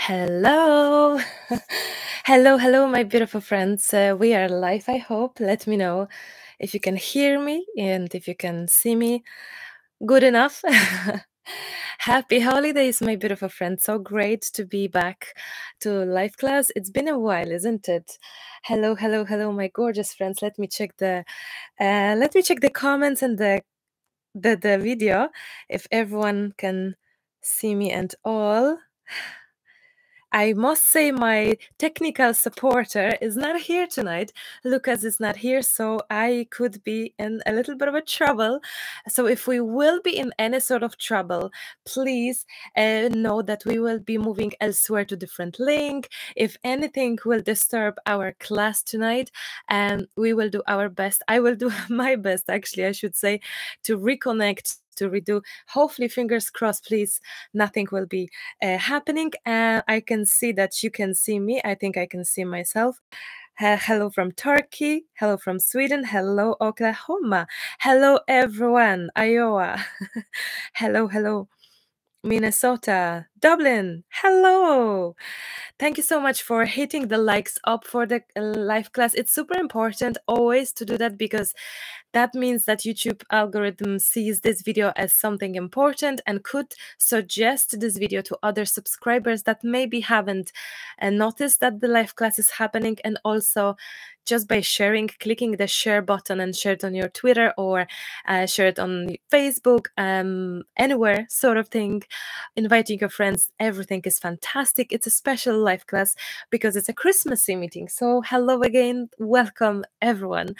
Hello. hello my beautiful friends. We are live, I hope. Let me know if you can hear me and if you can see me good enough. Happy holidays, my beautiful friends. So great to be back to live class. It's been a while, isn't it? Hello my gorgeous friends. Let me check the comments and the video if everyone can see me and all. I must say my technical supporter is not here tonight. Lucas is not here, so I could be in a little bit of a trouble. So if we will be in any sort of trouble, please know that we will be moving elsewhere to different link. If anything will disturb our class tonight, we will do our best. I will do my best, actually, I should say, to reconnect, to redo. Hopefully, fingers crossed, please, nothing will be happening. I can see that you can see me. I think I can see myself. Hello from Turkey. Hello from Sweden. Hello, Oklahoma. Hello, everyone. Iowa. hello. Minnesota, Dublin, hello. Thank you so much for hitting the likes up for the live class. It's super important always to do that, because that means that YouTube algorithm sees this video as something important and could suggest this video to other subscribers that maybe haven't noticed that the live class is happening. And also, just by sharing, clicking the share button and share it on your Twitter or share it on Facebook, anywhere sort of thing, inviting your friends, everything is fantastic. It's a special live class because it's a Christmassy meeting. So hello again, welcome everyone.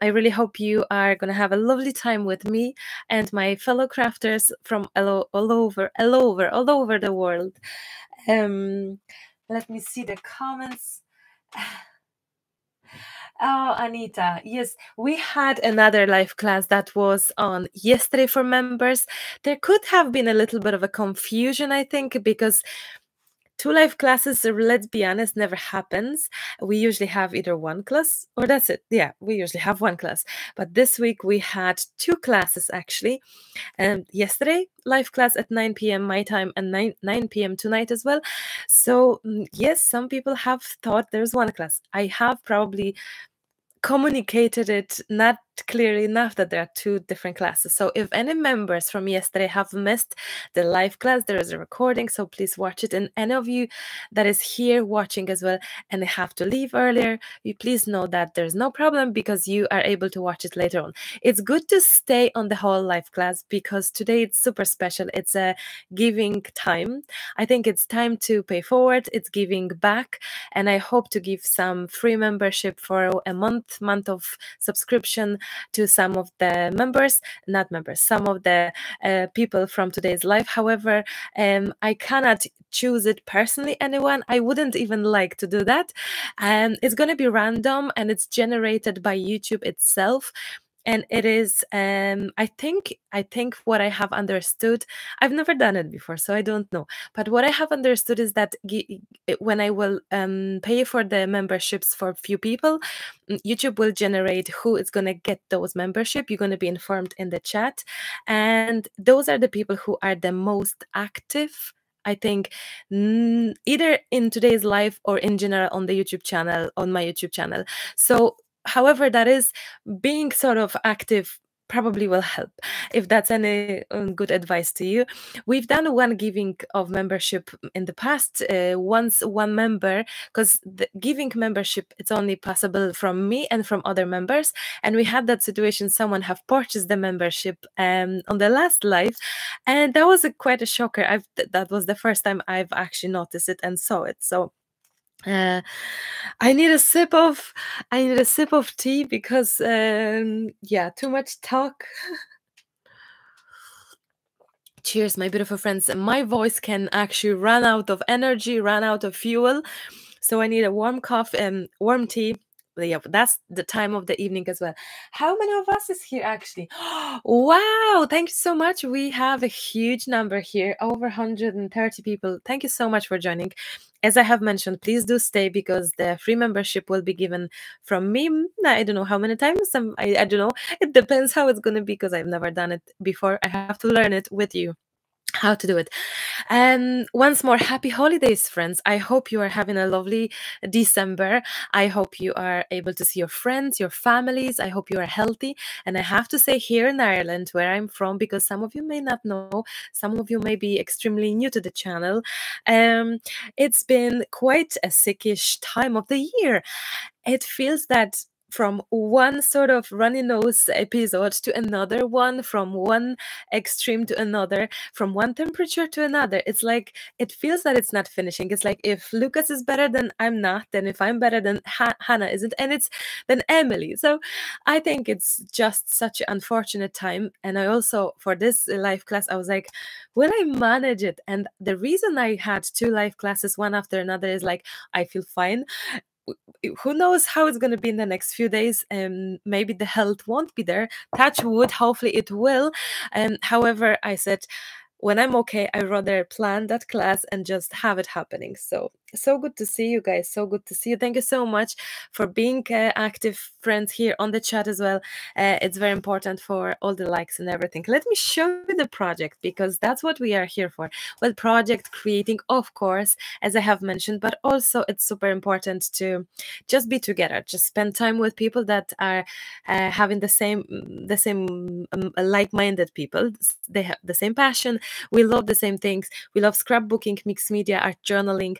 I really hope you are going to have a lovely time with me and my fellow crafters from all over the world. Let me see the comments. Oh, Anita, yes, we had another live class that was on yesterday for members. There could have been a little bit of a confusion, I think, because two live classes, let's be honest, never happens. We usually have either one class or that's it. Yeah, we usually have one class. But this week we had two classes, actually. And yesterday, live class at 9 p.m. my time and 9 p.m. tonight as well. So, yes, some people have thought there's one class. I have probably communicated it not clearly enough that there are two different classes. So if any members from yesterday have missed the live class, there is a recording, so please watch it. And any of you that is here watching as well and they have to leave earlier, you please know that there's no problem because you are able to watch it later on. It's good to stay on the whole live class because today it's super special. It's a giving time. I think it's time to pay forward. It's giving back, and I hope to give some free membership for a month of subscription to some of the members, some of the people from today's live. However, I cannot choose it personally, anyone. I wouldn't even like to do that. It's going to be random and it's generated by YouTube itself. And it is, I think what I have understood, I've never done it before, so I don't know. But what I have understood is that when I will pay for the memberships for a few people, YouTube will generate who is going to get those membership. You're going to be informed in the chat. And those are the people who are the most active, I think, either in today's live or in general on the YouTube channel, on my YouTube channel. So, however that is, being sort of active probably will help, if that's any good advice to you. We've done one giving of membership in the past, once one member, because the giving membership, it's only possible from me and from other members. And we had that situation, someone have purchased the membership on the last live. And that was quite a shocker. That was the first time I've actually noticed it and saw it. So I need a sip of tea because yeah, too much talk. Cheers, my beautiful friends. My voice can actually run out of energy, run out of fuel, so I need a warm coffee and warm tea. Yeah, that's the time of the evening as well. How many of us is here actually? Wow, thank you so much. We have a huge number here, over 130 people. Thank you so much for joining. As I have mentioned, please do stay because the free membership will be given from me. I don't know how many times. I don't know. It depends how it's going to be because I've never done it before. I have to learn it with you. how to do it. Once more, happy holidays, friends. I hope you are having a lovely December. I hope you are able to see your friends, your families. I hope you are healthy. And I have to say, here in Ireland, where I'm from, because some of you may not know, some of you may be extremely new to the channel, it's been quite a sickish time of the year. It feels that from one sort of runny nose episode to another one, from one extreme to another, from one temperature to another, it's like, it feels that it's not finishing. It's like, if Lucas is better, then I'm not. Then if I'm better, then Hannah isn't. And it's then Emily. So I think it's just such an unfortunate time. And I also, for this live class, I was like, will I manage it? And the reason I had two live classes, one after another, is like, I feel fine. Who knows how it's going to be in the next few days, and maybe the health won't be there. Touch wood, hopefully it will. However, I said, when I'm okay, I rather plan that class and just have it happening. So good to see you guys. So good to see you. Thank you so much for being active friends here on the chat as well. It's very important for all the likes and everything. Let me show you the project, because that's what we are here for. Well, project creating, of course, as I have mentioned, but also it's super important to just be together, just spend time with people that are having the same like-minded people. They have the same passion. We love the same things. We love scrapbooking, mixed media, art journaling.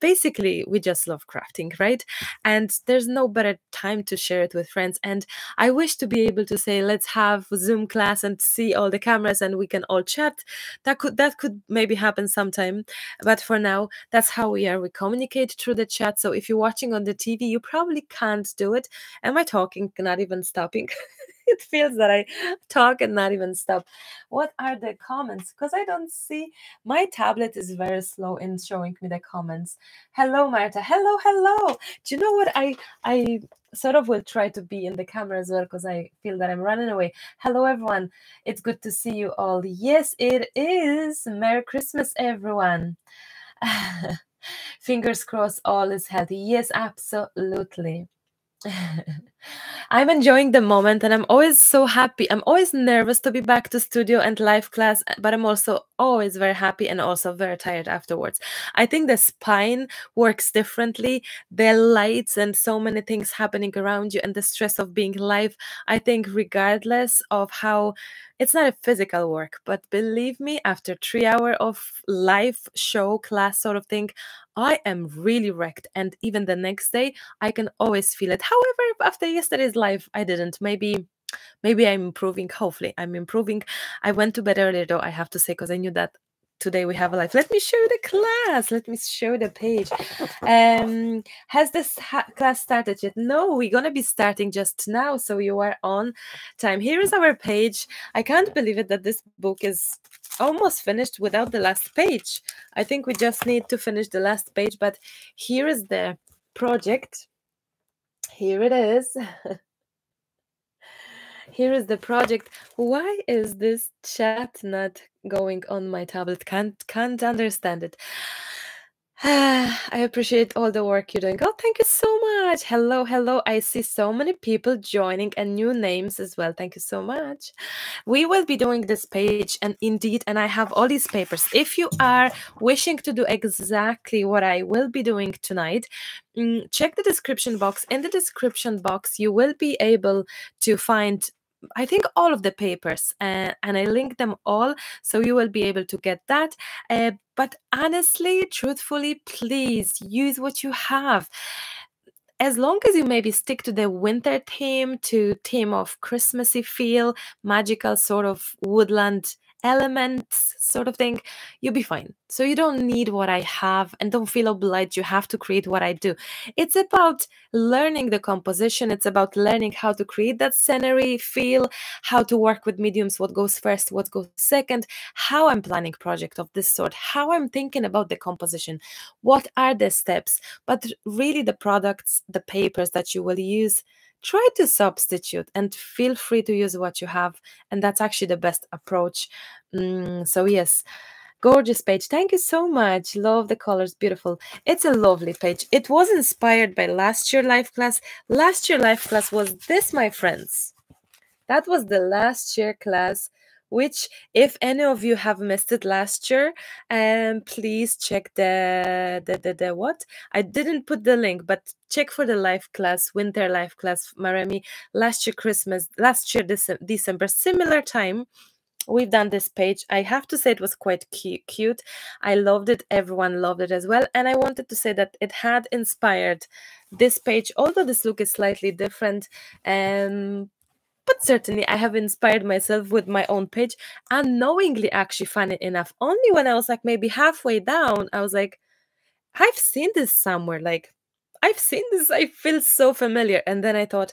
Basically, we just love crafting, right? And there's no better time to share it with friends. And I wish to be able to say, let's have Zoom class and see all the cameras and we can all chat. That could maybe happen sometime. But for now, that's how we are. We communicate through the chat. So if you're watching on the TV, you probably can't do it. Am I talking? Not even stopping. It feels that I talk and not even stop. What are the comments? Because I don't see. My tablet is very slow in showing me the comments. Hello, Marta. Hello, hello. Do you know what? I sort of will try to be in the camera as well, because I feel that I'm running away. Hello, everyone. It's good to see you all. Yes, it is. Merry Christmas, everyone. Fingers crossed all is healthy. Yes, absolutely. I'm enjoying the moment, and I'm always so happy. I'm always nervous to be back to studio and live class, but I'm also always very happy and also very tired afterwards. I think the spine works differently. The lights and so many things happening around you and the stress of being live, I think regardless of how, it's not a physical work, but believe me, after 3 hours of live show class sort of thing, I am really wrecked. And even the next day, I can always feel it. However, after yesterday's live, I didn't. Maybe I'm improving. Hopefully, I'm improving. I went to bed earlier, though, I have to say, because I knew that today we have a live. Let me show you the class. Let me show the page. Has this class started yet? No, we're going to be starting just now. So you are on time. Here is our page. I can't believe it that this book is almost finished without the last page. I think we just need to finish the last page. But here is the project. Here it is. Here is the project. Why is this chat not going on my tablet? Can't understand it. I appreciate all the work you're doing. Oh, thank you so much. Hello, hello. I see so many people joining and new names as well. Thank you so much. We will be doing this page, and indeed, and I have all these papers. If you are wishing to do exactly what I will be doing tonight, check the description box. In the description box, you will be able to find, I think, all of the papers, and I link them all, so you will be able to get that. But honestly, truthfully, please use what you have. As long as you maybe stick to the winter theme, to theme of Christmassy feel, magical sort of woodland elements sort of thing, you'll be fine. So you don't need what I have, and don't feel obliged you have to create what I do. It's about learning the composition. It's about learning how to create that scenery feel, how to work with mediums, what goes first, what goes second, how I'm planning project of this sort, how I'm thinking about the composition, what are the steps. But really, the products, the papers that you will use, try to substitute and feel free to use what you have. And that's actually the best approach. So yes, gorgeous page. Thank you so much. Love the colors. Beautiful. It's a lovely page. It was inspired by last year's live class. Last year's live class was this, my friends. That was the last year class which if any of you have missed it last year, please check the what? I didn't put the link, but check for the live class, winter live class, Maremi, last year Christmas, last year December, similar time. We've done this page. I have to say it was quite cute. I loved it. Everyone loved it as well. And I wanted to say that it had inspired this page, although this look is slightly different. But certainly I have inspired myself with my own page unknowingly, actually, funny enough. Only when I was like maybe halfway down, I was like, I've seen this somewhere. Like, I've seen this. I feel so familiar. And then I thought,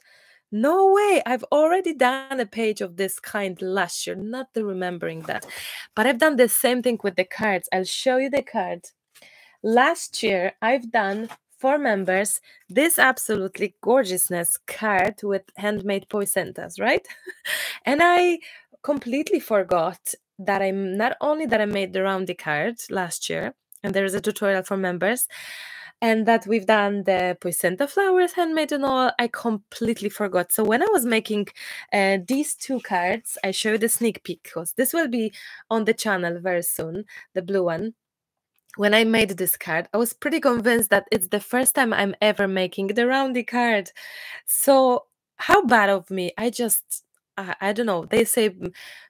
no way, I've already done a page of this kind last year, not remembering that. But I've done the same thing with the cards. I'll show you the card. Last year, I've done for members this absolutely gorgeousness card with handmade poinsettias, right? And I completely forgot that I'm not only that I made the roundy card last year, and there is a tutorial for members, and that we've done the poinsettia flowers, handmade and all, I completely forgot. So when I was making these two cards, I showed a sneak peek, because this will be on the channel very soon, the blue one. When I made this card, I was pretty convinced that it's the first time I'm ever making the roundy card. So how bad of me, I just... I don't know, they say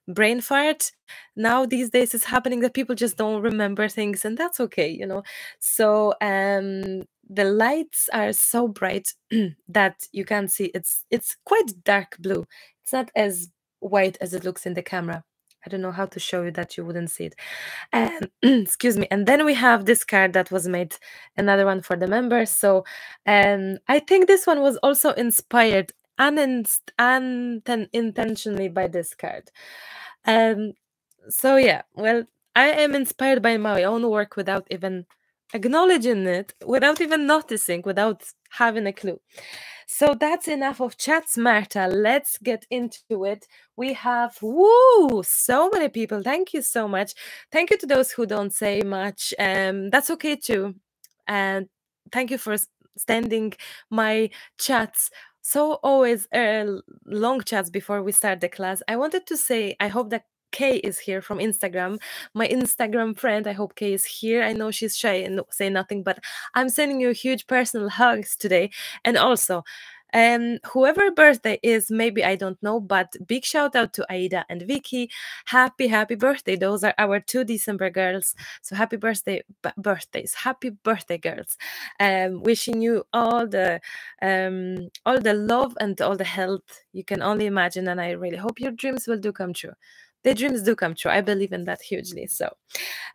brain fart. Now these days it's happening that people just don't remember things, and that's okay, you know. So the lights are so bright that you can see it's quite dark blue. It's not as white as it looks in the camera. I don't know how to show you that you wouldn't see it. Excuse me. And then we have this card that was made, another one for the members. So I think this one was also inspired unintentionally by this card. So yeah, well, I am inspired by my own work without even acknowledging it, without even noticing, without having a clue. So that's enough of chats, Marta. Let's get into it. We have, woo, so many people. Thank you so much. Thank you to those who don't say much. That's okay too. And thank you for standing my chats. So always long chats before we start the class. I wanted to say, I hope that Kay is here from Instagram. My Instagram friend, I hope Kay is here. I know she's shy and say nothing, but I'm sending you huge personal hugs today. And also, whoever birthday is, maybe I don't know, but big shout out to Aida and Vicky. Happy, happy birthday. Those are our two December girls. So happy birthday, birthdays. Happy birthday, girls. Wishing you all the love and all the health you can only imagine. And I really hope your dreams will do come true. The dreams do come true. I believe in that hugely. So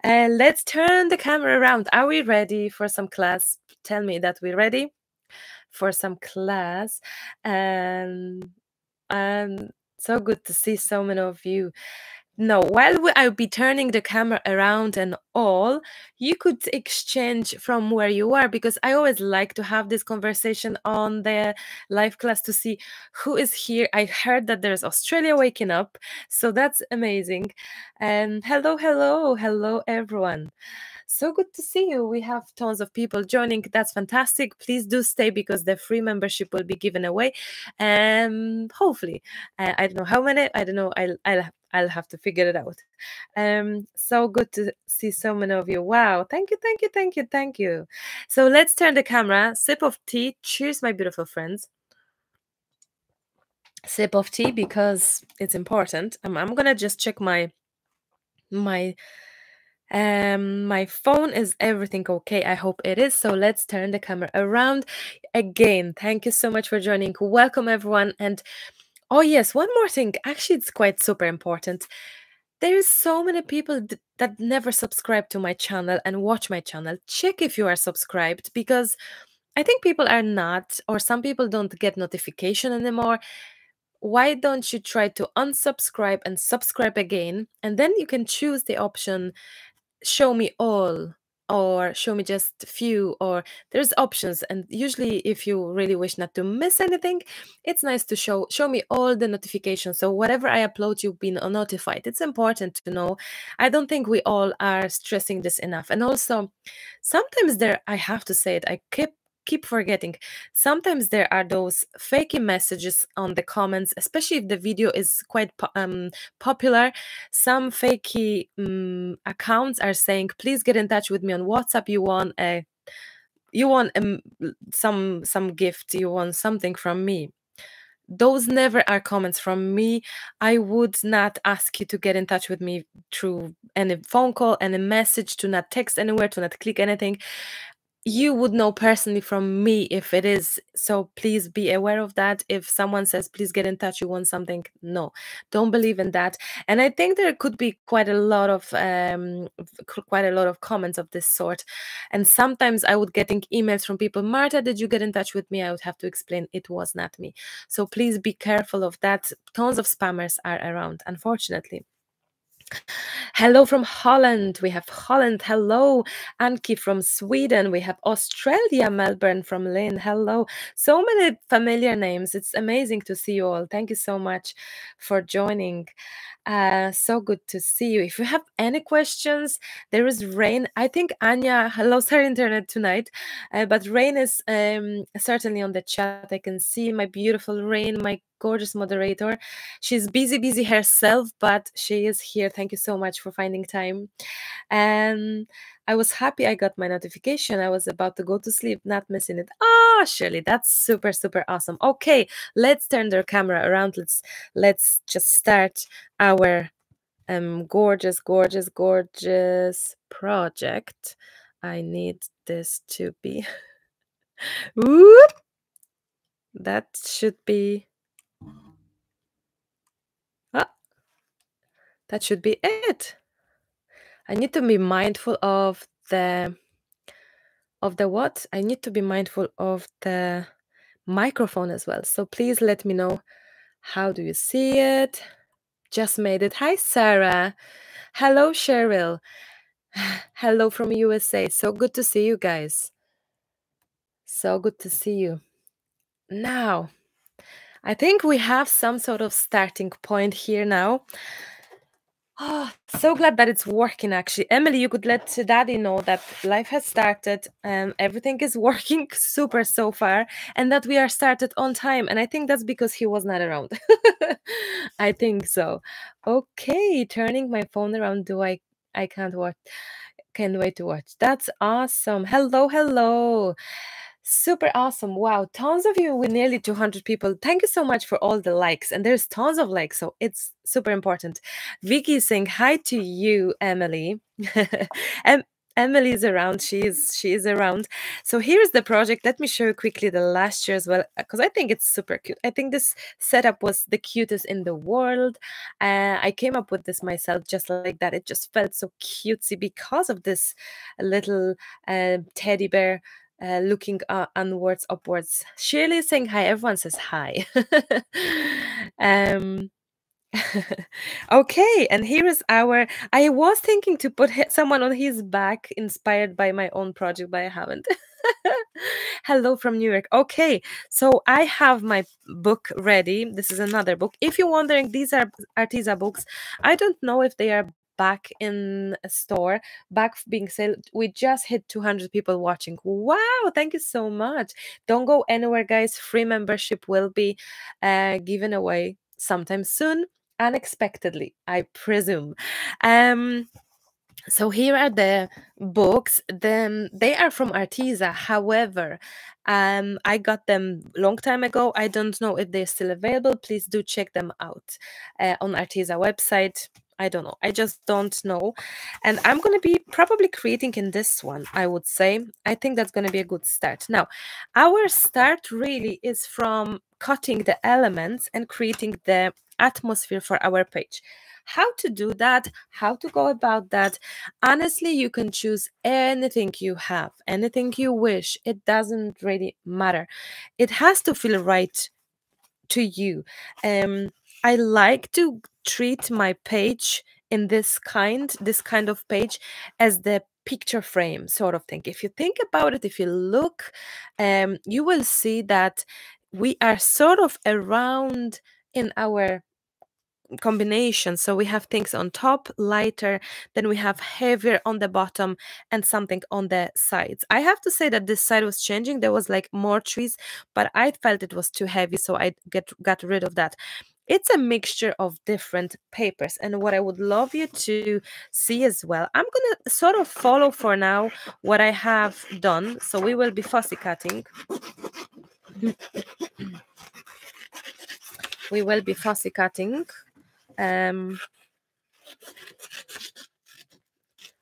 let's turn the camera around. Are we ready for some class? Tell me that we're ready for some class. So good to see so many of you. Now, while I'll be turning the camera around and all, you could exchange from where you are, because I always like to have this conversation on the live class to see who is here. I heard that there's Australia waking up, so that's amazing. And hello, hello, hello, everyone. So good to see you. We have tons of people joining. That's fantastic. Please do stay, because the free membership will be given away. Hopefully, I don't know how many. I don't know. I'll have to figure it out. So good to see so many of you. Wow. Thank you. Thank you. Thank you. Thank you. So let's turn the camera. Sip of tea. Cheers, my beautiful friends. Sip of tea, because it's important. I'm gonna just check my phone. Is everything okay? I hope it is. So let's turn the camera around again. Thank you so much for joining. Welcome, everyone. And oh yes, one more thing, actually it's quite super important. There is so many people that never subscribe to my channel and watch my channel. Check if you are subscribed, because I think people are not, or some people don't get notification anymore. Why don't you try to unsubscribe and subscribe again? And then you can choose the option show me all, or show me just a few, or there's options. And usually if you really wish not to miss anything, it's nice to show me all the notifications. So whatever I upload, you've been notified. It's important to know. I don't think we all are stressing this enough. And also sometimes I have to say it, I keep keep forgetting. Sometimes there are those fakey messages on the comments, especially if the video is quite popular. Some fakey accounts are saying, please get in touch with me on WhatsApp. You want a, some gift, you want something from me. Those never are comments from me. I would not ask you to get in touch with me through any phone call, any message, to not text anywhere, to not click anything. You would know personally from me if it is. So please be aware of that. If someone says, please get in touch, you want something, no, don't believe in that. And I think there could be quite a lot of comments of this sort. And sometimes I would getting emails from people, Marta, did you get in touch with me? I would have to explain it was not me. So please be careful of that. Tons of spammers are around, unfortunately. Hello from Holland. We have Holland. Hello. Anki from Sweden. We have Australia. Melbourne from Lynn. Hello. So many familiar names. It's amazing to see you all. Thank you so much for joining. So good to see you. If you have any questions, there is Rain. I think Anya lost her internet tonight, but Rain is certainly on the chat. I can see my beautiful Rain, my gorgeous moderator. She's busy herself, but she is here. Thank you so much for finding time. I was happy I got my notification. I was about to go to sleep, not missing it. Ah, Shirley, that's super, super awesome. Okay, let's turn the camera around. Let's just start our gorgeous project. I need this to be. Whoop! That should be. Ah, that should be it. I need to be mindful of the what? I need to be mindful of the microphone as well. So please let me know, how do you see it? Just made it. Hi, Sarah. Hello, Cheryl. Hello from USA. So good to see you guys. So good to see you. Now, I think we have some sort of starting point here now. Oh, so glad that it's working, actually. Emily, you could let Daddy know that life has started and everything is working super so far, and that we are started on time. And I think that's because he was not around. I think so. Okay, turning my phone around. Do I can't wait to watch. That's awesome. Hello, hello. Super awesome. Wow, tons of you with nearly 200 people. Thank you so much for all the likes. And there's tons of likes, so it's super important. Vicky is saying hi to you, Emily. And Emily is around. She is around. So here's the project. Let me show you quickly the last year as well, because I think it's super cute. I think this setup was the cutest in the world. I came up with this myself just like that. It just felt so cutesy because of this little teddy bear looking onwards, upwards. Shirley is saying hi. Everyone says hi. Okay, and here is our... I was thinking to put someone on his back, inspired by my own project, but I haven't. Hello from New York. Okay, so I have my book ready. This is another book. If you're wondering, these are Arteza books. I don't know if they are back in a store, back being sold. We just hit 200 people watching. Wow, thank you so much. Don't go anywhere, guys. Free membership will be given away sometime soon, unexpectedly, I presume. So here are the books. They are from Arteza. However, I got them a long time ago. I don't know if they're still available. Please do check them out on Arteza website. I don't know. I just don't know. And I'm going to be probably creating in this one, I would say. I think that's going to be a good start. Now, our start really is from cutting the elements and creating the atmosphere for our page. How to do that, how to go about that. Honestly, you can choose anything you have, anything you wish. It doesn't really matter. It has to feel right to you. I like to treat my page in this kind of page as the picture frame sort of thing. If you think about it, if you look, you will see that we are sort of around in our combination. So we have things on top, lighter, then we have heavier on the bottom and something on the sides. I have to say that this side was changing. There was like more trees, but I felt it was too heavy, so I got rid of that. It's a mixture of different papers. And what I would love you to see as well, I'm going to sort of follow for now what I have done. So we will be fussy cutting. We will be fussy cutting.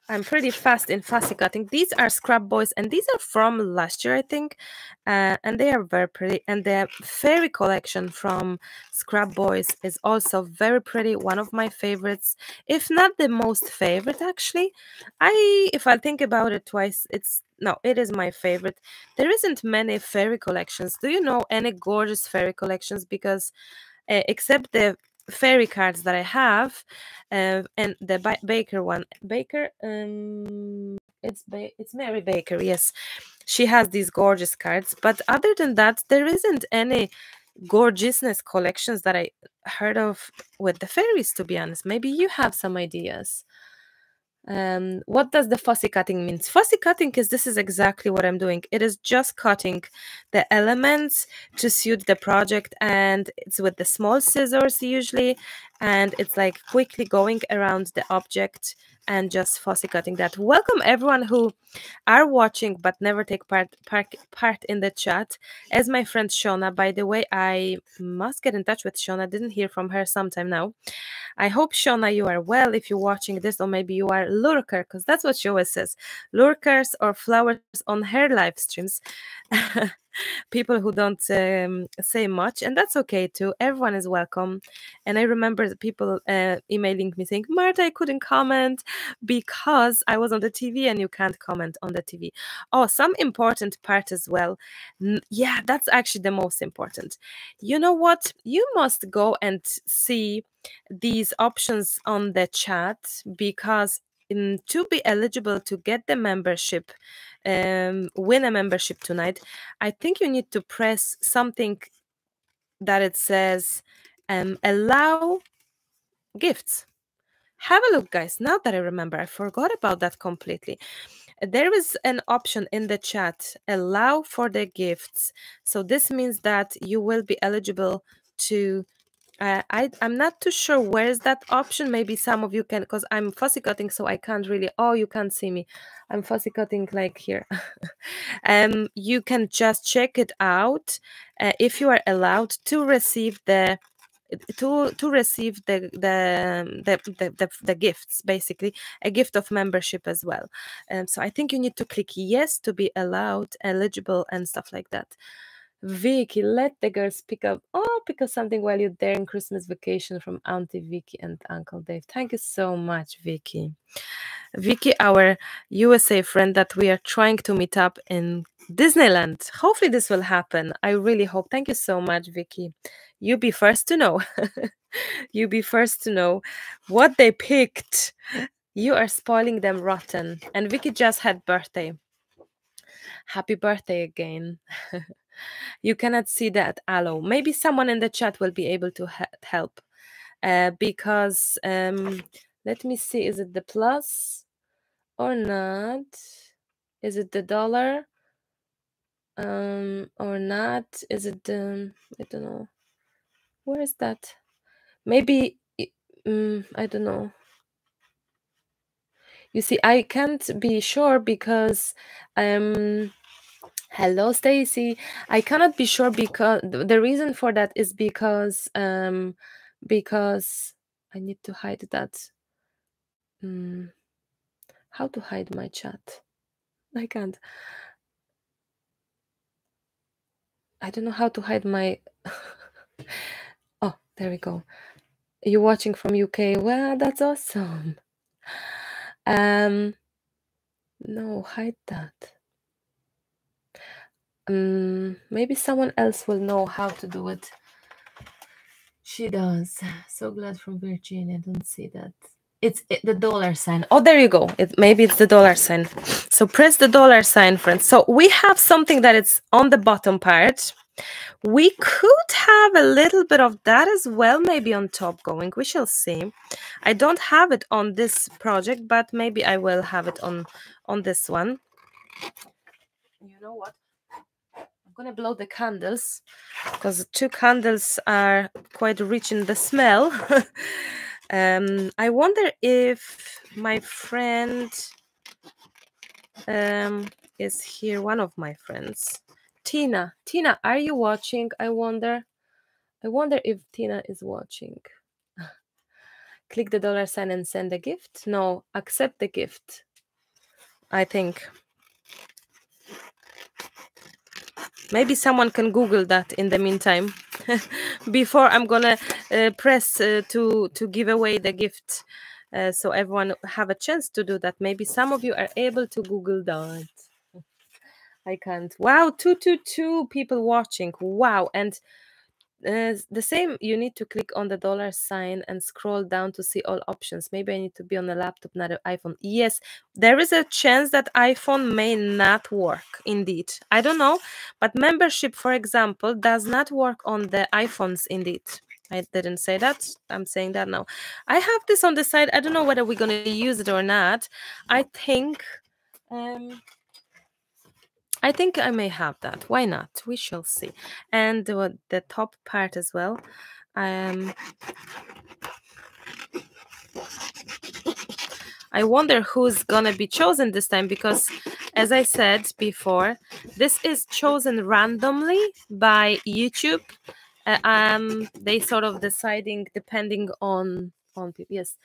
I'm pretty fast in fussy cutting. These are Scrap Boys, and these are from last year, I think. And they are very pretty. And the fairy collection from Scrap Boys is also very pretty. One of my favorites, if not the most favorite, actually. If I think about it twice, it is my favorite. There isn't many fairy collections. Do you know any gorgeous fairy collections? Because except the fairy cards that I have, and the Baker one. Baker, it's Mary Baker, yes. She has these gorgeous cards, but other than that, there isn't any gorgeousness collections that I heard of with the fairies, to be honest. Maybe you have some ideas. What does the fussy cutting mean? Fussy cutting is, this is exactly what I'm doing. It is just cutting the elements to suit the project, and it's with the small scissors usually, and it's like quickly going around the object and just fussy cutting that. Welcome everyone who are watching but never take part in the chat. As my friend Shona, by the way, I must get in touch with Shona. Didn't hear from her sometime now. I hope, Shona, you are well if you're watching this, or maybe you are lurker, because that's what she always says. Lurkers or flowers on her live streams. People who don't say much, and that's okay too. Everyone is welcome. And I remember people emailing me saying, Marta, I couldn't comment because I was on the TV, and you can't comment on the TV. Oh, some important part as well. Yeah, that's actually the most important. You know what? You must go and see these options on the chat, because to be eligible to get the membership, win a membership tonight, I think you need to press something that it says allow gifts. Have a look, guys. Now that I remember, I forgot about that completely. There is an option in the chat, allow for the gifts. So this means that you will be eligible to I'm not too sure where is that option. Maybe some of you can, because I'm fussy cutting, so I can't really. Oh, you can't see me. I'm fussy cutting like here. You can just check it out if you are allowed to receive the to receive the gifts, basically a gift of membership as well. So I think you need to click yes to be allowed, eligible, and stuff like that. Vicky, let the girls pick up. Oh, pick up something while you're there in Christmas vacation, from Auntie Vicky and Uncle Dave. Thank you so much, Vicky. Vicky, our USA friend that we are trying to meet up in Disneyland. Hopefully this will happen. I really hope. Thank you so much, Vicky. You'll be first to know. You'll be first to know what they picked. You are spoiling them rotten. And Vicky just had birthday. Happy birthday again. You cannot see that aloe. Maybe someone in the chat will be able to help, because let me see, is it the plus or not? Is it the dollar or not? Is it the, I don't know, where is that? Maybe I don't know. You see, I can't be sure because hello, Stacy. I cannot be sure because the reason for that is because I need to hide that. How to hide my chat? I can't. I don't know how to hide my. Oh, there we go. You're watching from UK. Well, that's awesome. No, hide that. Maybe someone else will know how to do it. She does. So glad from Virginia. Don't see that. It's the dollar sign. Oh, there you go. Maybe it's the dollar sign. So press the dollar sign, friends. So we have something that it's on the bottom part. We could have a little bit of that as well, maybe on top going. We shall see. I don't have it on this project, but maybe I will have it on this one. You know what? I'm going to blow the candles because 2 candles are quite rich in the smell. I wonder if my friend is here, one of my friends. Tina, are you watching? I wonder if Tina is watching. Click the $sign and send a gift. No, accept the gift, I think. Maybe someone can Google that in the meantime before I'm gonna press to give away the gift, so everyone have a chance to do that. Maybe some of you are able to Google that. I can't. Wow, 222 people watching. Wow. And the same, you need to click on the $sign and scroll down to see all options. Maybe I need to be on a laptop, not an iPhone. Yes, there is a chance that iPhone may not work, indeed. I don't know, but membership, for example, does not work on the iPhones, indeed. I didn't say that. I'm saying that now. I have this on the side. I don't know whether we're going to use it or not. I think I may have that. Why not? We shall see. And the top part as well. I wonder who's gonna be chosen this time, because as I said before, this is chosen randomly by YouTube. They sort of deciding depending on people. Yes,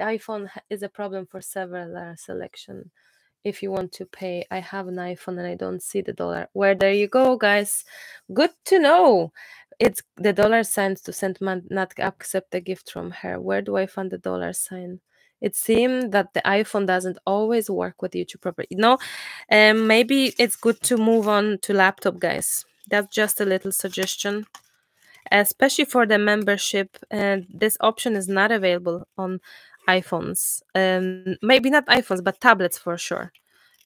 iPhone is a problem for several selection. If you want to pay, I have an iPhone and I don't see the $. Well, there you go, guys. good to know. It's the $signs to send, not accept the gift from her. Where do I find the $sign? It seems that the iPhone doesn't always work with YouTube properly. No, maybe it's good to move on to laptop, guys. That's just a little suggestion, especially for the membership. And this option is not available on iPhones, maybe not iPhones, but tablets for sure.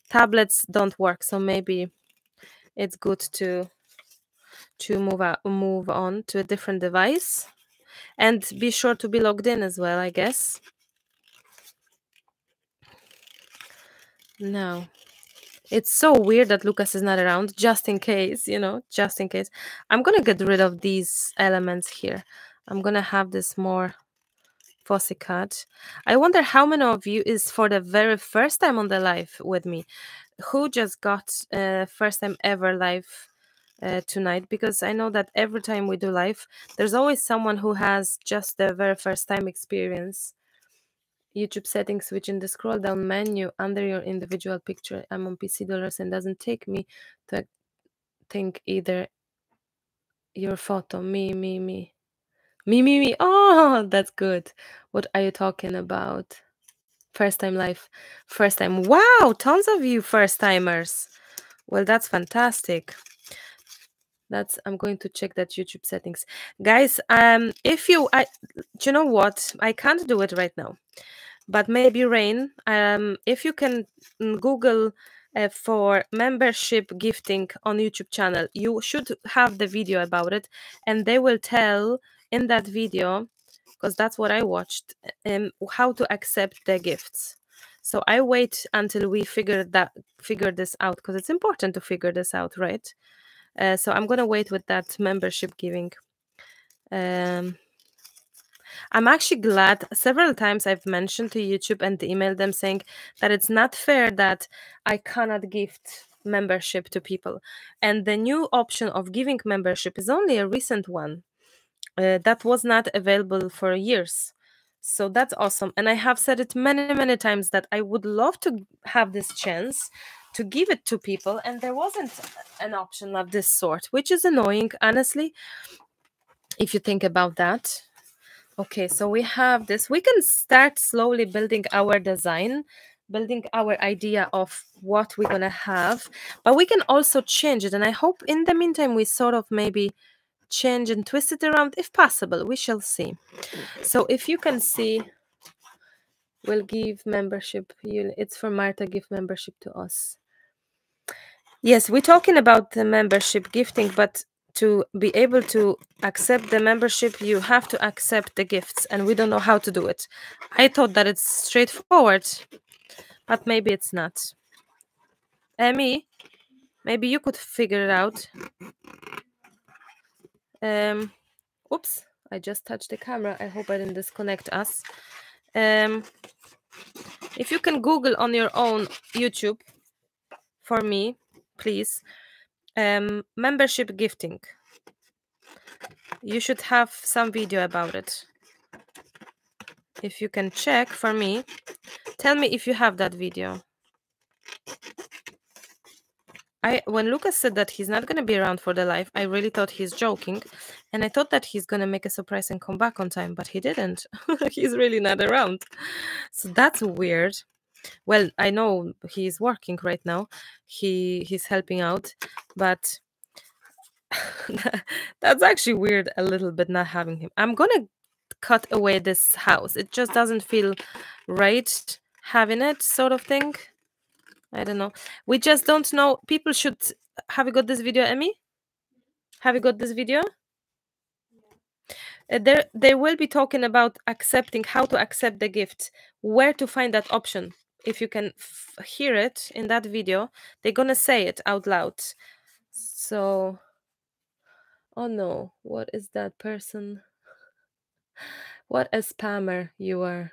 Tablets don't work, so maybe it's good to move on to a different device, and be sure to be logged in as well, I guess. No, it's so weird that Lucas is not around. Just in case, you know, just in case. I'm gonna get rid of these elements here. I'm gonna have this more Bossy cut. I wonder how many of you is for the very first time on the live with me, who just got first time ever live tonight, because I know that every time we do live, there's always someone who has just their very first time experience. YouTube settings, switch in the scroll down menu under your individual picture. I'm on PC dollars and doesn't take me to think either your photo. Me. Oh, that's good. What are you talking about? First time live. First time. Wow, tons of you first timers. Well, that's fantastic. That's, I'm going to check that YouTube settings. Guys, if you, you know what? I can't do it right now. But maybe Rain, if you can Google for membership gifting on YouTube channel, you should have the video about it, and they will tell in that video, because that's what I watched, how to accept the gifts. So I wait until we figure this out, because it's important to figure this out, right? So I'm gonna wait with that membership giving. I'm actually glad. Several times I've mentioned to YouTube and emailed them saying that it's not fair that I cannot gift membership to people, and the new option of giving membership is only a recent one. That was not available for years. So that's awesome. And I have said it many, many times that I would love to have this chance to give it to people. And there wasn't an option of this sort, which is annoying, honestly, if you think about that. Okay, so we have this. We can start slowly building our design, building our idea of what we're going to have. But we can also change it. And I hope in the meantime we sort of maybe change and twist it around if possible. We shall see. So if you can see, we'll give membership. It's for Marta, give membership to us. Yes, we're talking about the membership gifting, but to be able to accept the membership, you have to accept the gifts, and we don't know how to do it. I thought that it's straightforward, but maybe it's not. Emmy, maybe you could figure it out. Oops, I just touched the camera. I hope I didn't disconnect us. If you can Google on your own YouTube for me, please. Membership gifting. You should have some video about it. If you can check for me, tell me if you have that video. When Lucas said that he's not going to be around for the live, I really thought he's joking, and I thought that he's going to make a surprise and come back on time, but he didn't. He's really not around. So that's weird. Well, I know he's working right now. He's helping out, but that's actually weird a little bit not having him. I'm going to cut away this house. It just doesn't feel right having it, sort of thing. I don't know. We just don't know. People should... Have you got this video, Emmy? Have you got this video? Yeah. They will be talking about accepting, how to accept the gift, where to find that option. If you can hear it in that video, they're going to say it out loud. So... Oh no, what is that person? What a spammer you are.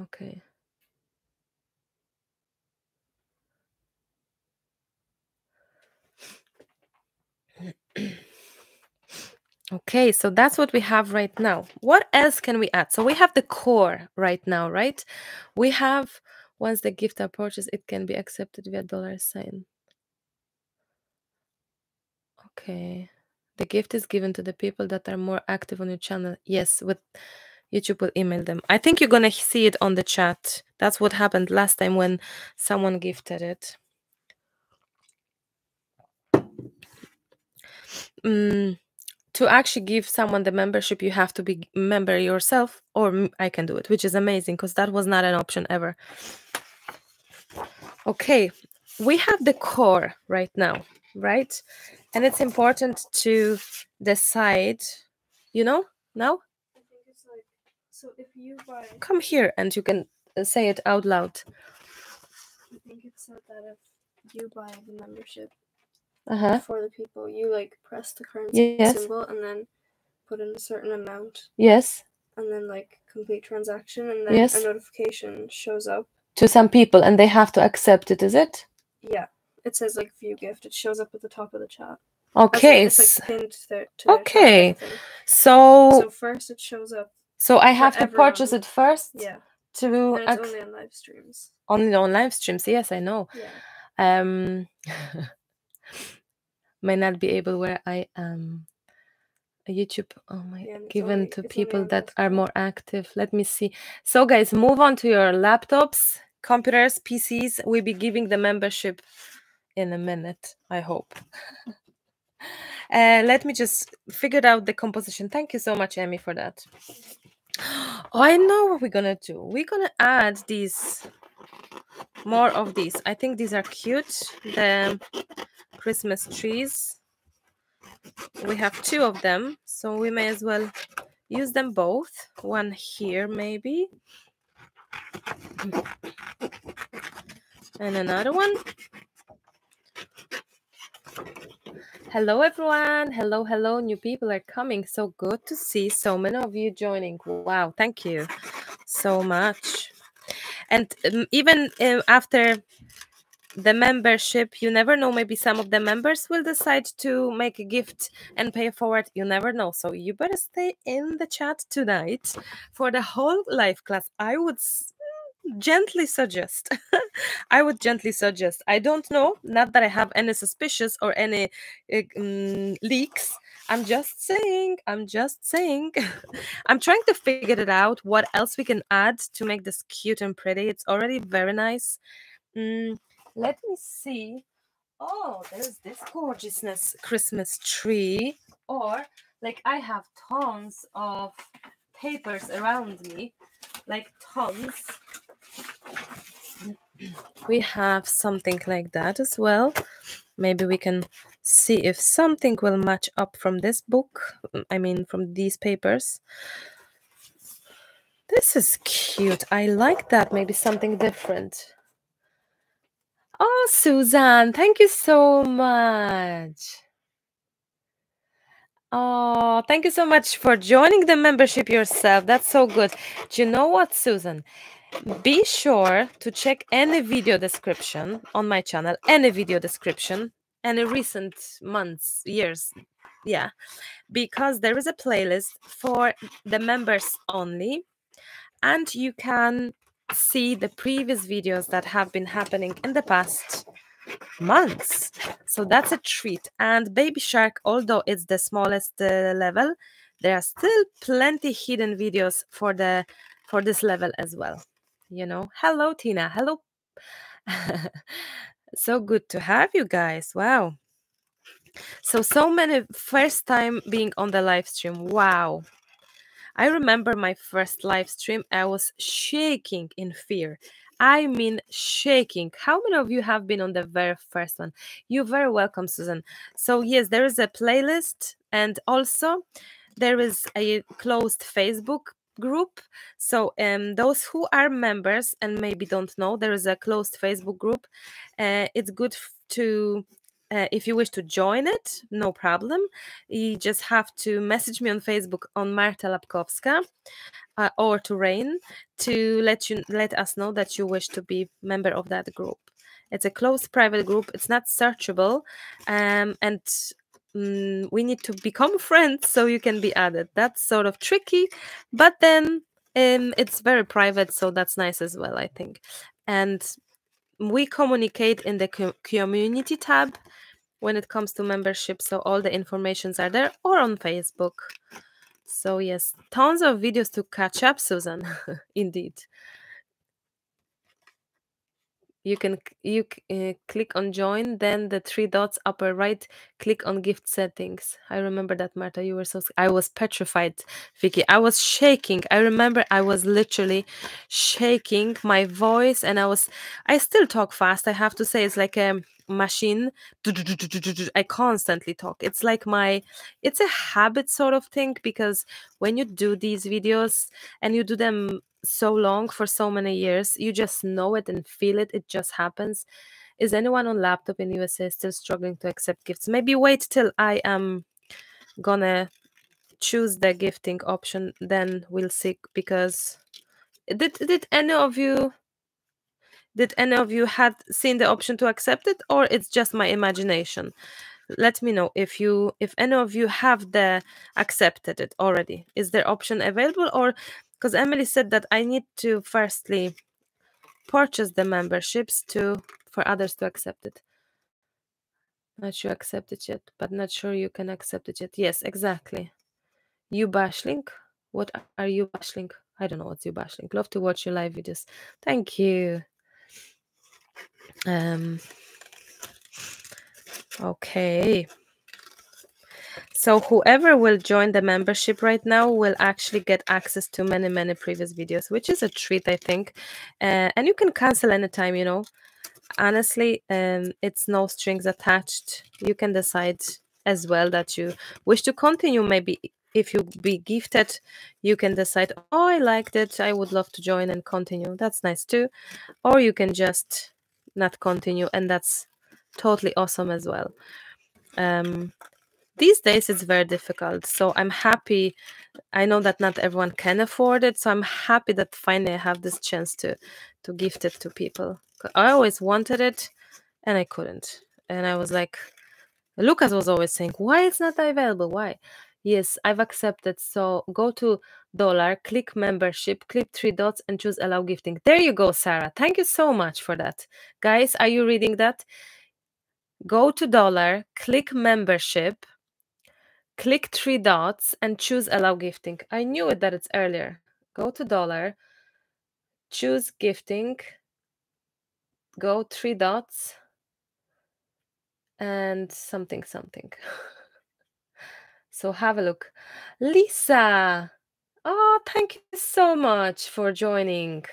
Okay. Okay, so that's what we have right now. What else can we add? So we have the core right now, right? We have, once the gift are purchased, it can be accepted via $. Okay. The gift is given to the people that are more active on your channel. Yes, with... YouTube will email them. I think you're gonna see it on the chat. That's what happened last time when someone gifted it. To actually give someone the membership, you have to be a member yourself, or I can do it, which is amazing because that was not an option ever. Okay, we have the core right now, right? And it's important to decide, you know, now. So if you buy... Come here and you can say it out loud. I think it's so that if you buy the membership for the people, you like press the currency symbol and then put in a certain amount. Yes. And then like complete transaction, and then a notification shows up. To some people, and they have to accept it, is it? Yeah. It says like view gift. It shows up at the top of the chat. Okay. It's like pinned to okay. So first it shows up. So I have to purchase it first. Yeah. To and it's only on live streams. Only on live streams. Yes, I know. Yeah. May not be able where I am. YouTube. Oh my! Yeah, given only, to people that are more active. Let me see. So guys, move on to your laptops, computers, PCs. We'll be giving the membership in a minute, I hope. Let me just figure out the composition. Thank you so much, Emmy, for that. Oh, I know what we're gonna do. We're gonna add these, more of these. I think these are cute, the Christmas trees. We have two of them, so we may as well use them both. One here maybe, and another one. Hello everyone, hello, new people are coming. So good to see so many of you joining. Wow, thank you so much. And even after the membership, you never know, maybe some of the members will decide to make a gift and pay forward. You never know, so you better stay in the chat tonight for the whole live class. I would gently suggest. I would gently suggest. I don't know, not that I have any suspicious or any leaks. I'm just saying. I'm trying to figure it out, what else we can add to make this cute and pretty. It's already very nice. Let me see. Oh, there's this gorgeousness Christmas tree. Or like I have tons of papers around me, like tons. We have something like that as well. Maybe we can see if something will match up from this book. I mean, from these papers. This is cute. I like that. Maybe something different. Oh, Susan, thank you so much. Oh, thank you so much for joining the membership yourself. That's so good. Do you know what, Susan? Be sure to check any video description on my channel, any video description, any recent months, years. Yeah, because there is a playlist for the members only, and you can see the previous videos that have been happening in the past months. So that's a treat. And Baby Shark, although it's the smallest level, there are still plenty hidden videos for the this level as well, you know. Hello, Tina. Hello. So good to have you guys. Wow. So many first time being on the live stream. Wow. I remember my first live stream. I was shaking in fear. I mean, shaking. How many of you have been on the very first one? You're very welcome, Susan. So yes, there is a playlist, and also there is a closed Facebook group. So those who are members and maybe don't know, there is a closed Facebook group. It's good to... if you wish to join it, no problem. You just have to message me on Facebook on Marta Lapkowska or to Rain to let us know that you wish to be member of that group. It's a closed private group. It's not searchable, and we need to become friends so you can be added. That's sort of tricky, but then it's very private, so that's nice as well, I think. And we communicate in the community tab when it comes to membership, so all the informations are there, or on Facebook. So yes, tons of videos to catch up, Susan. Indeed. You click on join, then the three dots upper right, click on gift settings. I remember that, Marta, you were so... I was petrified, Vicky. I was shaking. I remember I was literally shaking my voice, and I still talk fast. I have to say, it's like a machine. I constantly talk. It's like it's a habit sort of thing, because when you do these videos and you do them so long for so many years, you just know it and feel it. It just happens. Is anyone on laptop in USA still struggling to accept gifts? Maybe wait till I am gonna choose the gifting option, then we'll see. Because did any of you had seen the option to accept it, or it's just my imagination? Let me know if any of you have accepted it already. Is there option available? Or because Emily said that I need to firstly purchase the memberships for others to accept it. Not sure accept it yet, but not sure you can accept it yet. Yes, exactly. You bashling? What are you bashling? I don't know what's you bashling. Love to watch your live videos. Thank you. Okay. So whoever will join the membership right now will actually get access to many, many previous videos, which is a treat, I think. And you can cancel anytime, you know. Honestly, it's no strings attached. You can decide as well that you wish to continue. Maybe if you be gifted, you can decide, oh, I liked it, I would love to join and continue. That's nice too. Or you can just not continue, and that's totally awesome as well. These days it's very difficult, so I'm happy. I know that not everyone can afford it, so I'm happy that finally I have this chance to gift it to people. I always wanted it, and I couldn't. And I was like, Lucas was always saying, why it's not available, why? Yes, I've accepted. So go to $, click membership, click three dots, and choose allow gifting. There you go, Sarah. Thank you so much for that. Guys, are you reading that? Go to $, click membership, click three dots, and choose allow gifting. I knew it that it's earlier. Go to $, choose gifting, go three dots, and something, something. So have a look. Lisa, oh, thank you so much for joining.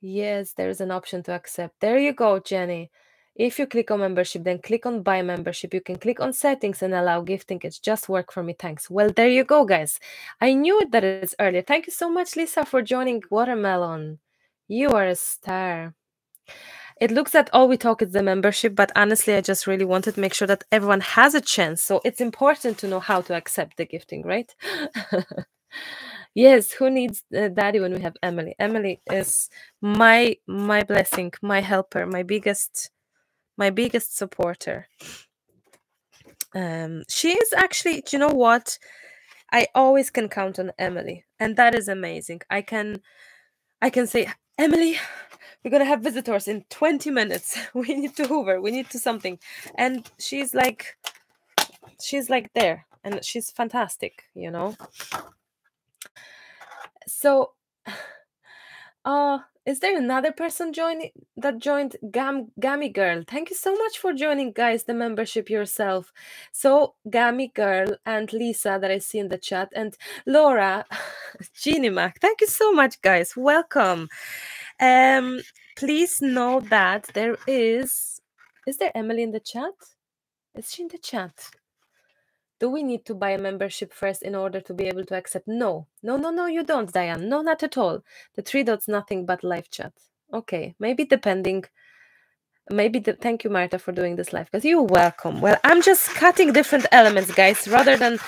Yes, there is an option to accept. There you go, Jenny. If you click on membership, then click on buy membership. You can click on settings and allow gifting. It's just work for me. Thanks. Well, there you go, guys. I knew that it's earlier. Thank you so much, Lisa, for joining Watermelon. You are a star. It looks that all we talk is the membership, but honestly, I just really wanted to make sure that everyone has a chance. So it's important to know how to accept the gifting, right? Yes, who needs daddy when we have Emily? Emily is my blessing, my helper, my biggest supporter. She is actually, do you know what? I always can count on Emily, and that is amazing. I can say, Emily, we're going to have visitors in 20 minutes. We need to hoover. We need to something. And she's like there, and she's fantastic, you know? So, is there another person that joined Gammy Girl? Thank you so much for joining, guys, the membership yourself. So, Gammy Girl and Lisa that I see in the chat, and Laura, Ginnie Mac. Thank you so much, guys. Welcome. Please know that there is there Emily in the chat? Is she in the chat? Do we need to buy a membership first in order to be able to accept? No, no, no, no, you don't, Diane. No, not at all. The 3 dots, nothing but live chat. Okay, maybe depending. Thank you, Marta, for doing this live. Because you're welcome. Well, I'm just cutting different elements, guys, rather than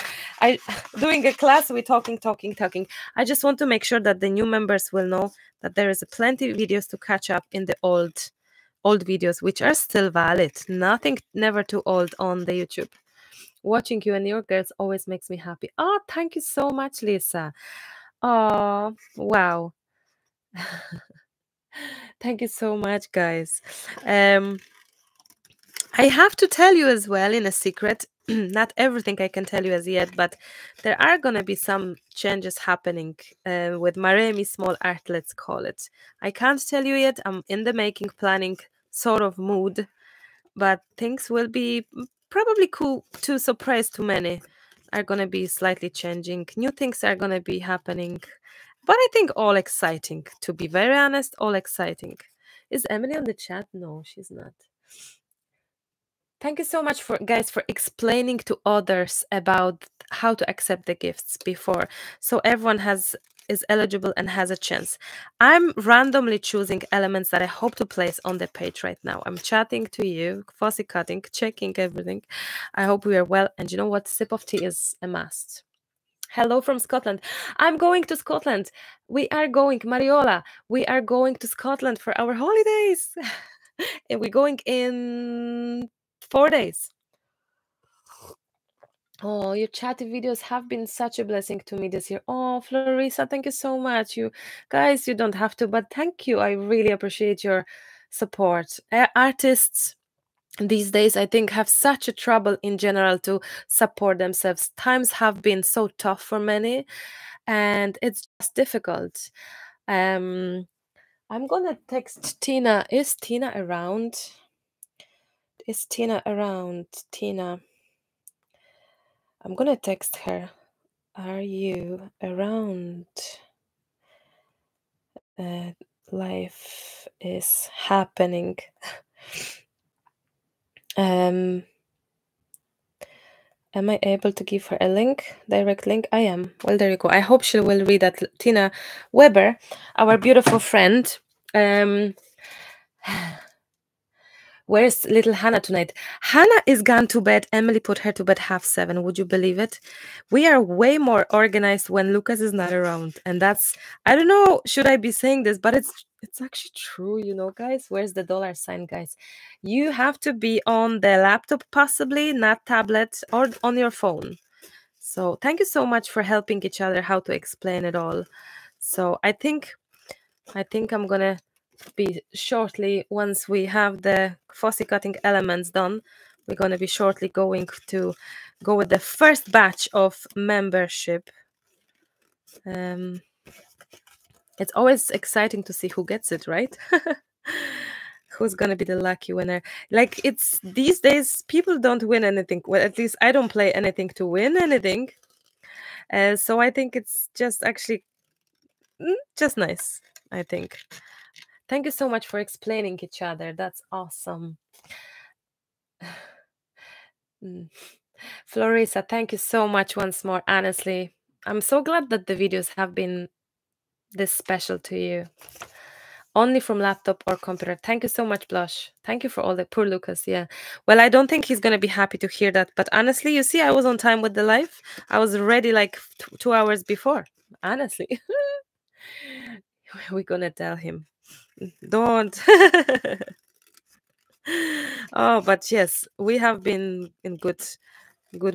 doing a class with talking. I just want to make sure that the new members will know that there is plenty of videos to catch up in the old videos, which are still valid. Nothing never too old on the YouTube. Watching you and your girls always makes me happy. Oh, thank you so much, Lisa. Oh, wow. Thank you so much, guys. I have to tell you as well in a secret, not everything I can tell you as yet, but there are going to be some changes happening with Maremi small art, let's call it. I can't tell you yet. I'm in the making, planning sort of mood, but things will be... probably cool to surprise too many are going to be slightly changing. New things are going to be happening. But I think all exciting. To be very honest, all exciting. Is Emily on the chat? No, she's not. Thank you so much, guys, for explaining to others about how to accept the gifts before. So everyone is eligible and has a chance. I'm randomly choosing elements that I hope to place on the page right now. I'm chatting to you, fussy cutting, checking everything. I hope we are well. And you know what? Sip of tea is a must. Hello from Scotland. I'm going to Scotland. We are going, Mariola. We are going to Scotland for our holidays. And we're going in 4 days. Oh, your chatty videos have been such a blessing to me this year. Oh, Florissa, thank you so much. You guys, you don't have to, but thank you. I really appreciate your support. Artists these days, I think, have such a trouble in general to support themselves. Times have been so tough for many, and it's just difficult. I'm going to text Tina. Is Tina around? Is Tina around? Tina. I'm going to text her. Are you around? Life is happening. Am I able to give her a link? Direct link? I am. Well, there you go. I hope she will read that. Tina Weber, our beautiful friend. Where's little Hannah tonight? Hannah is gone to bed. Emily put her to bed 7:30. Would you believe it? We are way more organized when Lucas is not around. And that's, I don't know, should I be saying this? But it's actually true, you know, guys. Where's the $sign, guys? You have to be on the laptop, possibly, not tablet, or on your phone. So thank you so much for helping each other how to explain it all. So I think I'm going to be shortly, once we have the fussy cutting elements done, we're going to be shortly going to go with the first batch of membership. It's always exciting to see who gets it, right? Who's going to be the lucky winner? Like, it's these days people don't win anything. Well, at least I don't play anything to win anything. So I think it's just actually just nice, I think. Thank you so much for explaining each other. That's awesome. Florissa, thank you so much once more. Honestly, I'm so glad that the videos have been this special to you. Only from laptop or computer. Thank you so much, Blush. Thank you for all the poor Lucas. Yeah. Well, I don't think he's going to be happy to hear that. But honestly, you see, I was on time with the live. I was ready like 2 hours before. Honestly. We're going to tell him. Don't. Oh, but yes, we have been in good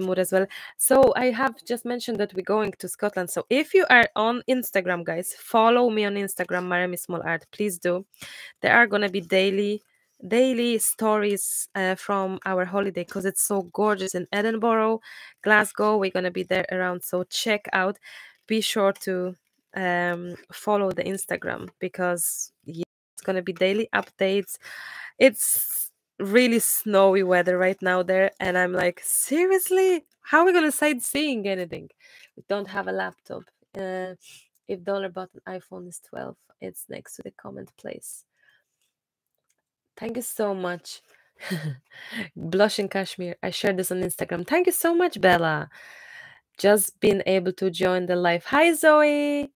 mood as well. So I have just mentioned that we're going to Scotland. So if you are on Instagram, guys, follow me on Instagram, Maremi Small Art. Please do. There are going to be daily stories from our holiday because it's so gorgeous in Edinburgh, Glasgow. We're going to be there around. So check out. Be sure to follow the Instagram because it's going to be daily updates. It's really snowy weather right now there, and I'm like, seriously, how are we gonna sightseeing anything? We don't have a laptop. If dollar button iPhone is 12, it's next to the comment place. Thank you so much. Blush in Kashmir. I shared this on Instagram. Thank you so much, Bella. Just been able to join the live. Hi, Zoe.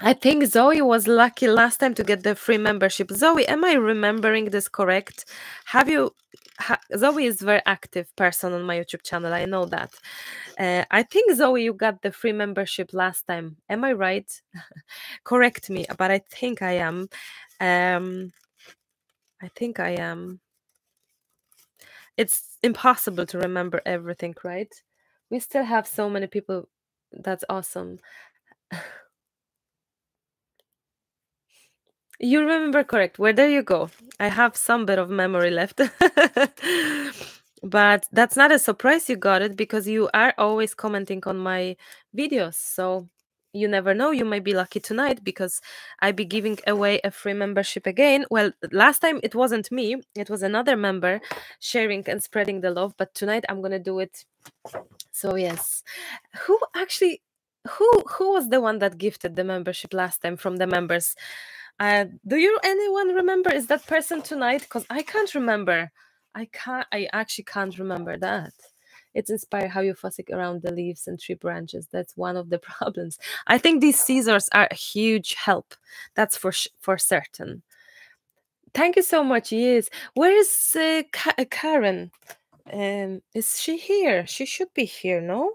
I think Zoe was lucky last time to get the free membership. Zoe, am I remembering this correct? Have you... Zoe is a very active person on my YouTube channel. I know that. I think, Zoe, you got the free membership last time. Am I right? Correct me, but I think I am. I think I am. It's impossible to remember everything, right? We still have so many people. That's awesome. You remember correct. Well, there you go. I have some bit of memory left. But that's not a surprise you got it because you are always commenting on my videos. So you never know. You might be lucky tonight because I'll be giving away a free membership again. Well, last time it wasn't me. It was another member sharing and spreading the love. But tonight I'm going to do it. So yes. Who actually... Who was the one that gifted the membership last time from the members? Do you anyone remember? Is that person tonight? Because I can't remember. I actually can't remember that. It's inspired how you fussing around the leaves and tree branches. That's one of the problems. I think these scissors are a huge help. That's for certain. Thank you so much. Yes. Where is Karen? Is she here? She should be here, no?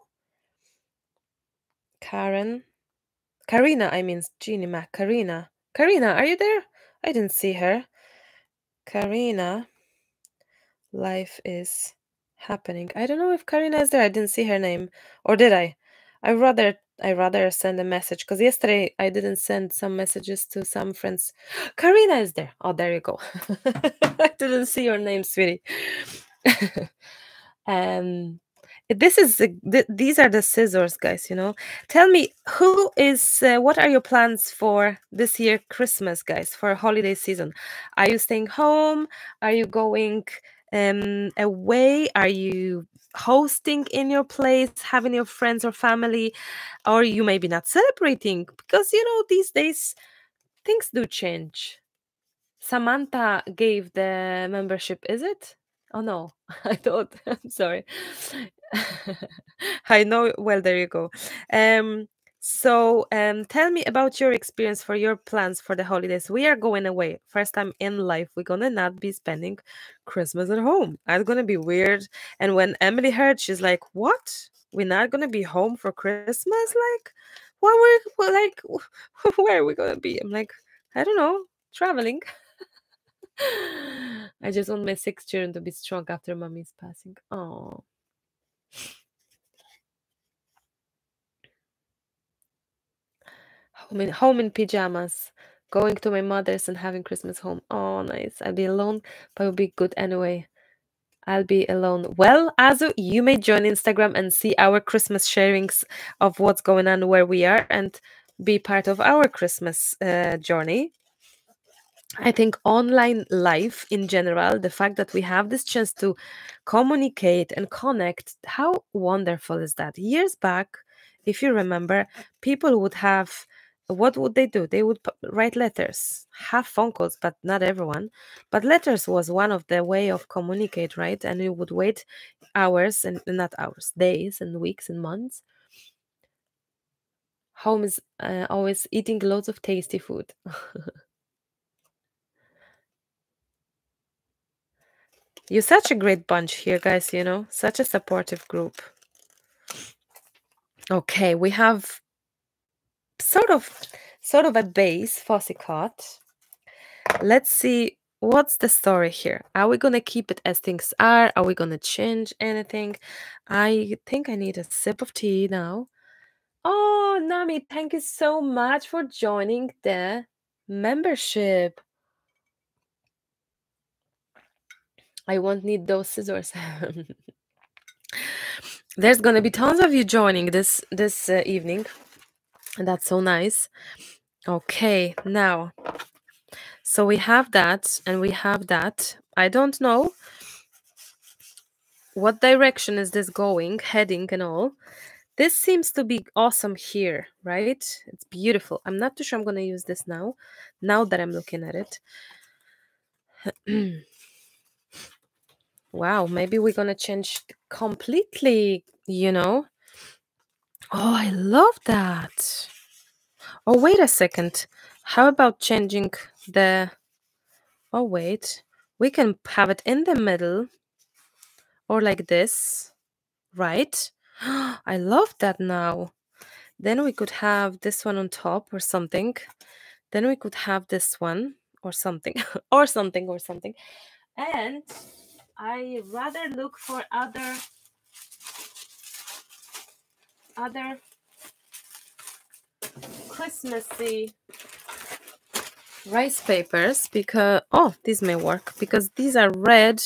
Karina, I mean Ginnie Mac. Karina, are you there? I didn't see her. Karina, life is happening. I don't know if Karina is there. I didn't see her name, or did I? I rather send a message because yesterday I didn't send some messages to some friends. Karina is there. Oh, there you go. I didn't see your name, sweetie. This is these are the scissors, guys, you know. Tell me, who is what are your plans for this year Christmas, guys, for holiday season? Are you staying home? Are you going away? Are you hosting in your place, having your friends or family? Or you maybe not celebrating because, you know, these days things do change. Samantha gave the membership, is it? Oh, no, I thought, I'm sorry. I know. Well, there you go. So tell me about your experience for your plans for the holidays. We are going away. First time in life, we're going to not be spending Christmas at home. That's going to be weird. And when Emily heard, she's like, what? We're not going to be home for Christmas? Like, what were, like, where are we going to be? I'm like, I don't know, traveling. I just want my 6 children to be strong after mommy's passing. Oh, home in pajamas, going to my mother's and having Christmas home. Oh, nice. I'll be alone, but it'll be good anyway. I'll be alone. Well, Azu, you may join Instagram and see our Christmas sharings of what's going on where we are and be part of our Christmas journey. I think online life in general, the fact that we have this chance to communicate and connect, how wonderful is that? Years back, if you remember, people would have what would they do? They would write letters, have phone calls, but not everyone. But letters was one of the way of communicate, right? And we would wait hours and not hours, days and weeks and months. Home is always eating lots of tasty food. You're such a great bunch here, guys, you know, such a supportive group. Okay, we have sort of a base fussy cut. Let's see what's the story here. Are we gonna keep it as things are? Are we gonna change anything? I think I need a sip of tea now. Oh, Nami, thank you so much for joining the membership. I won't need those scissors. There's gonna be tons of you joining this evening. That's so nice. Okay, now, so we have that and we have that. I don't know what direction is this going, heading and all. This seems to be awesome here, right? It's beautiful. I'm not too sure I'm gonna use this now that I'm looking at it. Wow, maybe we're gonna change completely, you know. Oh, I love that. Oh, wait a second. How about changing the... Oh, wait. We can have it in the middle or like this, right? I love that now. Then we could have this one on top or something. Then we could have this one or something or something or something. And... I rather look for other Christmassy rice papers because, oh, these may work because these are red.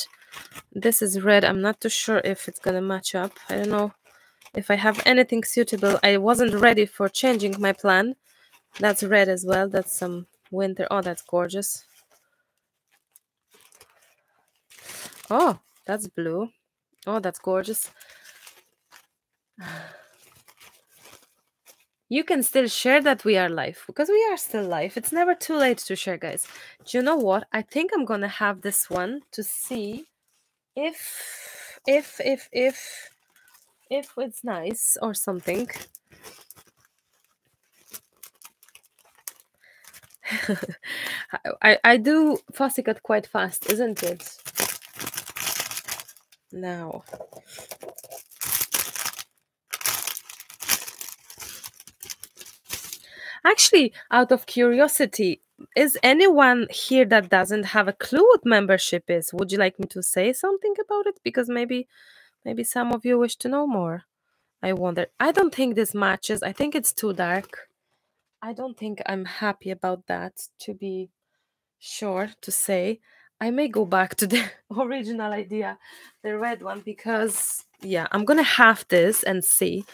This is red. I'm not too sure if it's going to match up. I don't know if I have anything suitable. I wasn't ready for changing my plan. That's red as well. That's some winter. Oh, that's gorgeous. Oh, that's blue. Oh, that's gorgeous. You can still share that we are live because we are still live. It's never too late to share, guys. Do you know what? I think I'm gonna have this one to see if it's nice or something. I do fussy cut quite fast, isn't it? Now, actually, out of curiosity, is anyone here that doesn't have a clue what membership is? Would you like me to say something about it? Because maybe some of you wish to know more. I wonder. I don't think this matches. I think it's too dark. I don't think I'm happy about that, to be sure to say. I may go back to the original idea, the red one, because, yeah, I'm going to have this and see.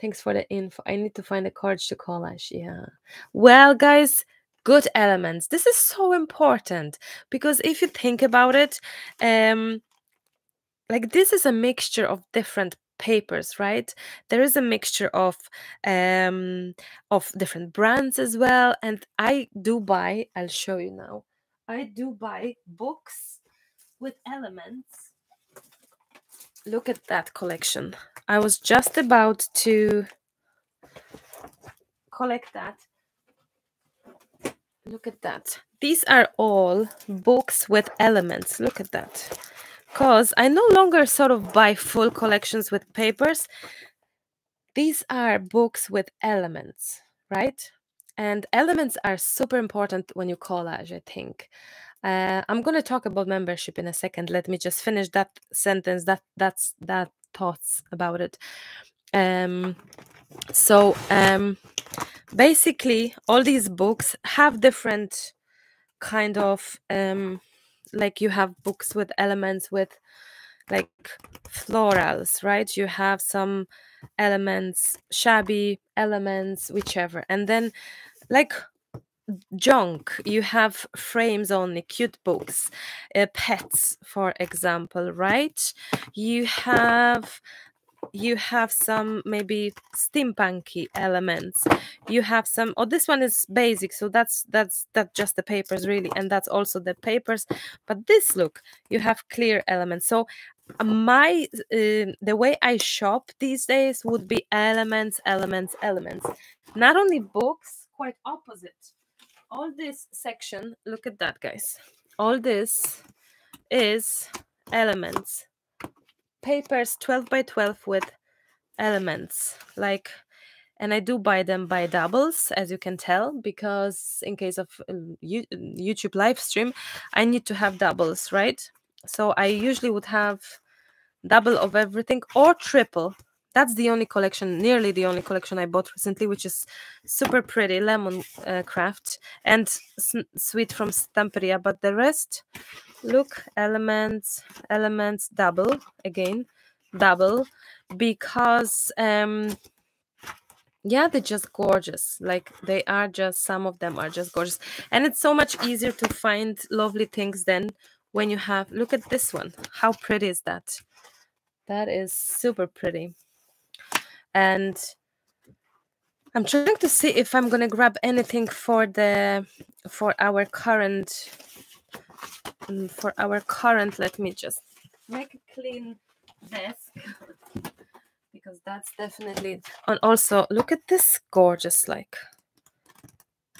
Thanks for the info. I need to find the courage to collage. Yeah. Well, guys, good elements. This is so important because if you think about it, like this is a mixture of different papers, right? There is a mixture of different brands as well. And I do buy, I'll show you now. I do buy books with elements. Look at that collection. I was just about to collect that. Look at that. These are all books with elements. Look at that. Because I no longer sort of buy full collections with papers. These are books with elements, right? And elements are super important when you collage, I think. I'm going to talk about membership in a second. Let me just finish that sentence, that thoughts about it. Basically, all these books have different kind of, like you have books with elements with like florals, right? You have some elements, shabby elements, whichever. And then like junk, you have frames only, cute books, pets, for example, right? You have you have some maybe steampunky elements. You have some, oh, this one is basic, so that's just the papers really, and that's also the papers. But this look, you have clear elements. So my the way I shop these days would be elements, elements, elements. Not only books, quite opposite. All this section, look at that, guys. All this is elements. Papers 12 by 12 with elements, like, and I do buy them by doubles, as you can tell, because in case of YouTube live stream, I need to have doubles, right? So I usually would have double of everything or triple. That's the only collection, nearly the only collection I bought recently, which is super pretty, Lemon Craft and Sweet from Stamperia. But the rest, look, elements, elements, double, again, double, because, yeah, they're just gorgeous. Like, they are just, some of them are just gorgeous. And it's so much easier to find lovely things than when you have, look at this one. How pretty is that? That is super pretty. And I'm trying to see if I'm gonna grab anything for the for our current. Let me just make a clean desk because that's definitely. And also look at this gorgeous, like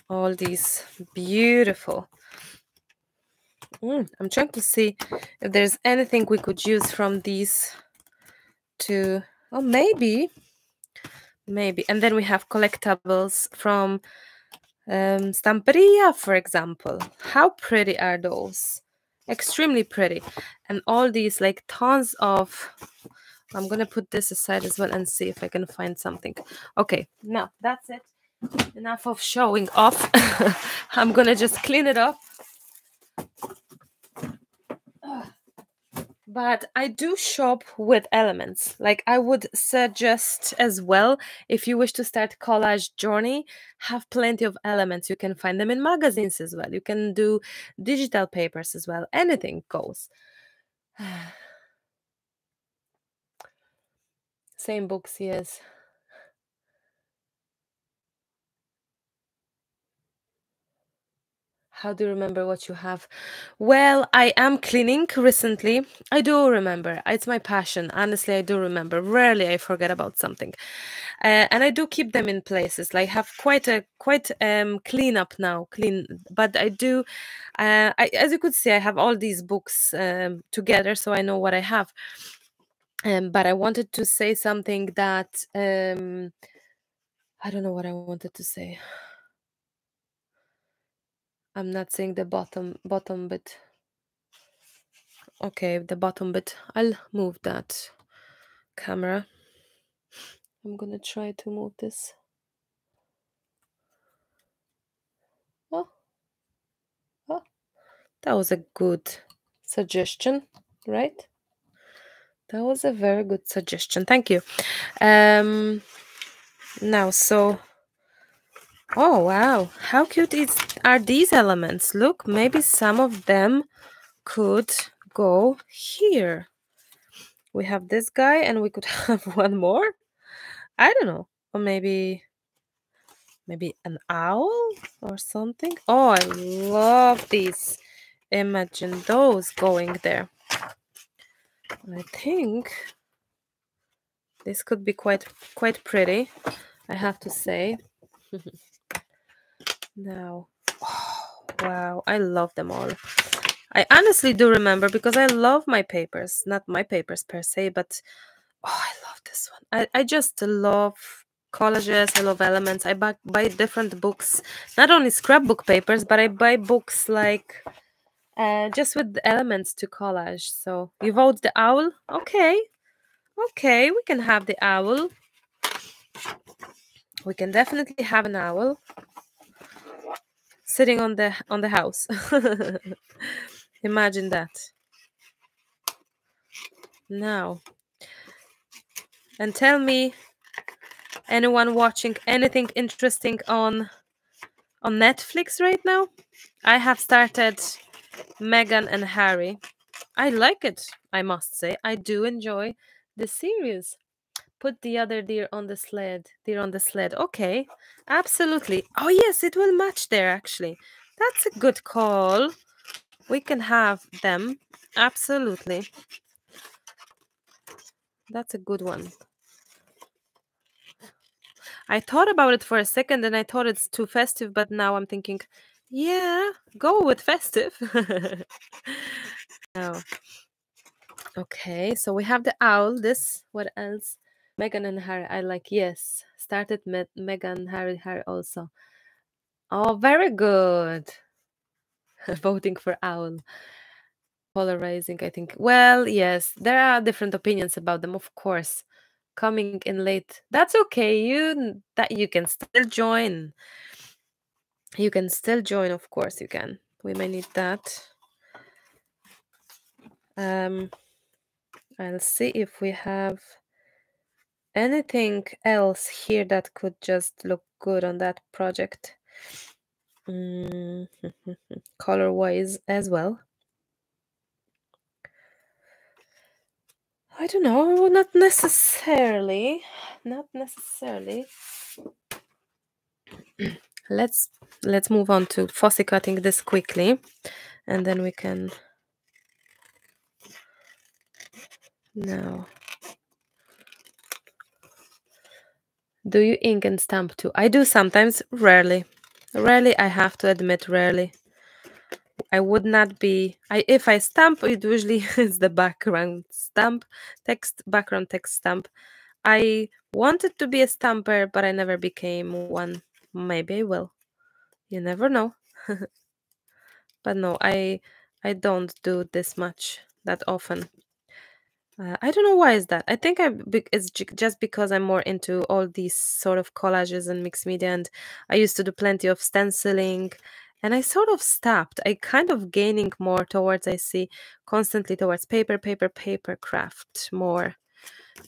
all these beautiful. I'm trying to see if there's anything we could use from these. To, oh, maybe, and then we have collectibles from Stamperia, for example. How pretty are those? Extremely pretty. And all these, like, tons of, I'm gonna put this aside as well and see if I can find something. Okay, now that's it, enough of showing off. I'm gonna just clean it up. But I do shop with elements. Like, I would suggest as well, if you wish to start collage journey, have plenty of elements. You can find them in magazines as well. You can do digital papers as well. Anything goes. Same books, yes. How do you remember what you have? Well, I am cleaning recently. I do remember. It's my passion. Honestly, I do remember. Rarely I forget about something. And I do keep them in places. Like, have quite clean up now. Clean. But I do, as you could see, I have all these books together, so I know what I have. But I wanted to say something that, I don't know what I wanted to say. I'm not seeing the bottom bit. Okay, the bottom bit. I'll move that camera. I'm gonna try to move this. Oh, that was a good suggestion, right? That was a very good suggestion. Thank you. Now, so. Oh, wow. How cute are these elements? Look, maybe some of them could go here. We have this guy and we could have one more. I don't know. Or maybe an owl or something. Oh, I love these. Imagine those going there. I think this could be quite pretty, I have to say. Now, oh, wow, I love them all. I honestly do remember because I love my papers. Not my papers per se, but oh, I love this one. I just love collages. I love elements. I buy different books, not only scrapbook papers, but I buy books like just with elements to collage. So you vote the owl? Okay, we can have the owl. We can definitely have an owl. Sitting on the house. Imagine that. Now, and tell me, anyone watching anything interesting on Netflix right now? I have started Meghan and Harry. I like it, I must say. I do enjoy the series. Put the other deer on the sled. Deer on the sled. Okay, absolutely. Oh, yes, it will match there, actually. That's a good call. We can have them. Absolutely. That's a good one. I thought about it for a second, and I thought it's too festive, but now I'm thinking, yeah, go with festive. Oh. Okay, so we have the owl. This, what else? Meghan and Harry, I like, yes. Started with Meghan and Harry also. Oh, very good. Voting for owl. Polarizing, I think. Well, yes, there are different opinions about them, of course. Coming in late, that's okay. You can still join. You can still join, of course you can. We may need that. I'll see if we have anything else here that could just look good on that project. Color wise as well. I don't know, not necessarily. Let's move on to fussy cutting this quickly, and then we can now. Do you ink and stamp too? I do sometimes, rarely. Rarely, I have to admit, rarely. I would not be. If I stamp, it usually is the background stamp, background text stamp. I wanted to be a stamper, but I never became one. Maybe I will. You never know. But no, I don't do this much that often. I don't know why is that. I think it's just because I'm more into all these sort of collages and mixed media, and I used to do plenty of stenciling, and I sort of stopped. I kind of gaining more towards, I see, constantly towards paper craft more,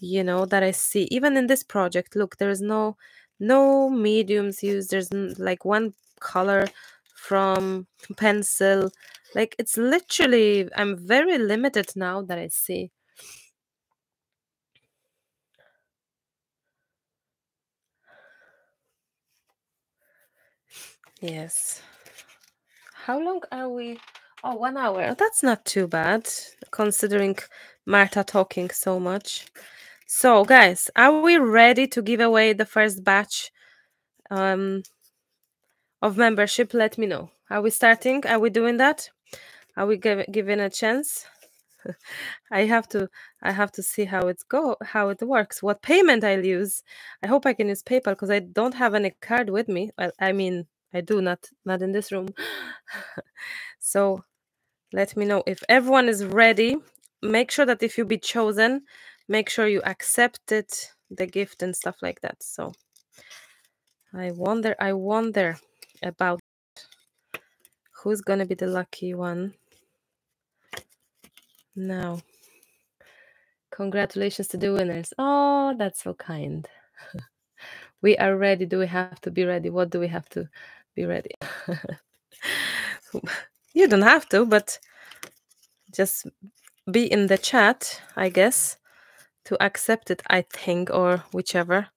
you know, that I see. Even in this project, look, there is no mediums used. There's like one color from pencil. Like, it's literally, I'm very limited now that I see. Yes. How long are we? Oh, 1 hour. That's not too bad, considering Marta talking so much. So, guys, are we ready to give away the first batch of membership? Let me know. Are we starting? Are we doing that? Are we giving a chance? I have to see how it works, what payment I'll use. I hope I can use PayPal, because I don't have any card with me. Well, I mean, I do not in this room. So let me know if everyone is ready. Make sure that if you be chosen, make sure you accept it, the gift and stuff like that. So I wonder about who's gonna be the lucky one. Now, congratulations to the winners. Oh, that's so kind. We are ready. Do we have to be ready? What do we have to be ready? You don't have to, but just be in the chat, I guess, to accept it, I think, or whichever.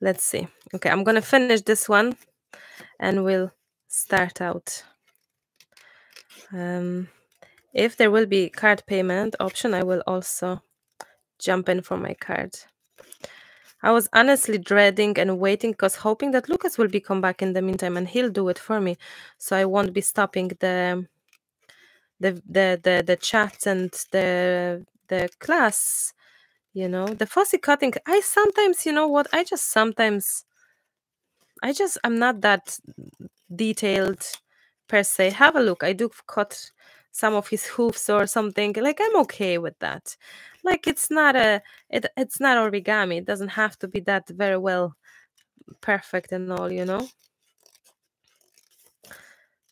Let's see. Okay, I'm gonna finish this one and we'll start out. If there will be card payment option, I will also jump in for my card. I was honestly dreading and waiting, because hoping that Lucas will come back in the meantime and he'll do it for me, so I won't be stopping the chats and the class, you know, the fussy cutting. I sometimes, you know what? I just I'm not that detailed per se. Have a look. I do cut some of his hoofs or something. Like, I'm okay with that. Like, it's not origami. It doesn't have to be that very well perfect and all, you know.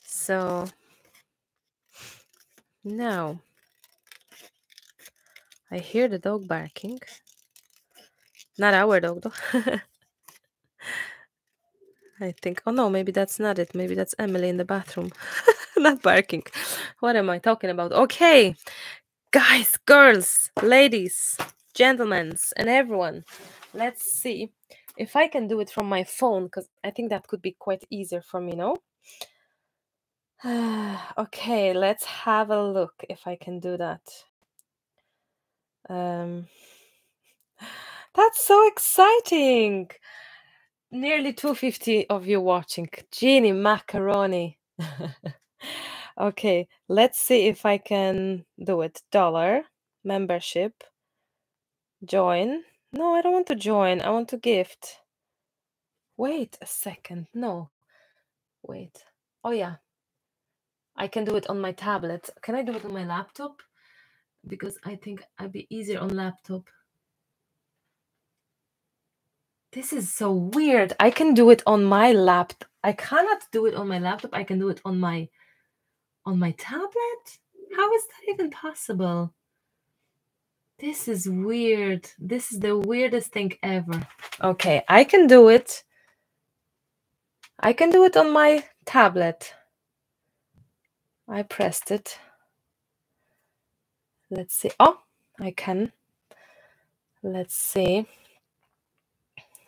So now I hear the dog barking. Not our dog though. I think, oh no, maybe that's not it. Maybe that's Emily in the bathroom. Not barking. What am I talking about? Okay, guys, girls, ladies, gentlemen, and everyone, Let's see if I can do it from my phone, because I think that could be quite easier for me, no? Okay, let's have a look if I can do that. That's so exciting! Nearly 250 of you watching. Ginnie Macaroni. Okay, let's see if I can do it. Dollar, membership, join. No, I don't want to join. I want to gift. Wait a second. No. Wait. Oh, yeah. I can do it on my tablet. Can I do it on my laptop? Because I think I'd be easier on laptop. This is so weird. I can do it on my laptop. I cannot do it on my laptop. I can do it on my tablet. How is that even possible? This is weird. This is the weirdest thing ever. Okay, I can do it. I can do it on my tablet. I pressed it. Let's see. Oh, I can. Let's see.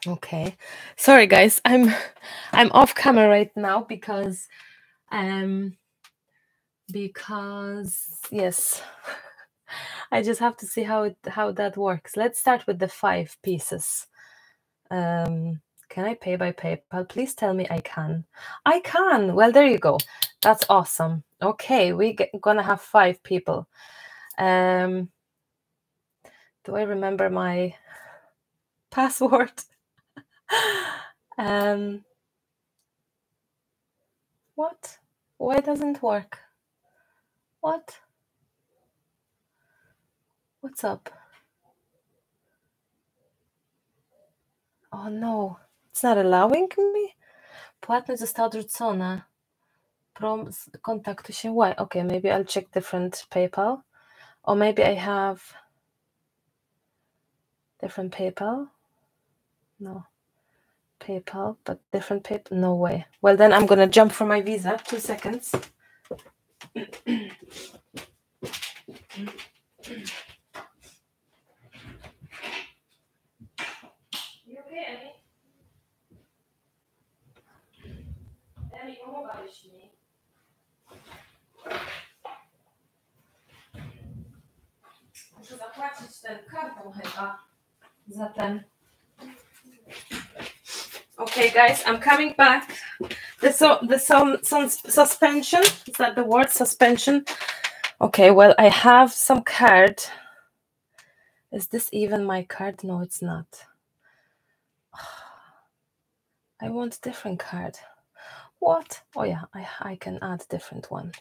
Okay. Sorry guys, I'm off camera right now because yes. I just have to see how that works. Let's start with the 5 pieces. Can I pay by PayPal? Please tell me I can. I can. Well, there you go. That's awesome. Okay, we're gonna have 5 people. Do I remember my password? What? Why doesn't it work? What? What's up? Oh no, it's not allowing me. Płatność została odrzucona. Prom kontaktu się. Why? Okay, maybe I'll check different PayPal, or maybe I have different PayPal. No, PayPal, but different PayPal. No way. Well, then I'm gonna jump for my Visa. 2 seconds. Muszę zapłacić ten kartą chyba za ten. Okay guys, I'm coming back. Suspension, is that the word? Suspension. Okay, well I have some card. Is this even my card? No, it's not. I want a different card. What? Oh yeah, I can add different one.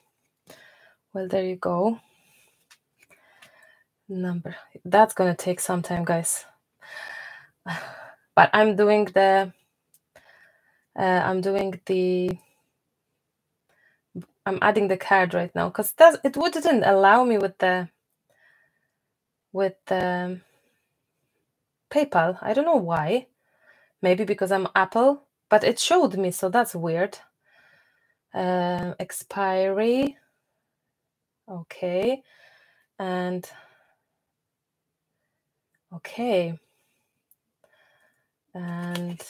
Well, there you go. Number. That's gonna take some time, guys. But I'm doing the. I'm adding the card right now because it wouldn't allow me with the. With the. PayPal. I don't know why. Maybe because I'm Apple, but it showed me, so that's weird. Expiry. Okay, and. Okay, and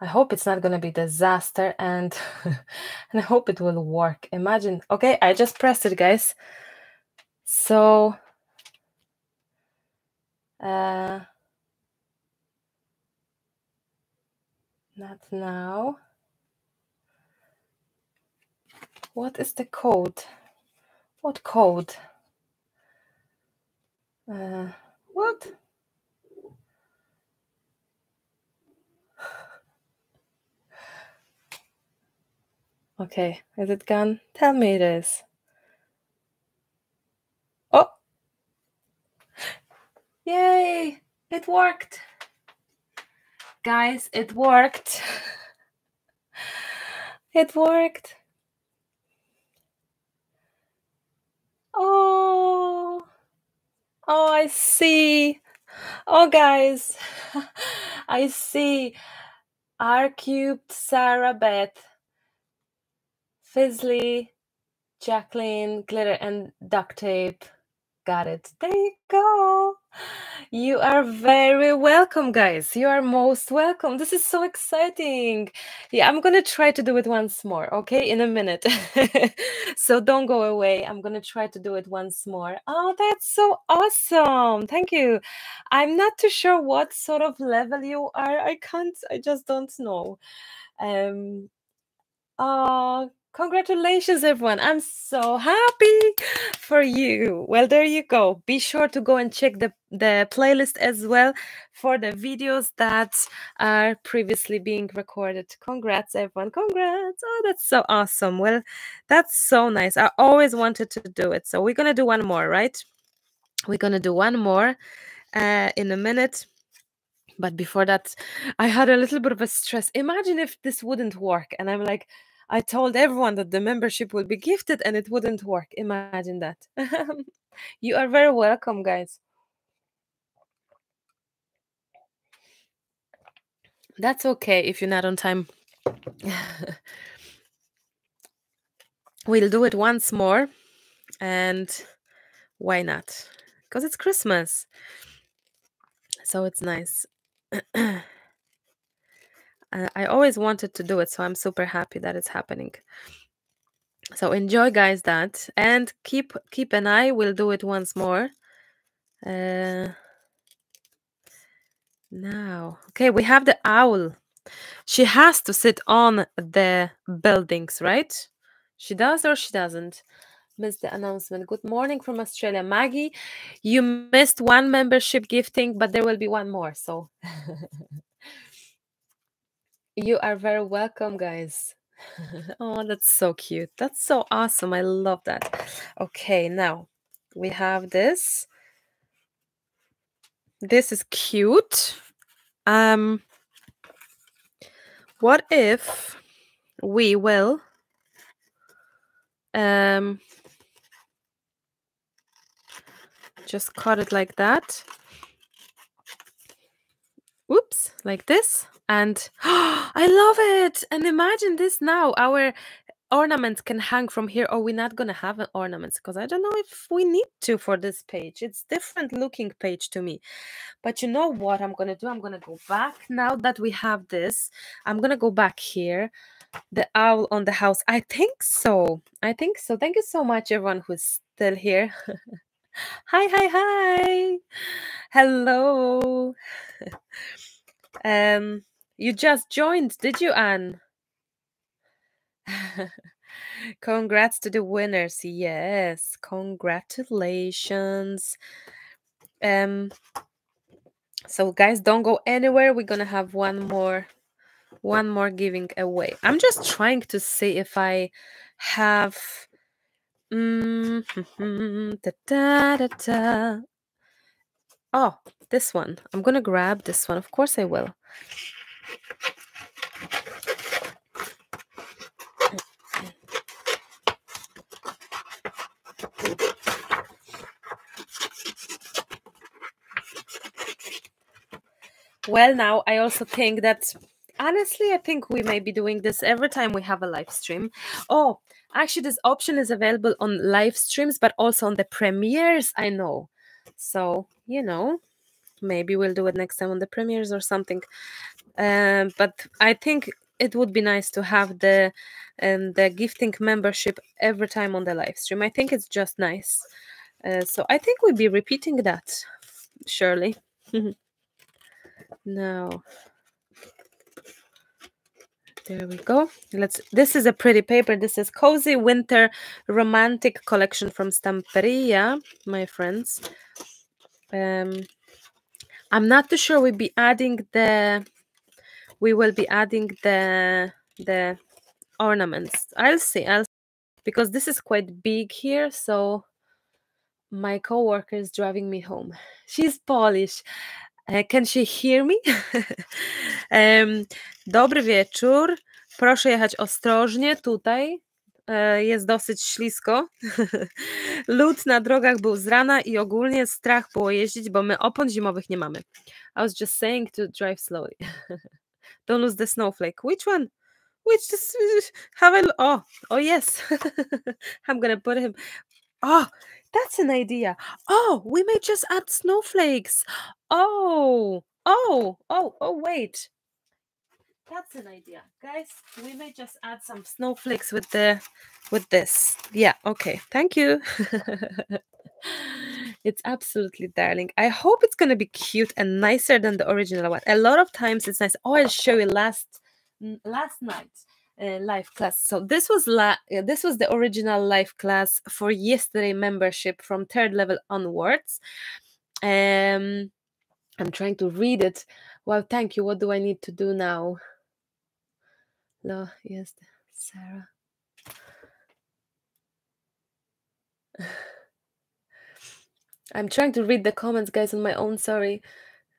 I hope it's not going to be disaster, and and I hope it will work. Imagine. Okay, I just pressed it, guys. So not now. What is the code? What code? What? Okay, is it gone? Tell me it is. Oh! Yay! It worked! Guys, it worked! It worked! Oh, I see. Oh, guys, I see. R cubed, Sarah, Beth, Fizzly, Jacqueline, glitter and duct tape. Got it. There you go. You are very welcome, guys. You are most welcome. This is so exciting. Yeah, I'm going to try to do it once more, okay, in a minute. So don't go away. I'm going to try to do it once more. Oh, that's so awesome. Thank you. I'm not too sure what sort of level you are. I just don't know. Congratulations, everyone. I'm so happy for you. Well, there you go. Be sure to go and check the playlist as well for the videos that are previously being recorded. Congrats, everyone. Congrats. Oh, that's so awesome. Well, that's so nice. I always wanted to do it. So we're going to do one more, right? We're going to do one more in a minute. But before that, I had a little bit of a stress. Imagine if this wouldn't work. And I'm like, I told everyone that the membership will be gifted and it wouldn't work. Imagine that. You are very welcome, guys. That's okay if you're not on time. We'll do it once more. And why not? Because it's Christmas. So it's nice. I always wanted to do it, so I'm super happy that it's happening. So enjoy, guys, that. And keep an eye. We'll do it once more. Now. Okay, we have the owl. She has to sit on the buildings, right? She does or she doesn't? Missed the announcement. Good morning from Australia. Maggie, you missed one membership gifting, but there will be one more, so... You are very welcome, guys. Oh, that's so cute. That's so awesome. I love that. Okay, now we have this. This is cute. What if we will just cut it like that? Oops, like this. And oh, I love it. And imagine this now. Our ornaments can hang from here. Oh, we're not going to have an ornaments because I don't know if we need to for this page. It's different looking page to me. But you know what I'm going to do? I'm going to go back now that we have this. I'm going to go back here. The owl on the house. I think so. I think so. Thank you so much, everyone who's still here. Hi, hi, hi. Hello. You just joined, did you, Anne? Congrats to the winners. Yes, congratulations. So guys, don't go anywhere. We're gonna have one more giving away. I'm just trying to see if I have Oh, this one. I'm going to grab this one. Of course I will. Well, now I also think that, honestly, I think we may be doing this every time we have a live stream. Oh, actually, this option is available on live streams, but also on the premieres, I know. So, you know, maybe we'll do it next time on the premieres or something. But I think it would be nice to have the gifting membership every time on the live stream. I think it's just nice. So I think we'll be repeating that, surely. Now, there we go. This is a pretty paper. This is Cozy Winter Romantic Collection from Stamperia, my friends. I'm not too sure we will be adding the ornaments. I'll see, because this is quite big here, so my coworker is driving me home. She's Polish. Can she hear me? Dobry wieczór. Proszę jechać ostrożnie tutaj. Jest dosyć ślisko. Lód na drogach był z rana I ogólnie strach było jeździć, bo my opon zimowych nie mamy. I was just saying to drive slowly. Don't lose the snowflake. Which one? Which is how I oh yes. I'm gonna put him. Oh, that's an idea. Oh, we may just add snowflakes. Oh wait. That's an idea, guys. We may just add some snowflakes with the this. Yeah, okay. Thank you. It's absolutely darling. I hope it's gonna be cute and nicer than the original one. A lot of times it's nice. Oh, I'll show you last night live class. So this was the original live class for yesterday membership from 3rd level onwards. I'm trying to read it. Well, thank you. What do I need to do now? No, yes, Sarah. I'm trying to read the comments, guys, on my own. Sorry.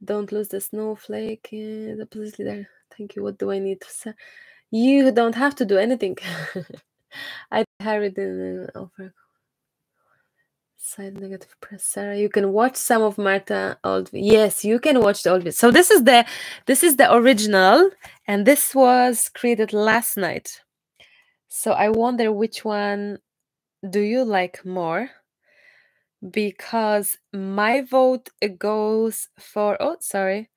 Don't lose the snowflake. Absolutely there. Thank you. What do I need to say? You don't have to do anything. I carried in over. Side negative press. Sarah, you can watch some of Marta old. Yes, you can watch the old videos. So this is the original, and this was created last night. So I wonder which one do you like more? Because my vote goes for, oh, sorry.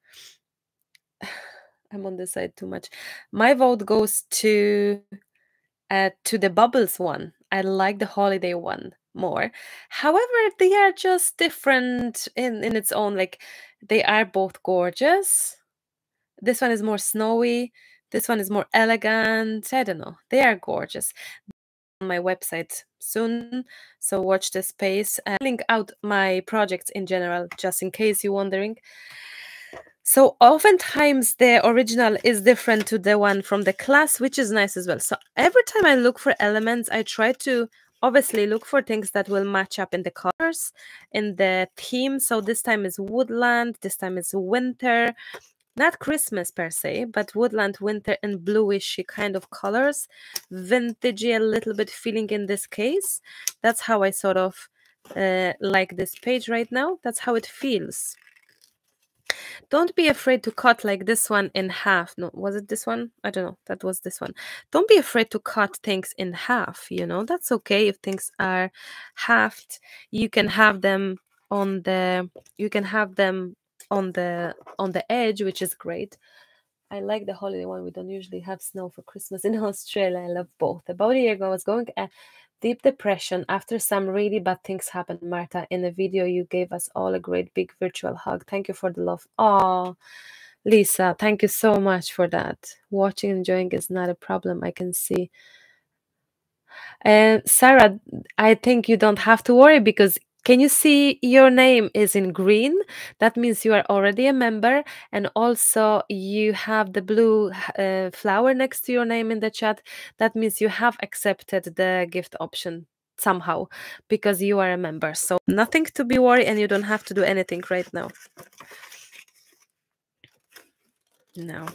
I'm on the side too much. My vote goes to the bubbles one. I like the holiday one more. However, they are just different in its own. Like, they are both gorgeous. This one is more snowy. This one is more elegant. I don't know. They are gorgeous. On my website soon, so watch this space. I'll link out my projects in general, just in case you're wondering. So oftentimes the original is different to the one from the class, which is nice as well. So every time I look for elements, I try to obviously look for things that will match up in the colors, in the theme. So this time is woodland, this time is winter, not Christmas per se, but woodland, winter, and bluishy kind of colors, vintagey a little bit feeling in this case. That's how I sort of like this page right now. That's how it feels. Don't be afraid to cut like this one in half. No, was it this one? I don't know. That was this one. Don't be afraid to cut things in half. You know, that's okay if things are halved. You can have them on the. You can have them on the edge, which is great. I like the holiday one. We don't usually have snow for Christmas in Australia. I love both. About a year ago, I was going a deep depression after some really bad things happened. Marta, in a video, you gave us all a great big virtual hug. Thank you for the love. Oh, Lisa, thank you so much for that. Watching and enjoying is not a problem. I can see. And Sarah, I think you don't have to worry, because can you see your name is in green? That means you are already a member, and also you have the blue flower next to your name in the chat. That means you have accepted the gift option somehow, because you are a member. So nothing to be worried, and you don't have to do anything right now. No.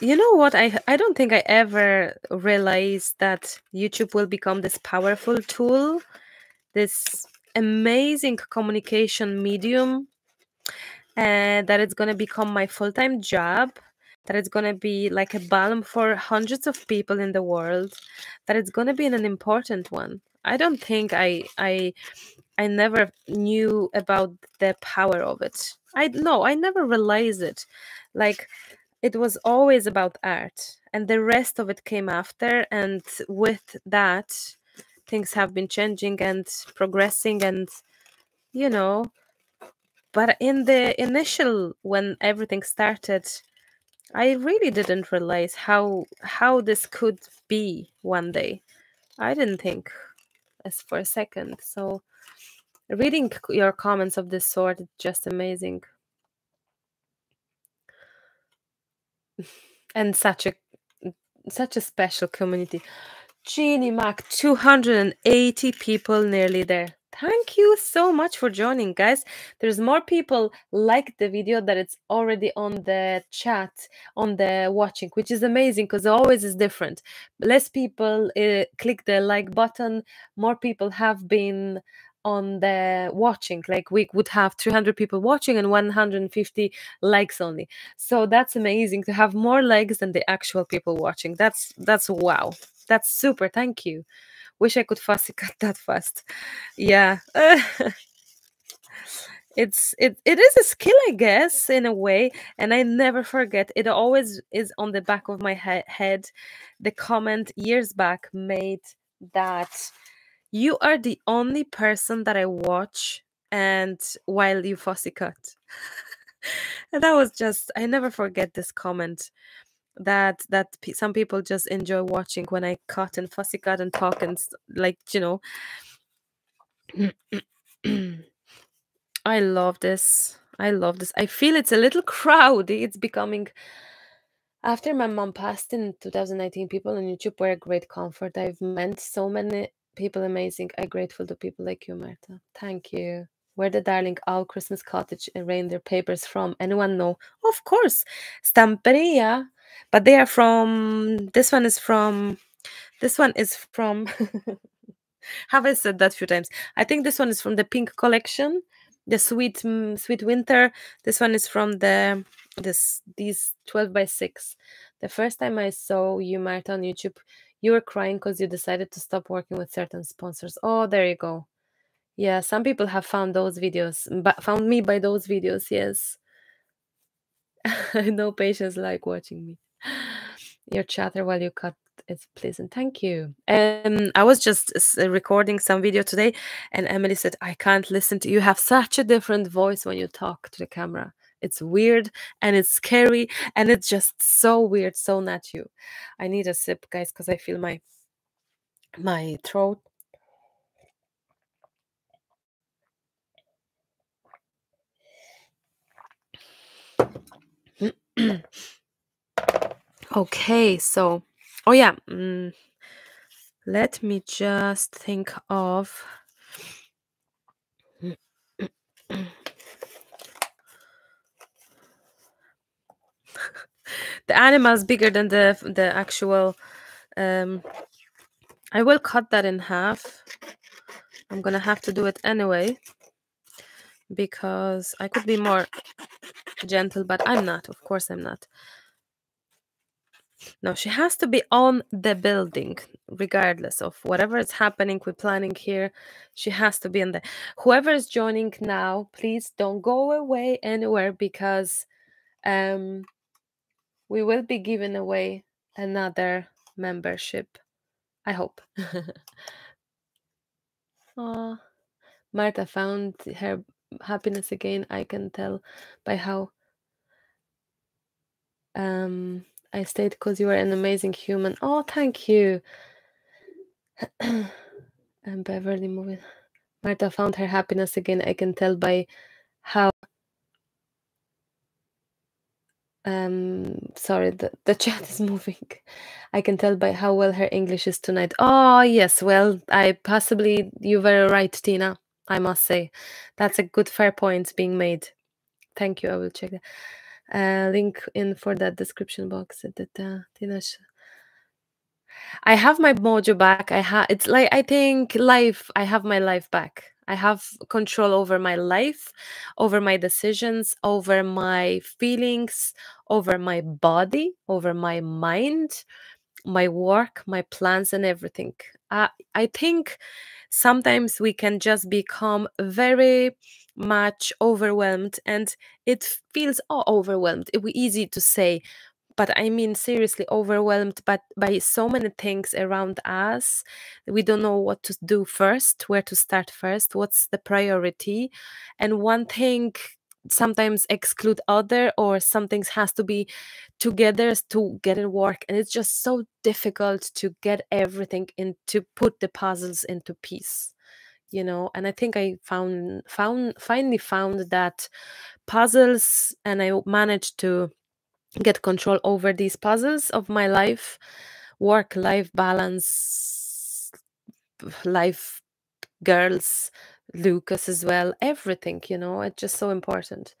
You know what? I don't think I ever realized that YouTube will become this powerful tool, this amazing communication medium, and that it's going to become my full-time job, that it's going to be like a balm for hundreds of people in the world, that it's going to be an important one. I don't think I never knew about the power of it. I never realized it. Like, it was always about art, and the rest of it came after. And with that, things have been changing and progressing, and you know. But in the initial, when everything started, I really didn't realize how this could be one day. I didn't think as for a second. So reading your comments of this sort is just amazing. And such a special community. Ginnie Mac, 280 people nearly there. Thank you so much for joining, guys. There's more people like the video that it's already on the chat, on the watching, which is amazing, because always is different. Less people click the like button. More people have been on the watching. Like we would have 300 people watching and 150 likes only. So that's amazing to have more likes than the actual people watching. That's wow. That's super. Thank you. Wish I could fast cut that fast. Yeah. It is a skill, I guess, in a way, and I never forget. It always is on the back of my head. The comment years back made that you are the only person that I watch and while you fussy cut. And that was just, I never forget this comment that some people just enjoy watching when I cut and fussy cut and talk and like, you know. I love this. I love this. I feel it's a little crowded. It's becoming, after my mom passed in 2019, people on YouTube were a great comfort. I've met so many people amazing. I'm grateful to people like you, Marta. Thank you. Where the darling owl Christmas cottage and reindeer papers from? Anyone know? Of course, Stamperia. But they are from, this one is from, have I said that a few times? I think this one is from the pink collection. The sweet winter. This one is from these 12x6. The first time I saw you, Marta, on YouTube, you were crying because you decided to stop working with certain sponsors. Oh, there you go. Yeah, some people have found those videos, but found me by those videos. Yes. No patients like watching me. Your chatter while you cut. It's pleasant. Thank you. I was just recording some video today, and Emily said, I can't listen to you. You have such a different voice when you talk to the camera. It's weird, and it's scary, and it's just so weird, so not you. I need a sip, guys, because I feel my throat. Okay, so... Oh, yeah. Let me just think of... The animal's bigger than the actual... I will cut that in half. I'm going to have to do it anyway, because I could be more gentle, but I'm not. Of course I'm not. No, she has to be on the building, regardless of whatever is happening. We're planning here. She has to be in there. Whoever is joining now, please don't go away anywhere, because we will be giving away another membership, I hope. Oh, Marta found her happiness again. I can tell by how... I stayed because you are an amazing human. Oh, thank you. And Beverly moving. Marta found her happiness again. I can tell by how. Sorry, the chat is moving. I can tell by how well her English is tonight. Oh, yes. Well, you were right, Tina. I must say, that's a good fair point being made. Thank you. I will check that. Link in for that description box. I have my mojo back. It's like, I think life, I have my life back. I have control over my life, over my decisions, over my feelings, over my body, over my mind, my work, my plans, and everything. I think sometimes we can just become very much overwhelmed, and it feels overwhelmed. It would be easy to say, but I mean seriously overwhelmed, but by so many things around us. We don't know what to do first, where to start first, what's the priority, and one thing sometimes exclude other, or some things has to be together to get it work, and it's just so difficult to get everything in, to put the puzzles into piece. You know, and I think I finally found that puzzles, and I managed to get control over these puzzles of my life, work-life balance, life, girls, Lucas as well, everything, you know, it's just so important.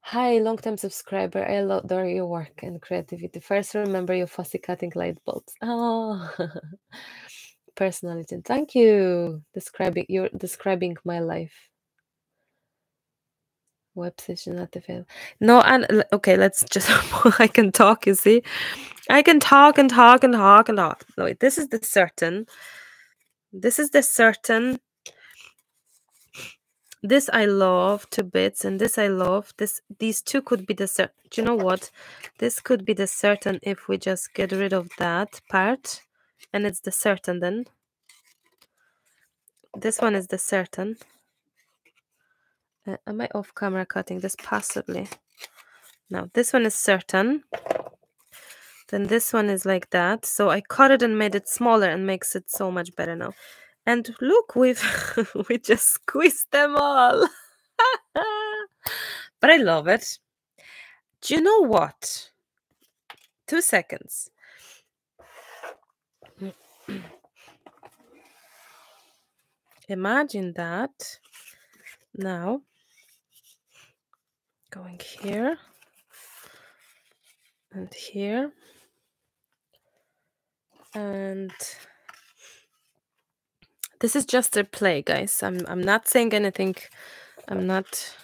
Hi, long-time subscriber. I adore your work and creativity. First, remember your fussy cutting light bulbs. Oh, personality. Thank you. You're describing my life. Web session not available. No, and okay, let's just I can talk, you see. I can talk and talk and talk and talk. No, wait, this is the certain. This is the certain. This I love to bits, and this I love. These two could be the certain. Do you know what? This could be the certain if we just get rid of that part. And it's the certain then. This one is the certain. Am I off camera cutting this? Possibly. No, this one is certain. Then this one is like that. So I cut it and made it smaller and makes it so much better now. And look, we've we just squeezed them all. But I love it. Do you know what? 2 seconds. Imagine that. Now, going here and here, and this is just a play, guys. I'm not saying anything. I'm not.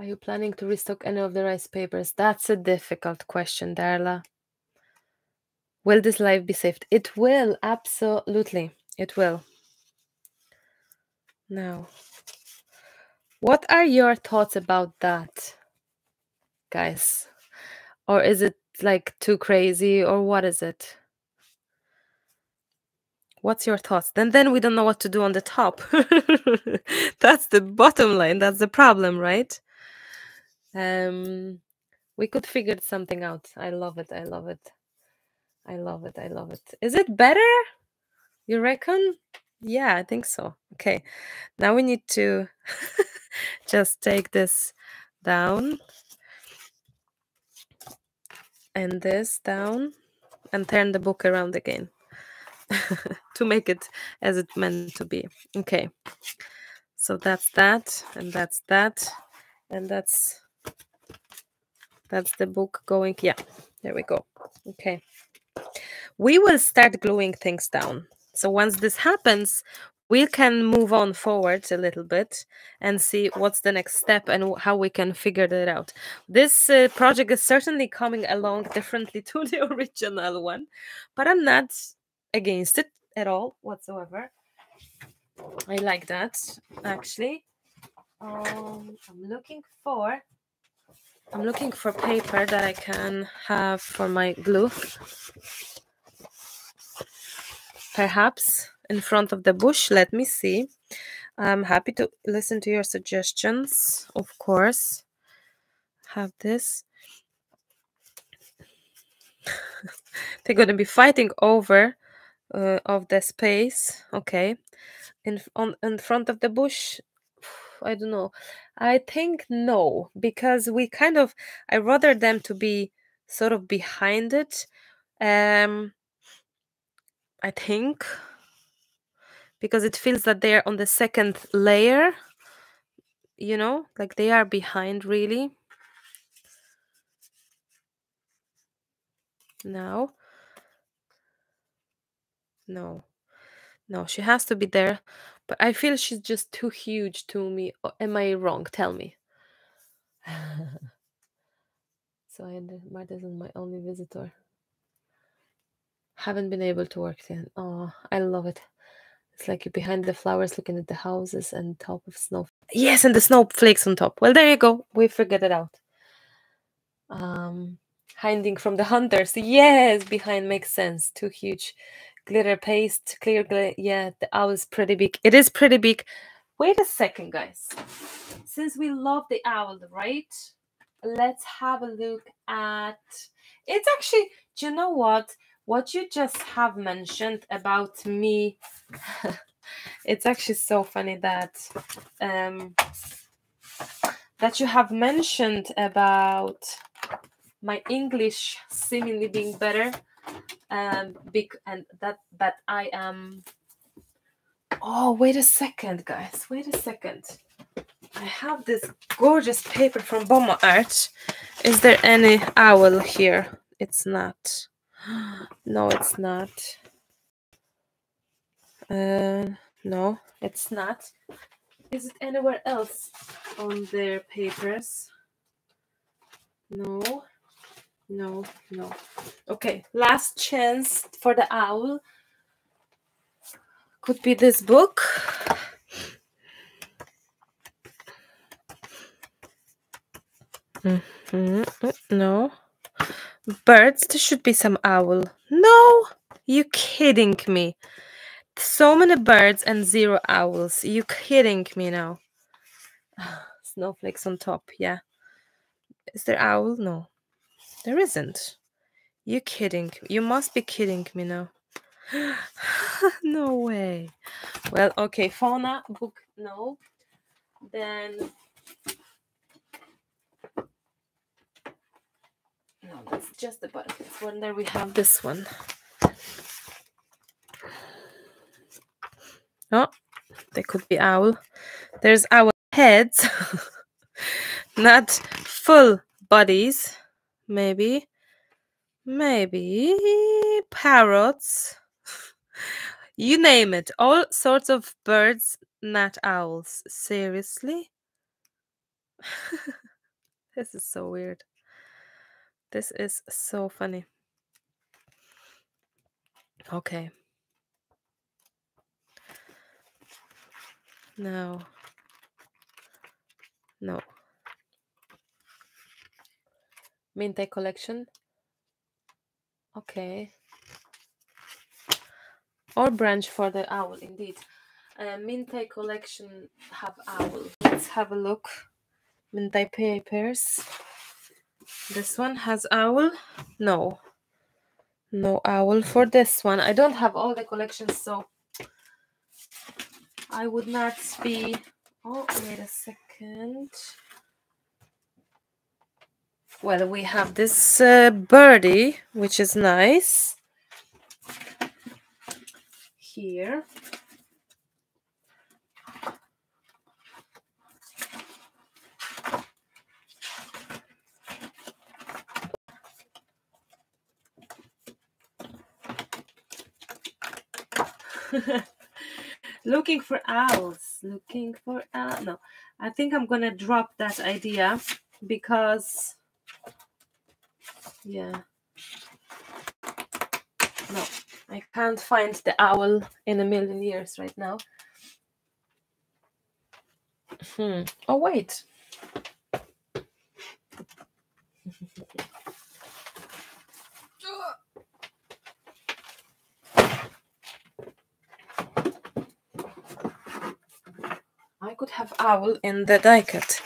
Are you planning to restock any of the rice papers? That's a difficult question, Darla. Will this live be saved? It will, absolutely. It will. Now, what are your thoughts about that, guys? Or is it like too crazy, or what is it? What's your thoughts? Then we don't know what to do on the top. That's the bottom line. That's the problem, right? We could figure something out. I love it. I love it. I love it. I love it. Is it better? You reckon? Yeah, I think so. Okay. Now we need to just take this down and this down and turn the book around again to make it as it meant to be. Okay. So that's that, and that's that, and that's... That's the book going. Yeah, there we go. Okay. We will start gluing things down. So once this happens, we can move on forward a little bit and see what's the next step and how we can figure that out. This project is certainly coming along differently to the original one, but I'm not against it at all whatsoever. I like that, actually. I'm looking for paper that I can have for my glue. Perhaps in front of the bush. Let me see. I'm happy to listen to your suggestions, of course. Have this. They're going to be fighting over of the space. Okay. In front of the bush. I don't know. I think no, because we kind of, I rather them to be sort of behind it. I think because it feels that they're on the second layer, you know, like they are behind really. No. No. No, she has to be there. But I feel she's just too huge to me. Or am I wrong? Tell me. So Marta isn't my only visitor. Haven't been able to work then. Oh, I love it. It's like you're behind the flowers looking at the houses and top of snow. Yes, and the snowflakes on top. Well, there you go. We figured it out. Hiding from the hunters. Yes, behind makes sense. Too huge. Glitter paste, clear glitter. Yeah, the owl is pretty big. It is pretty big. Wait a second, guys. Since we love the owl, right? Let's have a look at... It's actually... Do you know what? What you just have mentioned about me... It's actually so funny that... that you have mentioned about my English seemingly being better... and that I am Oh, wait a second, guys. Wait a second. I have this gorgeous paper from Bomber Art. Is there any owl here? It's not. No, it's not. No, it's not. Is it anywhere else on their papers? No. No, no. Okay, last chance for the owl. Could be this book. No. Birds, there should be some owl. No, you kidding me. So many birds and zero owls. You kidding me now. Snowflakes on top, yeah. Is there owl? No. There isn't. You kidding. You must be kidding me now. No way. Well, okay. Fauna book, no. Then... no, that's just the bird. One there we have this one. Oh, they could be owl. There's owl heads. Not full bodies. Maybe, maybe parrots, you name it, all sorts of birds, not owls. Seriously? This is so weird. This is so funny. Okay. No. No. Mintay collection. Okay. Or branch for the owl, indeed. Mintay collection have owl. Let's have a look. Mintay papers. This one has owl. No. No owl for this one. I don't have all the collections, so I would not be... oh, wait a second. Well, we have this birdie, which is nice. Here. Looking for owls. Looking for owls. No, I think I'm going to drop that idea because... yeah. No, I can't find the owl in a million years right now. Oh, wait. I could have owl in the die cut.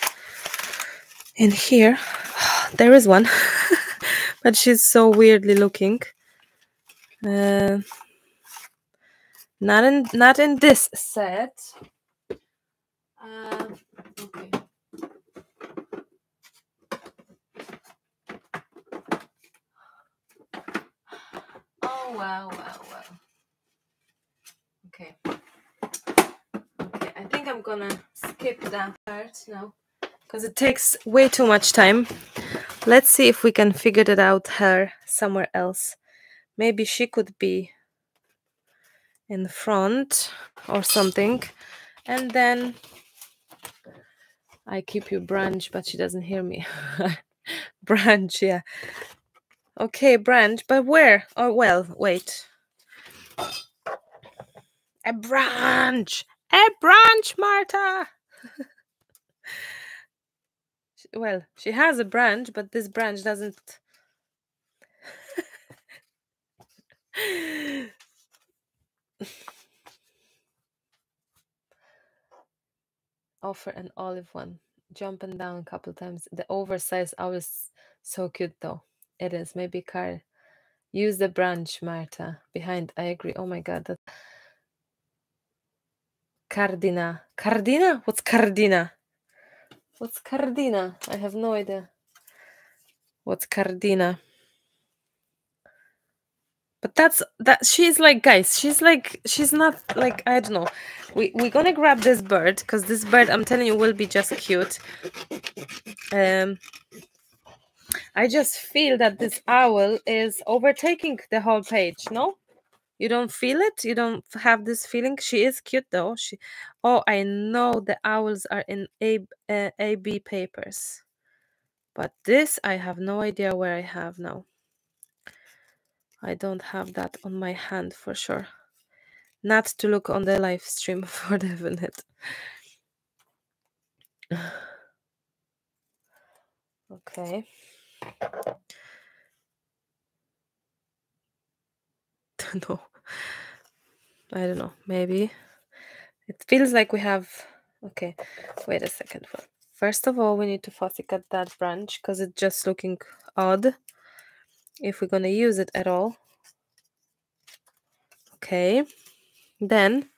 In here, there is one. But she's so weirdly looking. Not in this set. Okay. Oh wow, wow, wow. Okay. Okay, I think I'm gonna skip that part now because it takes way too much time. Let's see if we can figure it out her somewhere else. Maybe she could be in the front or something. And then I keep you branch, but she doesn't hear me. Branch, yeah. Okay, branch, but where? Oh, well, wait. A branch! A branch, Marta! Well, she has a branch, but this branch doesn't. Offer an olive one. Jumping down a couple times. The oversized owl is so cute, though. It is. Maybe Karen. Use the branch, Marta. Behind. I agree. Oh my God. That... Cardina. Cardina? What's Cardina? What's Cardina? I have no idea. What's Cardina? But that she's like, guys, she's not like, I don't know. We're gonna grab this bird, because this bird, I'm telling you, will be just cute. I just feel that this owl is overtaking the whole page, no? You don't feel it? You don't have this feeling? She is cute though. Oh, I know the owls are in AB papers. But this, I have no idea where I have now. I don't have that on my hand for sure. Not to look on the live stream for definite. Okay. No, I don't know. Maybe it feels like we have. Okay, wait a second. First of all, we need to fussy cut that branch because it's just looking odd. If we're gonna use it at all. Okay, then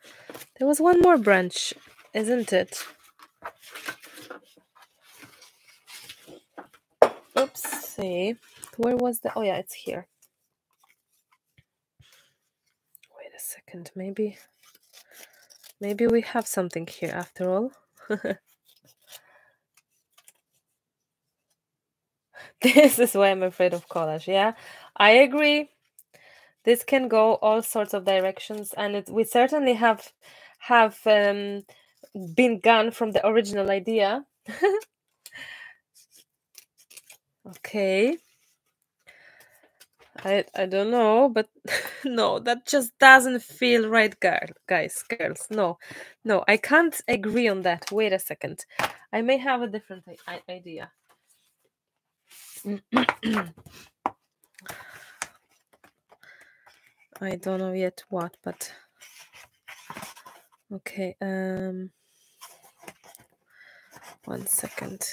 there was one more branch, isn't it? Oops, see, where was the, oh yeah, it's here. Wait a second, maybe we have something here after all. This is why I'm afraid of collage. Yeah, I agree. This can go all sorts of directions, and we certainly have been gone from the original idea. Okay. I don't know, but no, that just doesn't feel right, girls. No, I can't agree on that. Wait a second. I may have a different idea. I don't know yet what, but okay, 1 second.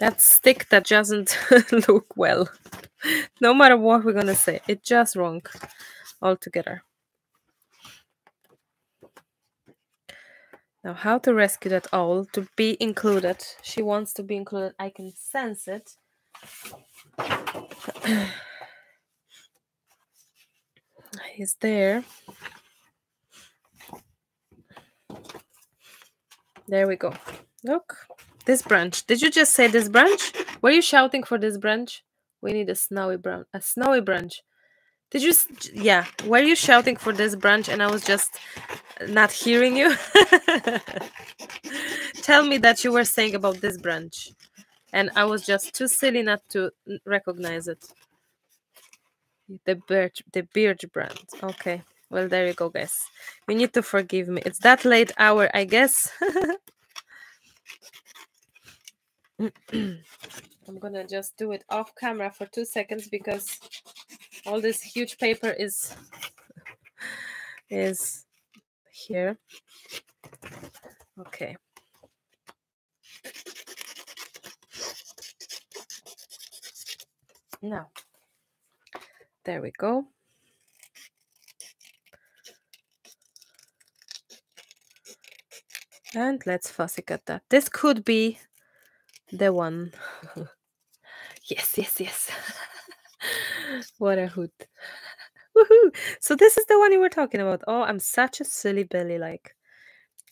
That stick that doesn't look well, no matter what we're gonna say, it's just wrong altogether. Now, how to rescue that owl to be included. She wants to be included. I can sense it. He's there. There we go. Look, this branch. Did you just say this branch? Were you shouting for this branch? We need a snowy branch. Did you? Yeah. Were you shouting for this branch? And I was just not hearing you. Tell me that you were saying about this branch, and I was just too silly not to recognize it. The birch branch. Okay. Well, there you go, guys. You need to forgive me. It's that late hour, I guess. I'm gonna just do it off camera for 2 seconds because all this huge paper is here. Okay. Now, there we go. And let's fussy cut that. This could be the one. Yes. What a hoot. Woohoo! So this is the one you were talking about. Oh, I'm such a silly belly, like.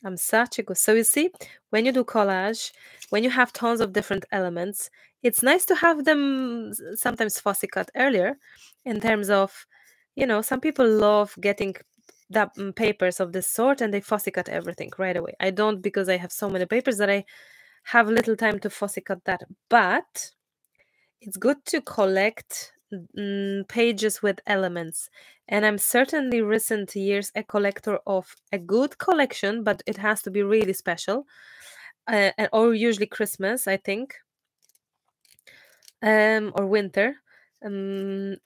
I'm such a good... So you see, when you do collage, when you have tons of different elements, it's nice to have them sometimes fussy cut earlier in terms of, you know, some people love getting that papers of this sort and they fussy cut everything right away. I don't, because I have so many papers that I have little time to fussy cut that. But it's good to collect... pages with elements, and I'm certainly recent years a collector of a good collection, but it has to be really special, or usually Christmas, I think, or winter, and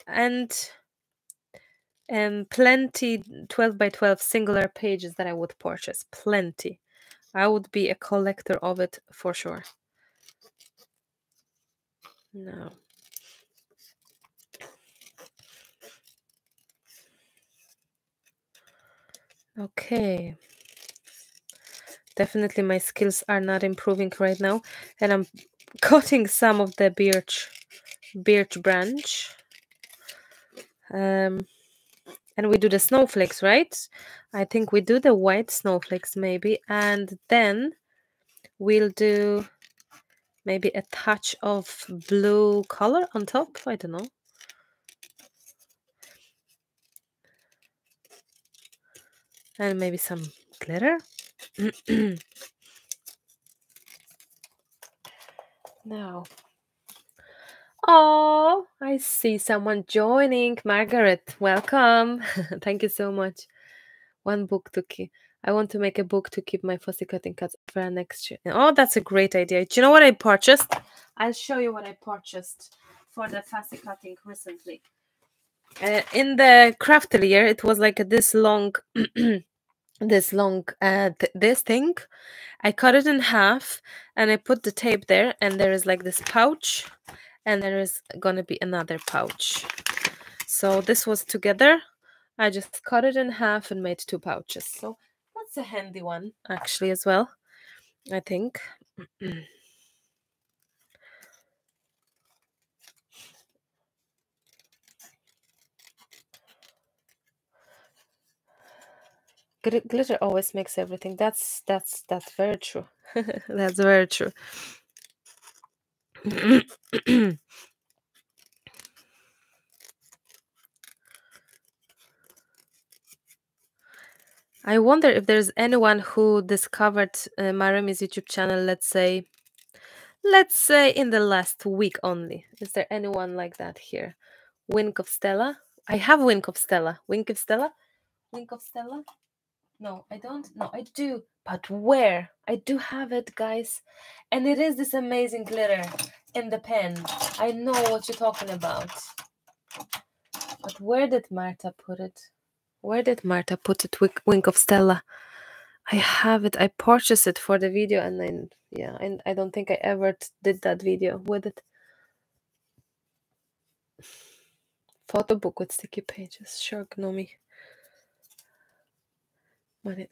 plenty 12 by 12 singular pages that I would purchase, plenty. I would be a collector of it for sure. No. Okay, definitely my skills are not improving right now, and I'm cutting some of the birch birch branch. And we do the snowflakes, right? I think we do the white snowflakes maybe, and then we'll do maybe a touch of blue color on top. I don't know. And maybe some glitter. Now, oh, I see someone joining. Margaret, welcome. Thank you so much. One book to keep. I want to make a book to keep my fussy cutting cats for next year. Oh, that's a great idea. Do you know what I purchased? I'll show you what I purchased for the fussy cutting recently. In the craftelier, it was like this long, this thing. I cut it in half and I put the tape there, and there is like this pouch. And there is going to be another pouch. So this was together. I just cut it in half and made two pouches. So that's a handy one actually as well, I think. Glitter always makes everything. That's very true. That's very true. I wonder if there's anyone who discovered Maremi's YouTube channel, let's say in the last week only. Is there anyone like that here? Wink of Stella. I have Wink of Stella. Wink of Stella? Wink of Stella? No, I don't. No, I do. But where? I do have it, guys. And it is this amazing glitter in the pen. I know what you're talking about. But where did Marta put it? Where did Marta put it? Wink of Stella. I have it. I purchased it for the video. And then, yeah, and I don't think I ever did that video with it. Photo book with sticky pages. Sure, Gnomi.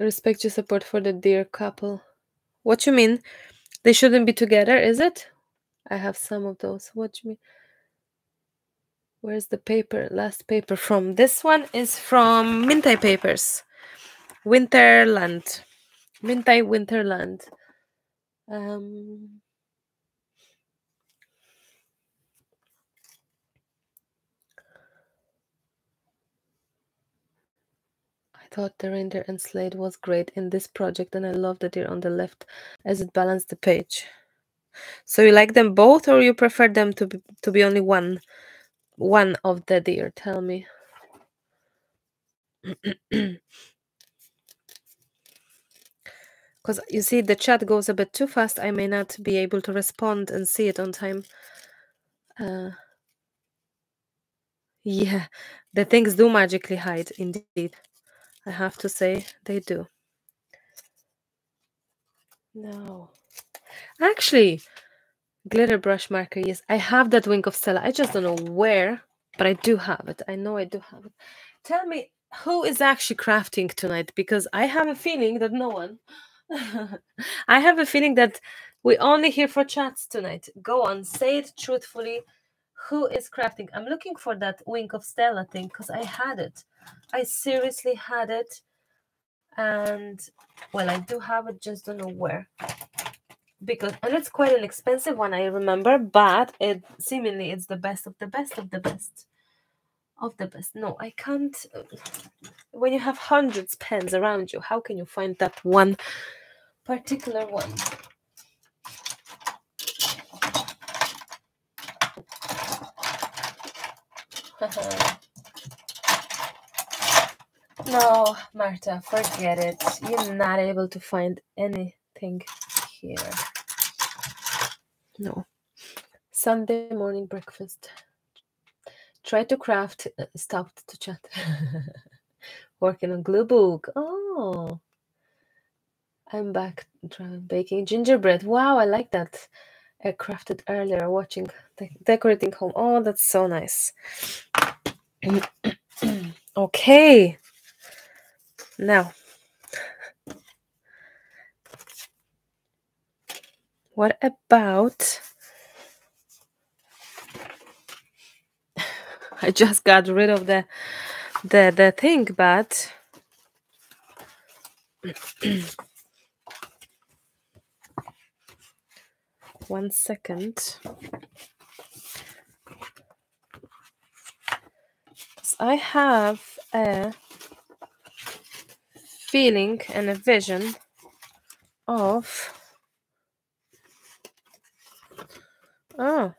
Respect your support for the dear couple. What you mean? They shouldn't be together, is it? I have some of those. What you mean? Where's the paper? Last paper from. This one is from Mintay Papers. Winterland. Mintay Winterland. Thought the reindeer and slate was great in this project, and I love the deer on the left as it balanced the page. So you like them both, or you prefer them to be only one of the deer? Tell me. Because you see, the chat goes a bit too fast. I may not be able to respond and see it on time. Yeah, the things do magically hide, indeed. I have to say they do. No. Actually, glitter brush marker, yes. I have that Wink of Stella. I just don't know where, but I do have it. I know I do have it. Tell me who is actually crafting tonight, because I have a feeling that no one. I have a feeling that we're only here for chats tonight. Go on, say it truthfully. Who is crafting? I'm looking for that Wink of Stella thing because I had it. I seriously had it. And, well, I do have it, just don't know where. Because, and it's quite an expensive one, I remember, but it seemingly it's the best of the best of the best of the best. No, I can't. When you have hundreds of pens around you, how can you find that one particular one? No, Marta, forget it. You're not able to find anything here. No. Sunday morning breakfast. Try to craft. Stopped to chat. Working on glue book. Oh. I'm back trying baking gingerbread. Wow, I like that. I crafted earlier, watching decorating home. Oh, that's so nice. Okay. Now, what about I just got rid of the thing, but one second. I have a feeling and a vision of, oh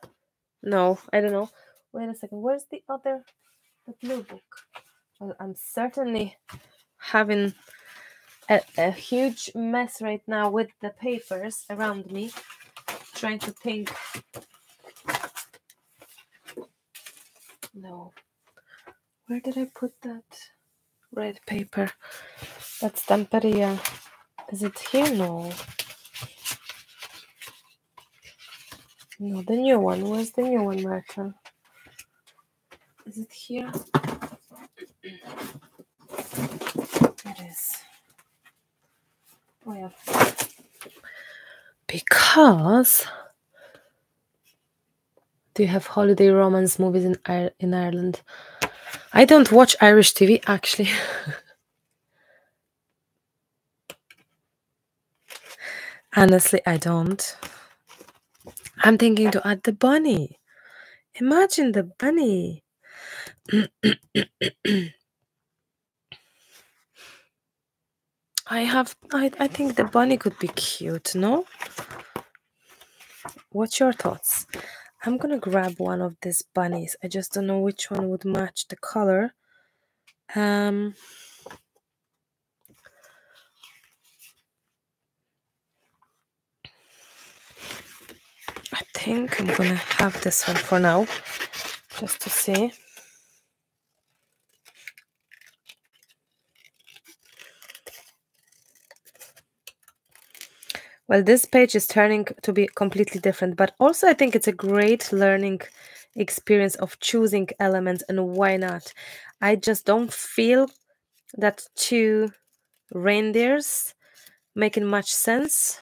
no, I don't know. Wait a second, where's the other, the blue book? Well, I'm certainly having a huge mess right now with the papers around me, trying to think. No. Where did I put that red paper? That's Stamperia. Is it here? No. No, the new one. Where's the new one, Marta? Is it here? It is. Well, because do you have holiday romance movies in Ireland? I don't watch Irish TV, actually. Honestly, I don't. I'm thinking to add the bunny. Imagine the bunny. I think the bunny could be cute, no? What's your thoughts? I'm gonna grab one of these bunnies. I just don't know which one would match the color. I think I'm gonna have this one for now, just to see. Well, this page is turning to be completely different, but also I think it's a great learning experience of choosing elements and why not. I just don't feel that two reindeers making much sense,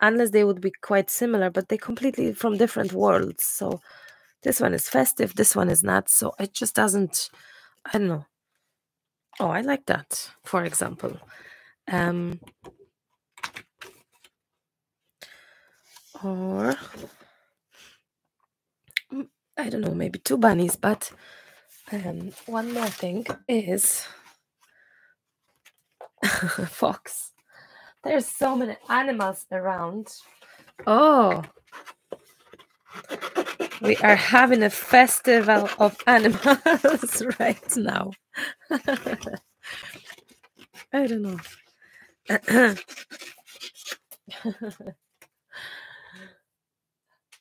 unless they would be quite similar, but they're completely from different worlds. So this one is festive, this one is not. So it just doesn't, I don't know. Oh, I like that, for example. Or I don't know, maybe two bunnies. But one more thing is fox. There's so many animals around. Oh, we are having a festival of animals right now. I don't know.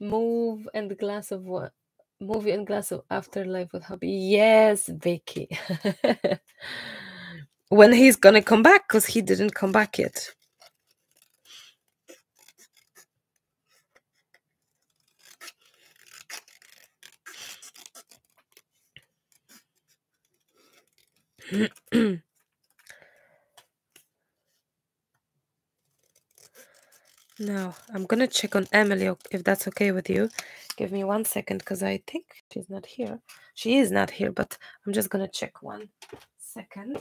Movie and glass of afterlife with hubby. Yes, Vicky. When he's gonna come back, because he didn't come back yet. Now, I'm going to check on Emily, if that's okay with you. Give me one second, because I think she's not here. She is not here, but I'm just going to check 1 second.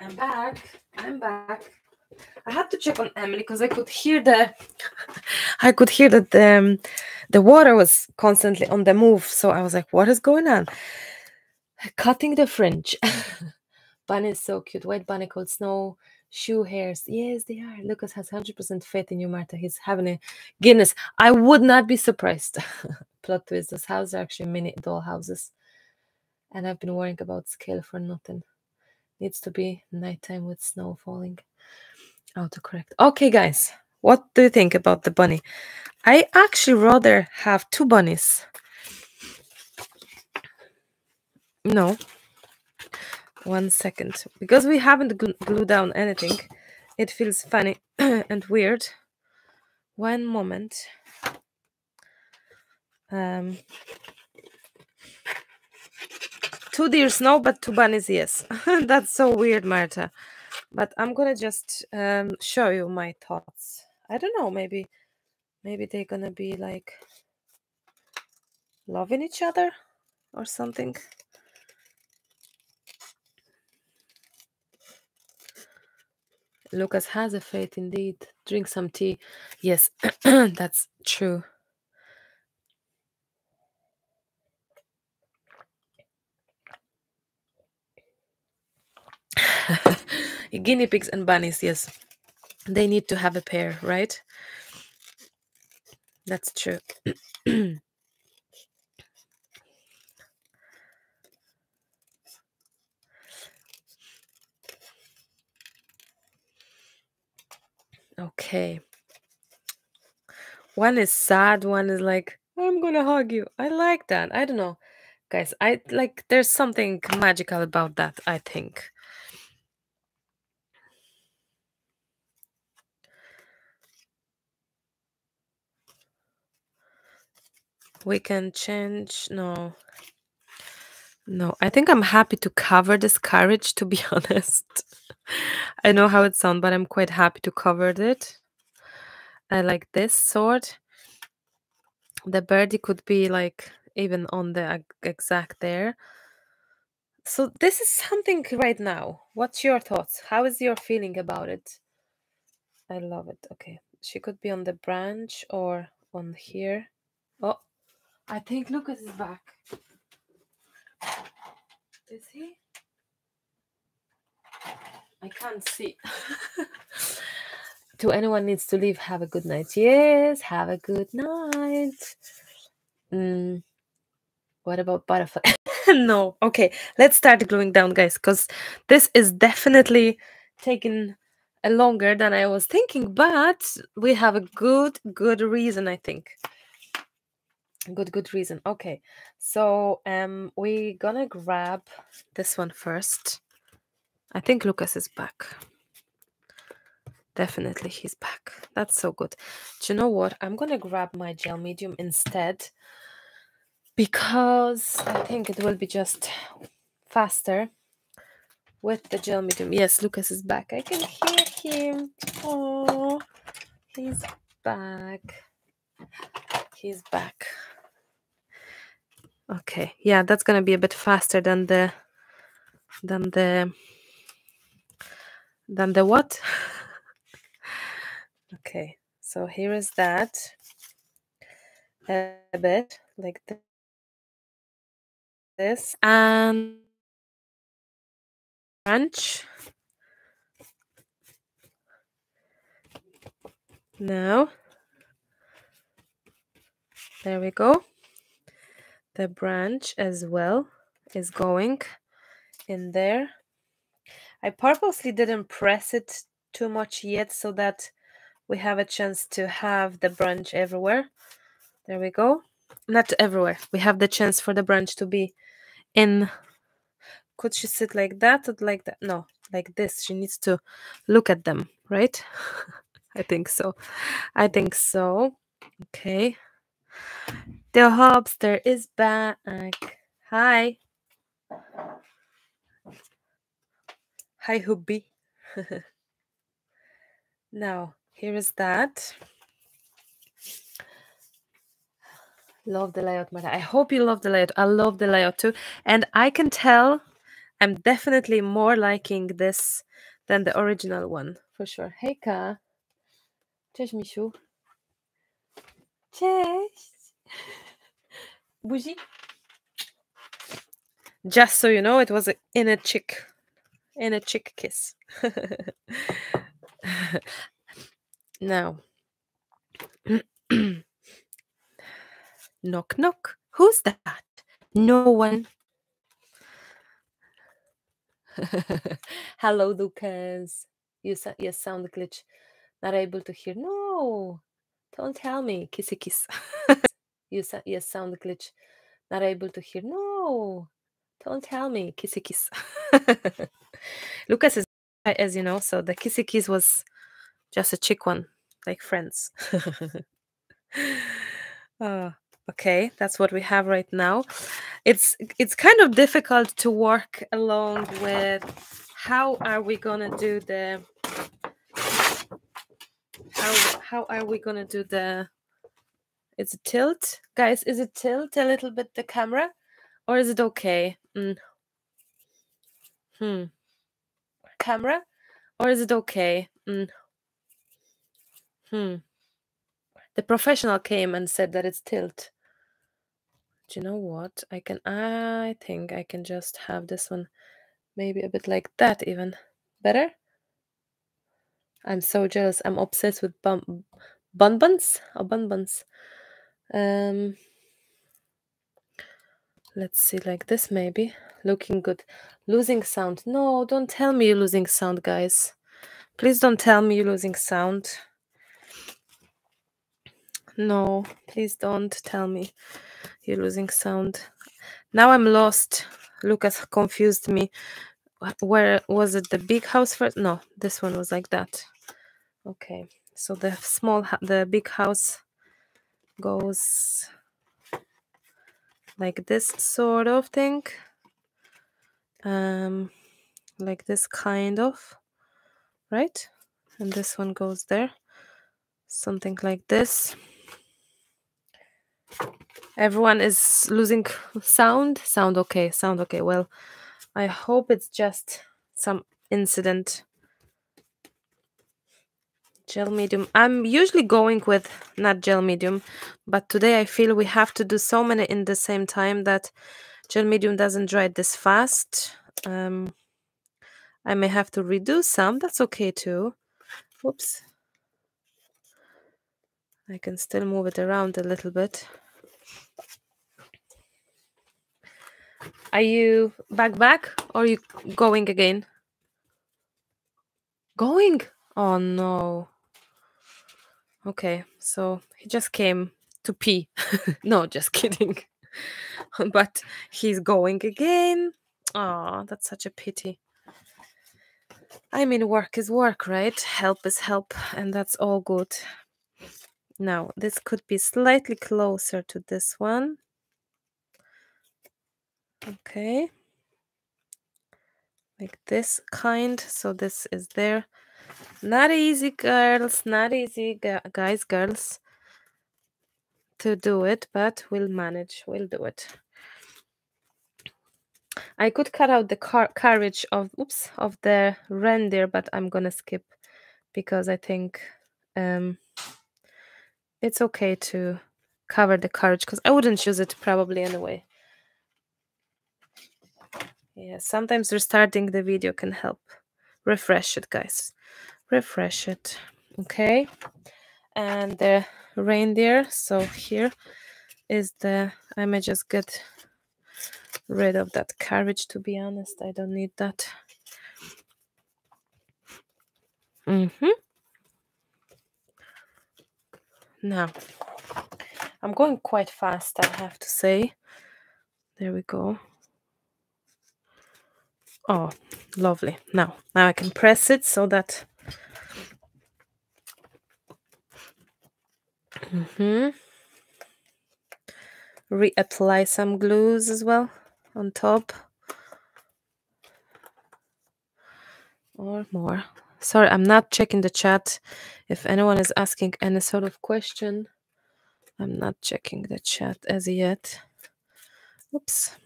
I'm back. I'm back. I had to check on Emily because I could hear the that the water was constantly on the move. So I was like, what is going on? Cutting the fringe. Bunny is so cute. White bunny called snow shoe hairs. Yes, they are. Lucas has 100% faith in you, Marta. He's having a Guinness. I would not be surprised. Plot twist, this house are actually mini dollhouses. And I've been worrying about scale for nothing. Needs to be nighttime with snow falling. Autocorrect. Okay, guys, what do you think about the bunny? I actually rather have two bunnies. No, 1 second, because we haven't glued down anything. It feels funny and weird. 1 moment. Two deers no, but two bunnies yes. That's so weird, Marta. But I'm gonna just show you my thoughts. I don't know, maybe they're gonna be like loving each other or something. Lucas has a fate indeed. Drink some tea. Yes, that's true. Guinea pigs and bunnies, yes. They need to have a pair, right? That's true. Okay. One is sad, one is like, I'm gonna hug you. I like that. I don't know. Guys, I like, there's something magical about that, I think. We can change. No. No, I think I'm happy to cover this courage, to be honest. I know how it sounds, but I'm quite happy to cover it. I like this sword. The birdie could be like even on the exact there. So this is something right now. What's your thoughts? How is your feeling about it? I love it. Okay. She could be on the branch or on here. Oh, I think Lucas is back. Is he? I can't see. To anyone needs to leave, have a good night. Yes, have a good night. What about butterfly? No. Okay, let's start gluing down, guys, because this is definitely taking longer than I was thinking, but we have a good reason, I think. Good reason. Okay, so we're gonna grab this one first. I think Lucas is back. Definitely he's back. That's so good. Do you know what? I'm gonna grab my gel medium instead, because I think it will be just faster with the gel medium. Yes, Lucas is back. I can hear him. Oh, he's back. He's back. Okay, yeah, that's gonna be a bit faster than the what? Okay, so here is that a bit like this and branch. Now there we go. The branch as well is going in there. I purposely didn't press it too much yet so that we have a chance to have the branch everywhere. There we go. Not everywhere. We have the chance for the branch to be in. Could she sit like that or like that? No, like this. She needs to look at them, right? I think so. I think so. Okay. The hobster is back. Hi. Hi, Hubby. Now, here is that. Love the layout, Marta. I hope you love the layout. I love the layout too. And I can tell I'm definitely more liking this than the original one, for sure. Hey, Ka. Cześć, Misiu. Cześć. Bougie. Just so you know, it was an inner chick kiss. Now, knock knock. Who's that? No one. Hello, Lucas. Your sound glitch. Not able to hear. No. Don't tell me. Kissy kiss. Your sound glitch. Not able to hear. No. Don't tell me. Kissy kiss. Lucas is, as you know, so the kissy kiss was just a chick one, like friends. Okay, that's what we have right now. It's kind of difficult to work along with how are we gonna do the how are we gonna do the is it tilt, guys? Is it tilt a little bit the camera, or is it okay? Camera, or is it okay? The professional came and said that it's tilt. Do you know what? I think I can just have this one maybe a bit like that, even better. I'm so jealous. I'm obsessed with bonbons or bonbons. Let's see, like this maybe. Looking good. Losing sound. No, don't tell me you're losing sound, guys. Please don't tell me you're losing sound. No, please don't tell me you're losing sound. Now I'm lost. Lucas confused me. Where was it? The big house first? No, this one was like that. Okay, so the small, the big house goes like this sort of thing. Like this kind of, right? And this one goes there. Something like this. Everyone is losing sound. Sound okay. Sound okay. Well, I hope it's just some incident. Gel medium. I'm usually going with not gel medium, but today I feel we have to do so many in the same time that gel medium doesn't dry this fast. I may have to redo some. That's okay too. Whoops. I can still move it around a little bit. Are you back or are you going again? Going? Oh no. Okay, so he just came to pee. No, just kidding. But he's going again. Oh, that's such a pity. I mean, work is work, right? Help is help, and that's all good. Now, this could be slightly closer to this one. Okay, like this kind. So this is there. Not easy, girls. Not easy, guys, girls, to do it, but we'll manage. We'll do it. I could cut out the carriage of of the reindeer, but I'm gonna skip because I think it's okay to cover the carriage because I wouldn't use it probably anyway. Yeah, sometimes restarting the video can help. Refresh it, guys. Refresh it. Okay. And the reindeer. So here is the... I may just get rid of that carriage, to be honest. I don't need that. Now, I'm going quite fast, I have to say. There we go. Oh, lovely. Now I can press it so that reapply some glues as well on top or more. Sorry, I'm not checking the chat. If anyone is asking any sort of question, I'm not checking the chat as yet. Oops.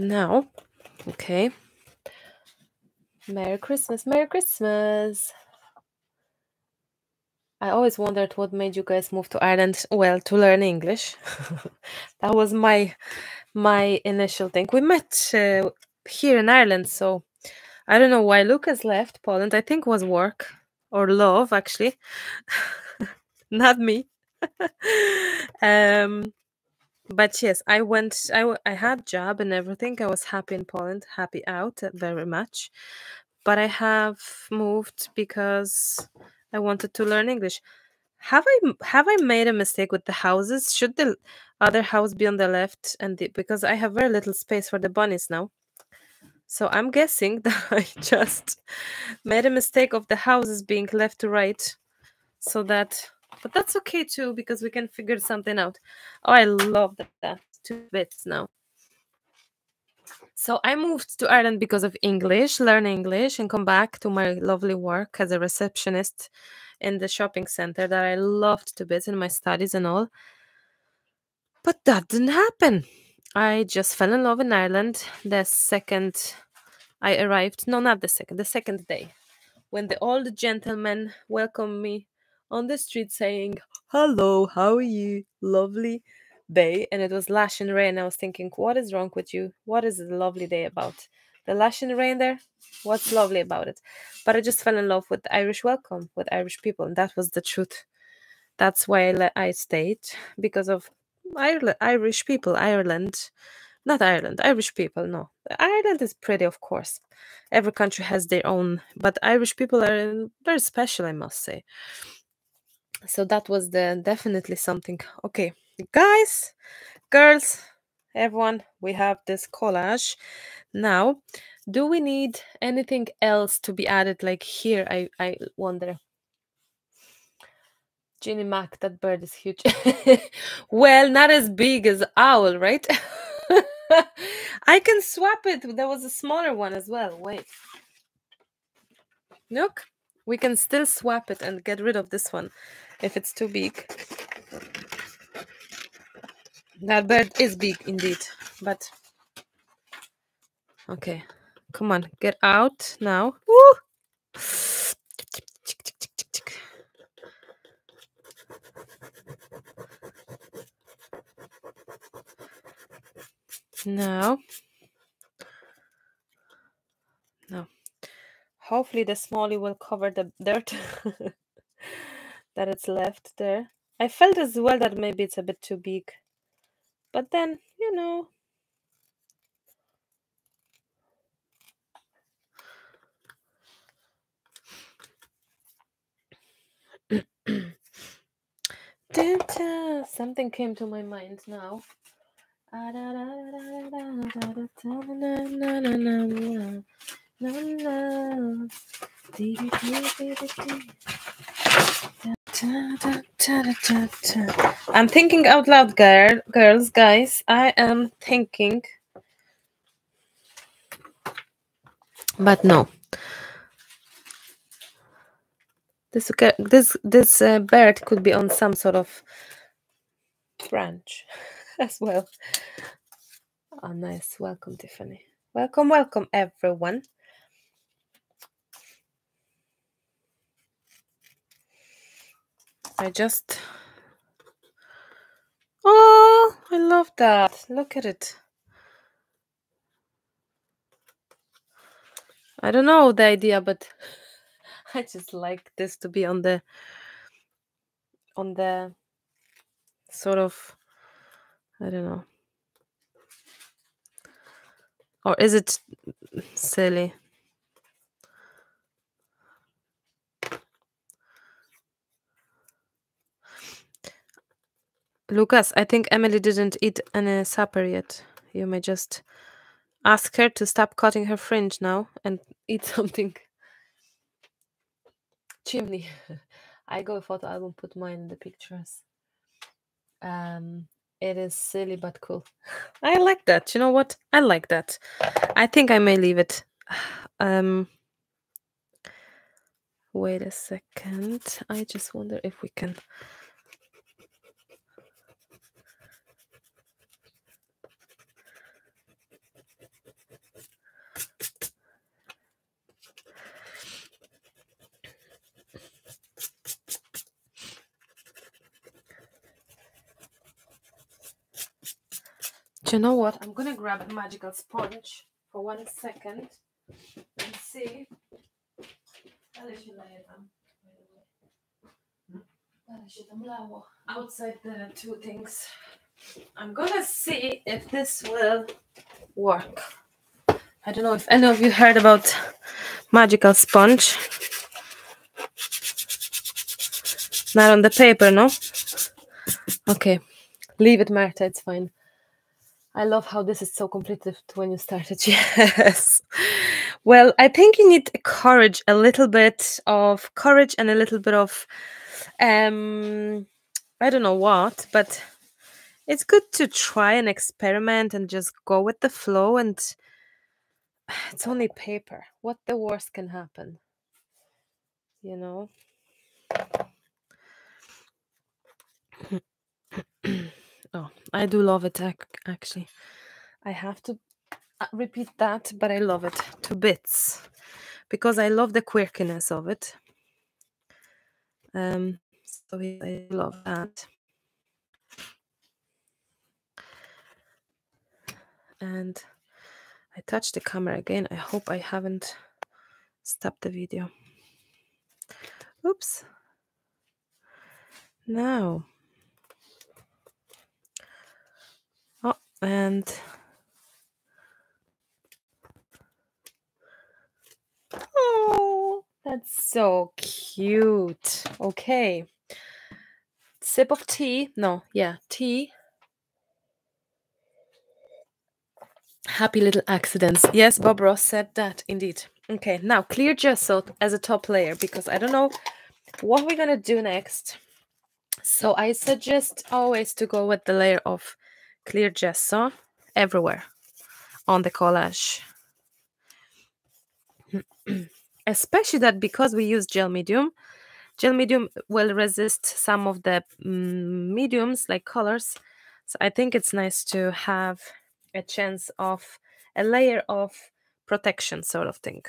Now, okay. Merry Christmas, Merry Christmas. I always wondered what made you guys move to Ireland. Well, to learn English. That was my initial thing. We met here in Ireland, so I don't know why Lucas left Poland. I think it was work or love, actually. Not me. But yes, I went. I had job and everything. I was happy in Poland, happy out very much. But I have moved because I wanted to learn English. Have I made a mistake with the houses? Should the other house be on the left? And because I have very little space for the bunnies now. So I'm guessing that I just made a mistake of the houses being left to right. So that, but that's okay too, because we can figure something out. Oh, I love that. 2 bits now. So I moved to Ireland because of English, learn English, and come back to my lovely work as a receptionist in the shopping center that I loved to bits in my studies and all. But that didn't happen. I just fell in love in Ireland the second I arrived. No, not the second, the second day. When the old gentleman welcomed me on the street saying, "Hello, how are you? Lovely day." And it was lash and rain. I was thinking, what is wrong with you? What is the lovely day about? The lash and rain there? What's lovely about it? But I just fell in love with the Irish welcome, with Irish people. And that was the truth. That's why I stayed, because of Irish people, Ireland. Not Ireland, Irish people, no. Ireland is pretty, of course. Every country has their own. But Irish people are very special, I must say. So that was definitely something. Okay. Guys, girls, everyone, we have this collage now. Do we need anything else to be added, like here? I wonder. Ginnie Mac, that bird is huge. Well, not as big as owl, right? I can swap it. There was a smaller one as well. Wait, look, we can still swap it and get rid of this one if it's too big. That bird is big indeed, but okay, come on, get out now. Woo! No, no. Hopefully the smallie will cover the dirt that it's left there. I felt as well that maybe it's a bit too big. But then, you know, something came to my mind now. I'm thinking out loud, girls, guys. I am thinking. But no. This bird could be on some sort of branch as well. Oh, nice. Welcome, Tiffany. Welcome, welcome, everyone. I just, oh, I love that. Look at it. I don't know the idea, but I just like this to be on the sort of, I don't know. Or is it silly? Lucas, I think Emily didn't eat any supper yet. You may just ask her to stop cutting her fringe now and eat something. Chimney. I go photo album, put mine in the pictures. It is silly but cool. I like that. You know what? I like that. I think I may leave it. Wait a second. I just wonder if we can... Do you know what? I'm gonna grab a magical sponge for 1 second and see. Outside the 2 things. I'm gonna see if this will work. I don't know if any of you heard about magical sponge. Not on the paper, no? Okay. Leave it, Marta. It's fine. I love how this is so completed when you started. Yes. Well, I think you need courage, a little bit of courage and a little bit of, I don't know what, but it's good to try and experiment and just go with the flow. And it's only paper. What the worst can happen, you know? Oh, I do love it, actually. I have to repeat that, but I love it to bits because I love the quirkiness of it. So I love that. And I touched the camera again. I hope I haven't stopped the video. Oops. Now. Oh, and oh, that's so cute. Okay. Sip of tea. No, yeah, tea. Happy little accidents. Yes, Bob Ross said that indeed. Okay, now clear gesso as a top layer because I don't know what we're going to do next. So I suggest always to go with the layer of clear gesso everywhere on the collage. Especially that because we use gel medium will resist some of the mediums like colors. So I think it's nice to have a chance of a layer of protection sort of thing.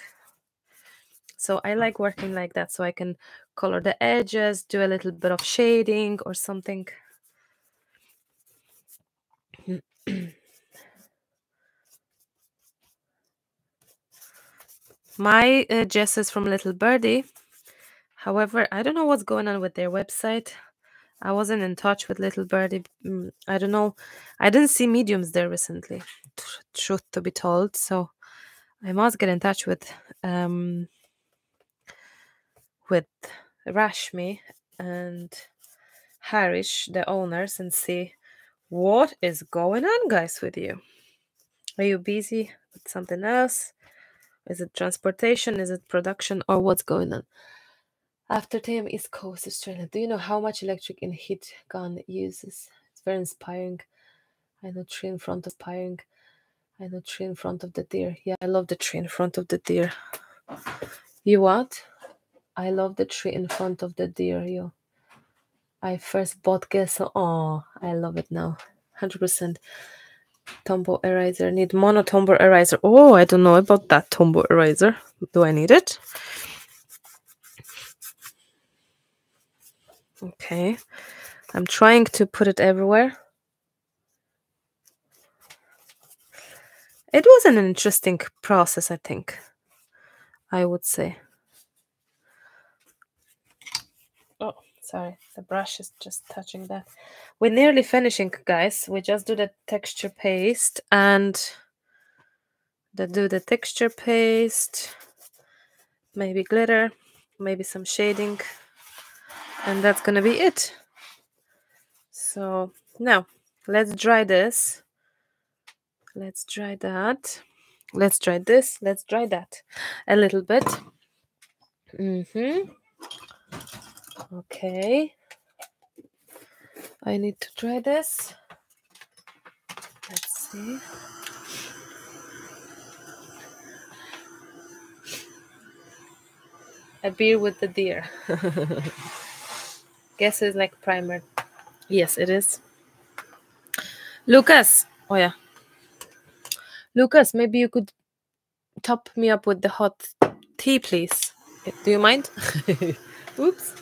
So I like working like that, so I can color the edges, do a little bit of shading or something. My gesso is from Little Birdie. However, I don't know what's going on with their website. I wasn't in touch with Little Birdie. I don't know. I didn't see mediums there recently, truth to be told. So I must get in touch with Rashmi and Harish, the owners, and see what is going on, guys, with you. Are you busy with something else? Is it transportation? Is it production? Or what's going on? After TM East Coast Australia, do you know how much electric and heat gun uses? It's very inspiring. I know tree in front of inspiring. I know tree in front of the deer. Yeah, I love the tree in front of the deer. You what? I love the tree in front of the deer. You. I first bought gesso. Oh, I love it now. 100%. Tombow eraser. Need mono Tombow eraser. Oh, I don't know about that Tombow eraser. Do I need it? Okay, I'm trying to put it everywhere. It was an interesting process, I think, I would say. Oh, sorry, the brush is just touching that. We're nearly finishing, guys. We just do the texture paste and maybe glitter, maybe some shading. And that's gonna be it. So now let's dry this. Let's dry that. Let's dry this. Let's dry that a little bit. Okay. I need to dry this. Let's see. A beer with the deer. Guess it's like primer. Yes, it is. Lucas. Oh, yeah. Lucas, maybe you could top me up with the hot tea, please. Do you mind? Oops.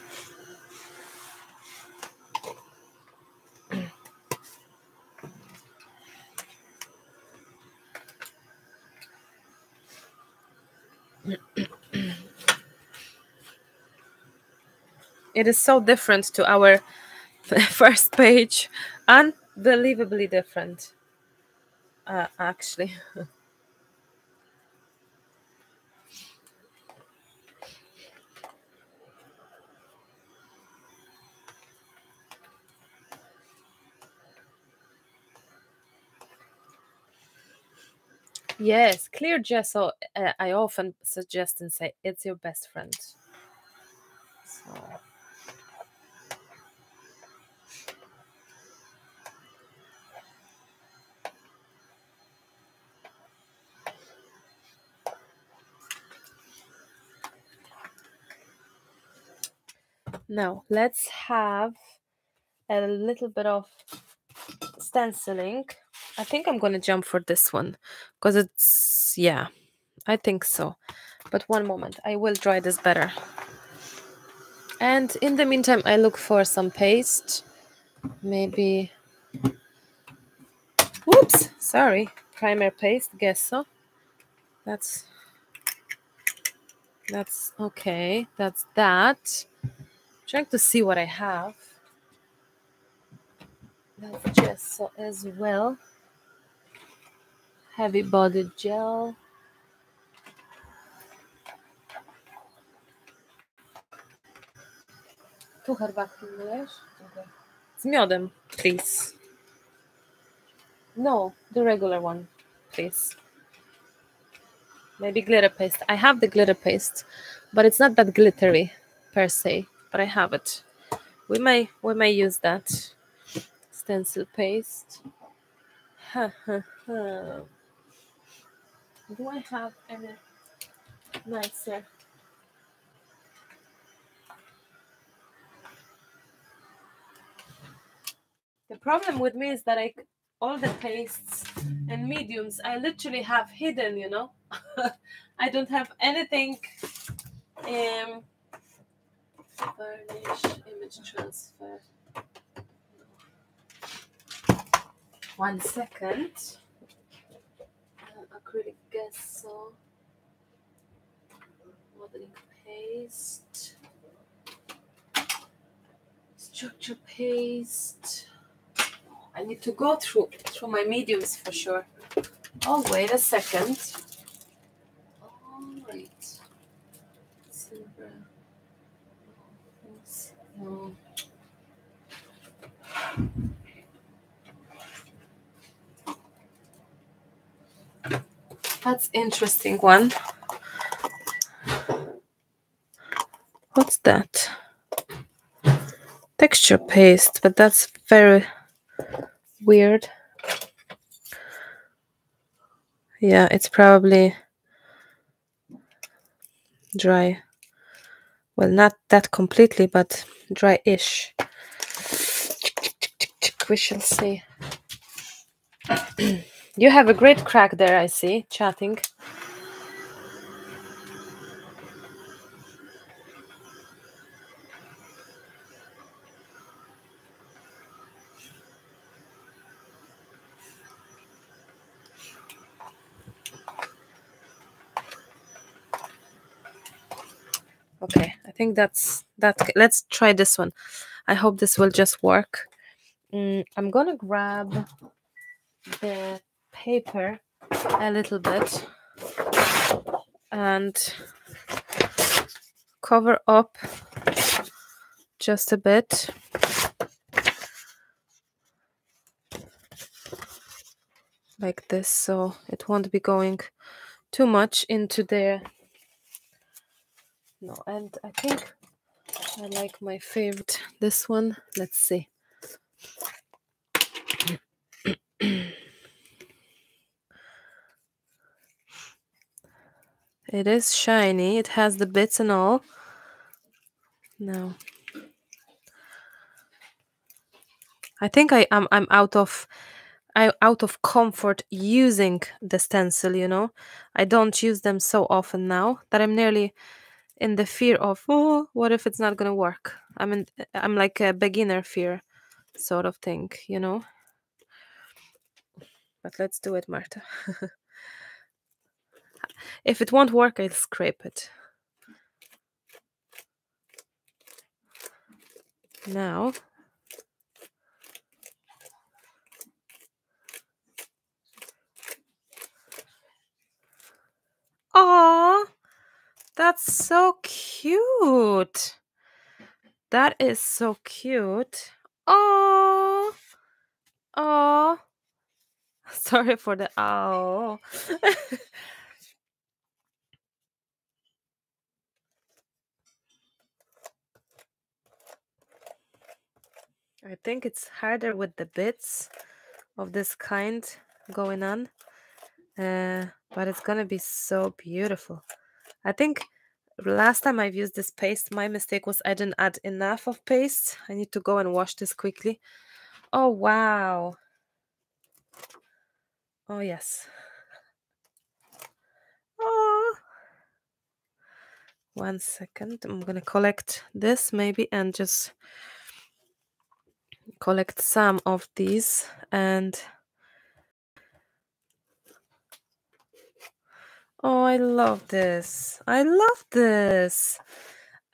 It is so different to our first page. Unbelievably different, actually. Yes, clear gesso. I often suggest and say it's your best friend. So. Now let's have a little bit of stenciling. I think I'm going to jump for this one because it's, yeah, I think so. But one moment, I will dry this better. And in the meantime, I look for some paste. Maybe, whoops, sorry, primer paste, Gesso. That's okay. That's that. Trying to see what I have. That's gesso as well. Heavy body gel. Tu herbatki miałeś? Z miodem, please. No, the regular one, please. Maybe glitter paste. I have the glitter paste, but it's not that glittery per se. But I have it. We may use that stencil paste. Do I have any nicer? The problem with me is that I all the pastes and mediums I literally have hidden. You know, I don't have anything. Varnish, image transfer. 1 second. Acrylic gesso. Modeling paste. Structure paste. I need to go through my mediums for sure. Oh, wait a second. Alright. Silver. No. That's interesting one. What's that? Texture paste, but that's very weird. Yeah, it's probably dry. Well, not that completely, but dry-ish. We shall see. You have a great crack there, I see, chatting. Okay, I think that's that. Let's try this one. I hope this will just work. I'm gonna grab the paper a little bit and cover up just a bit. Like this, so it won't be going too much into there. No, and I think I like my favorite, this one. Let's see. It is shiny. It has the bits and all. No. I think I'm out of comfort using the stencil, you know. I don't use them so often now that I'm nearly in the fear of, oh, what if it's not gonna work? I'm like a beginner fear sort of thing, you know. But let's do it, Marta. If it won't work, I'll scrape it. Now oh, that's so cute. That is so cute. Oh, oh, Sorry for the ow. I think it's harder with the bits of this kind going on, but it's gonna be so beautiful. I think last time I've used this paste, my mistake was I didn't add enough of paste. I need to go and wash this quickly. Oh, wow. Oh, yes. Oh. 1 second. I'm gonna collect this maybe and just collect some of these and... Oh, I love this. I love this.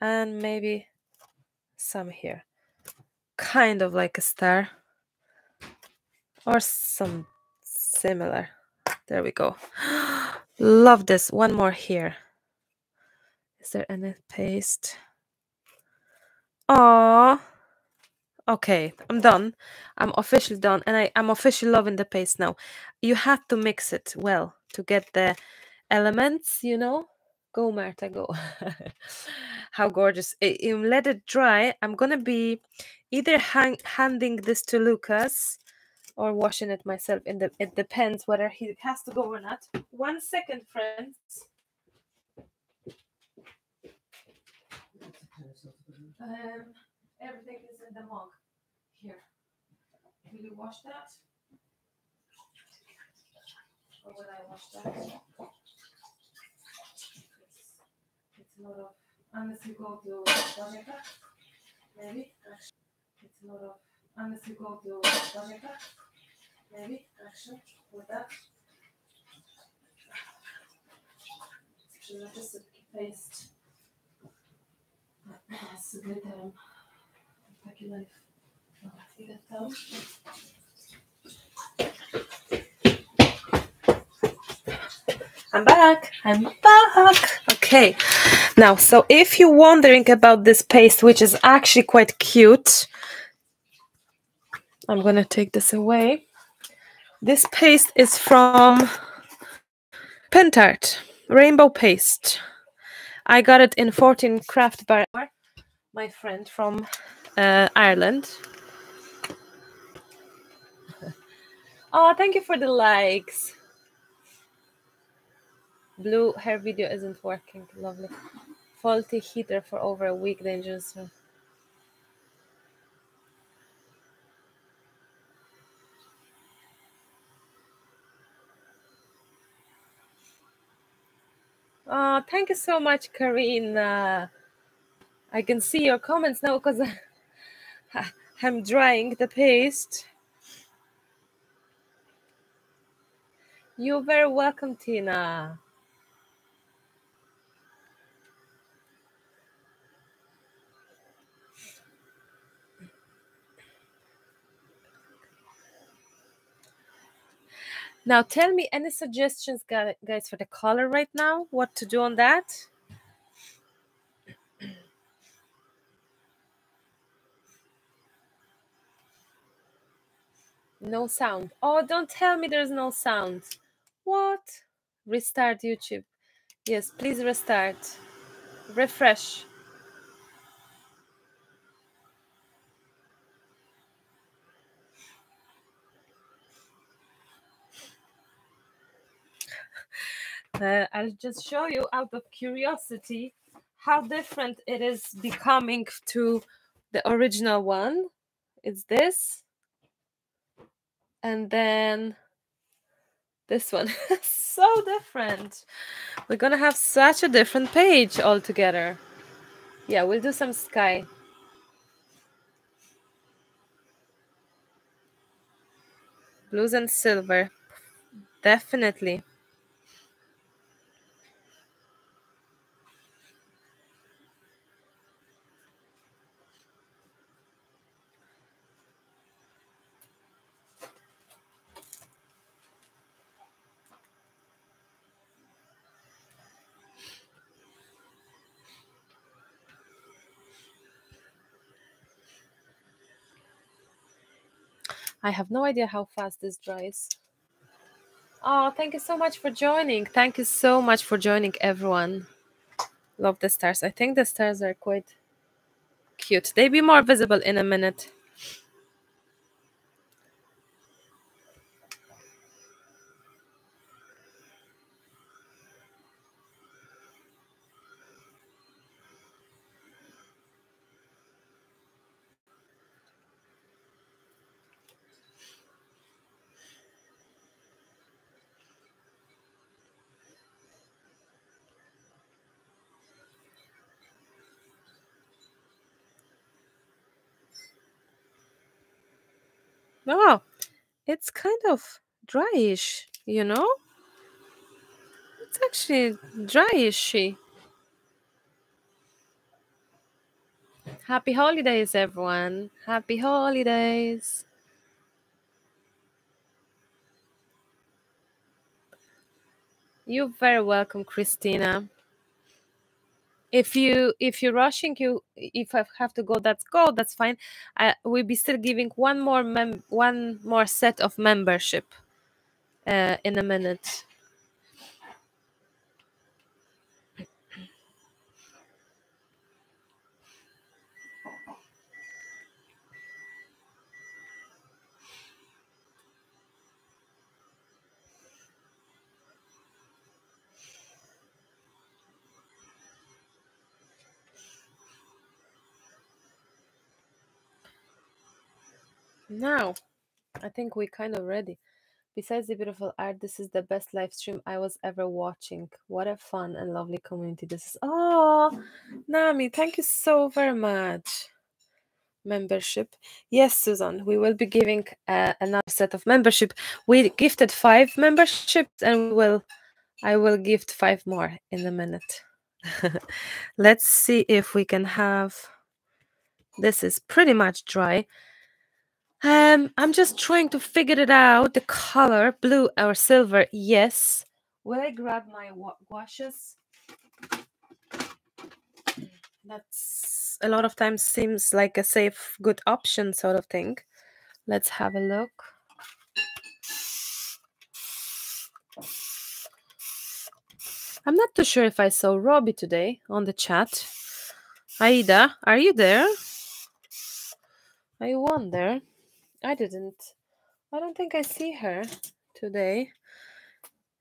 And maybe some here. Kind of like a star. Or some similar. There we go. Love this. One more here. Is there any paste? Aww. Okay, I'm done. I'm officially done. And I'm officially loving the paste now. You have to mix it well to get the... elements, you know. Go, Marta, go. How gorgeous. Let it dry. I'm gonna be either handing this to Lucas or washing it myself. It depends whether he has to go or not. 1 second, friends. Everything is in the mug here. Will you wash that? Or will I wash that? Lot of, unless you go to Jamaica, maybe it's a lot of, unless you go to Jamaica, maybe actually with that. Should I just paste? That's a good time. Pack your life. See that town? I'm back. I'm back. Okay. Now, so if you're wondering about this paste, which is actually quite cute, I'm going to take this away. This paste is from Pentart, Rainbow Paste. I got it in 14 Craft Bar, my friend from Ireland. Oh, thank you for the likes. Blue, her video isn't working. Lovely. Faulty heater for over a week. Dangerous. Oh, thank you so much, Karina. I can see your comments now because I'm drying the paste. You're very welcome, Tina. Now, tell me any suggestions, guys, for the color right now, what to do on that. No sound. Oh, don't tell me there's no sound. What? Restart YouTube. Yes, please restart. Refresh. I'll just show you out of curiosity how different it is becoming to the original one. It's this. And then this one. So different. We're going to have such a different page altogether. Yeah, we'll do some sky. Blues and silver. Definitely. I have no idea how fast this dries. Oh, thank you so much for joining. Thank you so much for joining, everyone. Love the stars. I think the stars are quite cute. They'll be more visible in a minute. Oh, it's kind of dryish, you know? It's actually dryish. Happy holidays, everyone. Happy holidays. You're very welcome, Christina. If you're rushing, if I have to go. That's fine. We'll be still giving one more set of membership in a minute. Now, I think we're kind of ready. Besides the beautiful art, this is the best live stream I was ever watching. What a fun and lovely community this is. Oh, Nami, thank you so very much. Membership. Yes, Susan, we will be giving another set of membership. We gifted 5 memberships and I will gift 5 more in a minute. Let's see if we can have... This is pretty much dry. I'm just trying to figure it out, the color, blue or silver, yes. Will I grab my washes? That's a lot of times seems like a safe, good option sort of thing. Let's have a look. I'm not too sure if I saw Robbie today on the chat. Aida, are you there? I wonder. I don't think I see her today.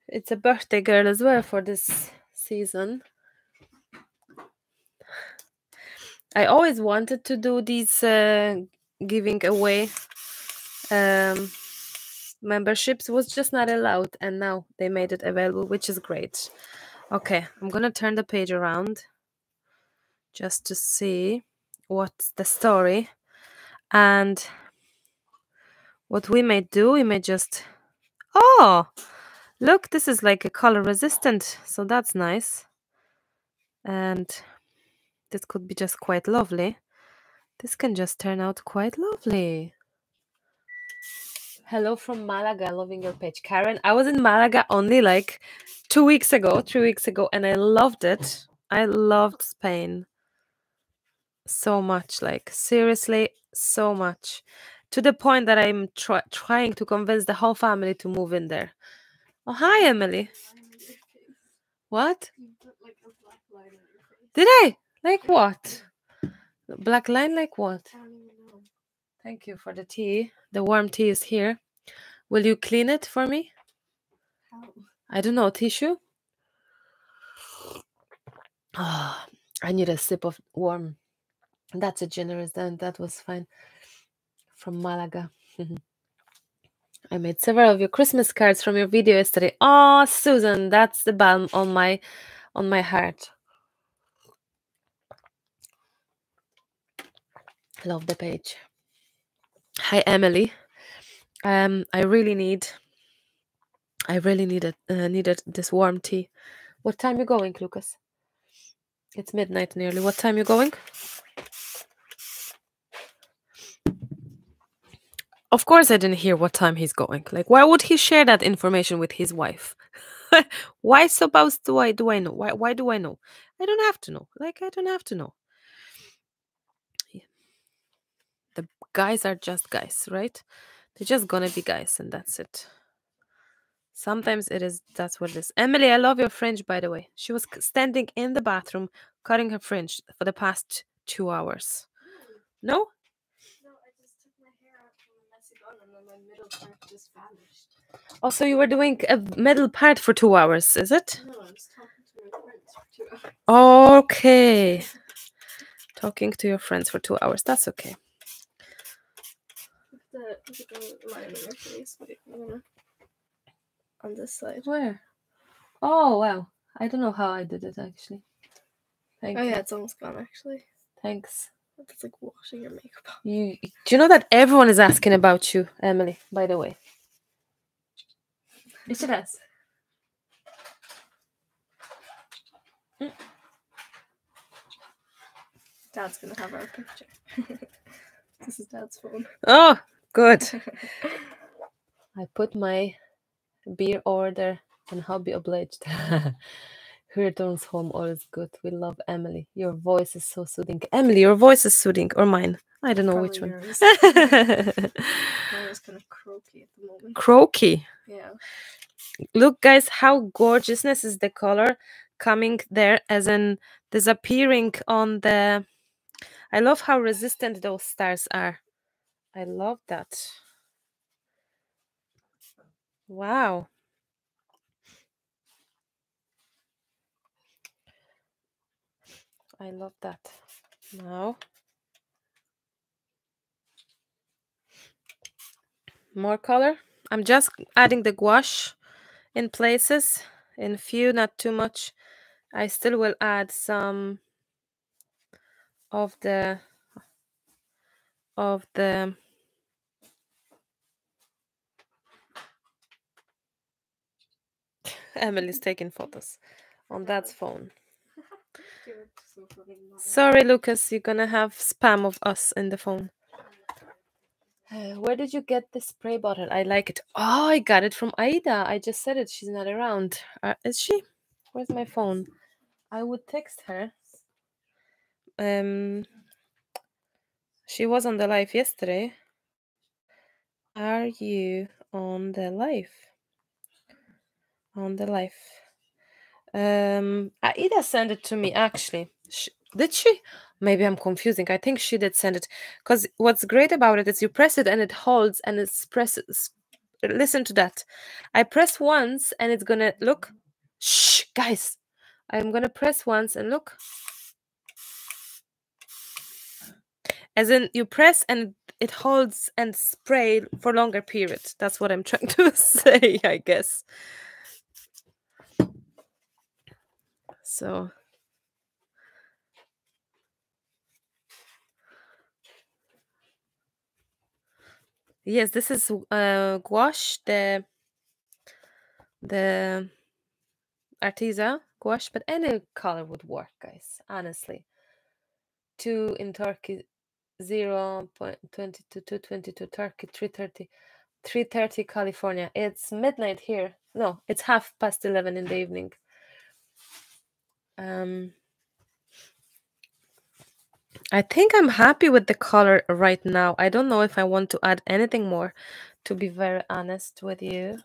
It's a birthday girl as well for this season. I always wanted to do these giving away memberships. It was just not allowed, and now they made it available, which is great. Okay, I'm gonna turn the page around just to see what's the story, and what we may do, we may just... Oh! Look, this is like a color resistant, so that's nice. And this could be just quite lovely. This can just turn out quite lovely. Hello from Malaga, loving your page. Karen, I was in Malaga only like 3 weeks ago, and I loved it. I loved Spain so much, like seriously, so much. To the point that I'm trying to convince the whole family to move in there. Oh, hi, Emily. What? Did I? Like what? Black line like what? Thank you for the tea. The warm tea is here. Will you clean it for me? I don't know, tissue? Oh, I need a sip of warm. That's a generous then. That was fine. From Malaga. I made several of your Christmas cards from your video yesterday. Oh, Susan, that's the balm on my heart. Love the page. Hi, Emily. I really needed this warm tea. What time you going, Lucas? It's midnight nearly. What time you going? Of course I didn't hear what time he's going. Like, why would he share that information with his wife? Why supposed to do I know? Why do I know? I don't have to know. Like, I don't have to know. Yeah. The guys are just guys, right? They're just gonna be guys, and that's it. Sometimes it is. That's what it is. Emily, I love your fringe, by the way. She was standing in the bathroom cutting her fringe for the past 2 hours. No? No, I just took my hair out from the messy bun and then my middle part just vanished. Oh, so you were doing a middle part for 2 hours, is it? No, I was talking to my friends for 2 hours. Okay. Talking to your friends for 2 hours. That's okay. The line on your face. Wait, I'm gonna... On this side. Where? Oh, wow. I don't know how I did it, actually. Thank you. Yeah, it's almost gone, actually. Thanks. It's like washing your makeup off. Do you know that everyone is asking about you, Emily, by the way? Yes, it is. Dad's going to have our picture. This is Dad's phone. Oh, good. I put my beer order and hobby obliged. Who returns home always good. We love Emily. Your voice is so soothing. Emily, your voice is soothing, or mine. I don't know probably which one. Mine is kind of croaky at the moment. Croaky. Yeah. Look, guys, how gorgeousness is the color coming there, as in disappearing on the. I love how resistant those stars are. I love that. Wow. I love that. Now, more color. I'm just adding the gouache in places, in few, not too much. I still will add some of the Emily's taking photos on Dad's phone. Sorry, Lucas, you're gonna have spam of us in the phone. Where did you get the spray bottle? I like it. Oh, I got it from Aida. I just said it. She's not around. Is she? Where's my phone? I would text her. She was on the live yesterday. Are you on the live? On the live. Aida sent it to me, actually. Did she? Maybe I'm confusing. I think she did send it, because what's great about it is you press it and it holds and it presses. Listen to that. I press once and it's gonna look. Shh, guys, I'm gonna press once and look. As in, you press and it holds and spray for longer period. That's what I'm trying to say, I guess. So yes, this is gouache, the Arteza gouache, but any color would work, guys, honestly. 2 in Turkey, 0.22, 222 Turkey, 3:30, 3:30 California. It's midnight here. No, it's 11:30 in the evening. I think I'm happy with the color right now. I don't know if I want to add anything more, to be very honest with you.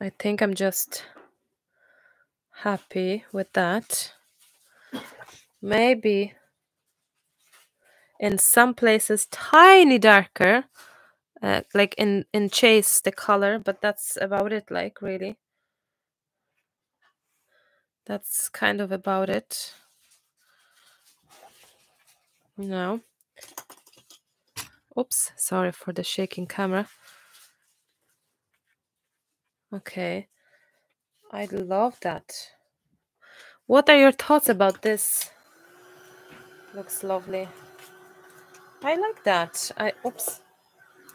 I think I'm just happy with that. Maybe in some places tiny darker, like in chase the color, but that's about it, like, really. That's kind of about it. No. Oops, sorry for the shaking camera. Okay. I love that. What are your thoughts about this? Looks lovely. I like that. Oops.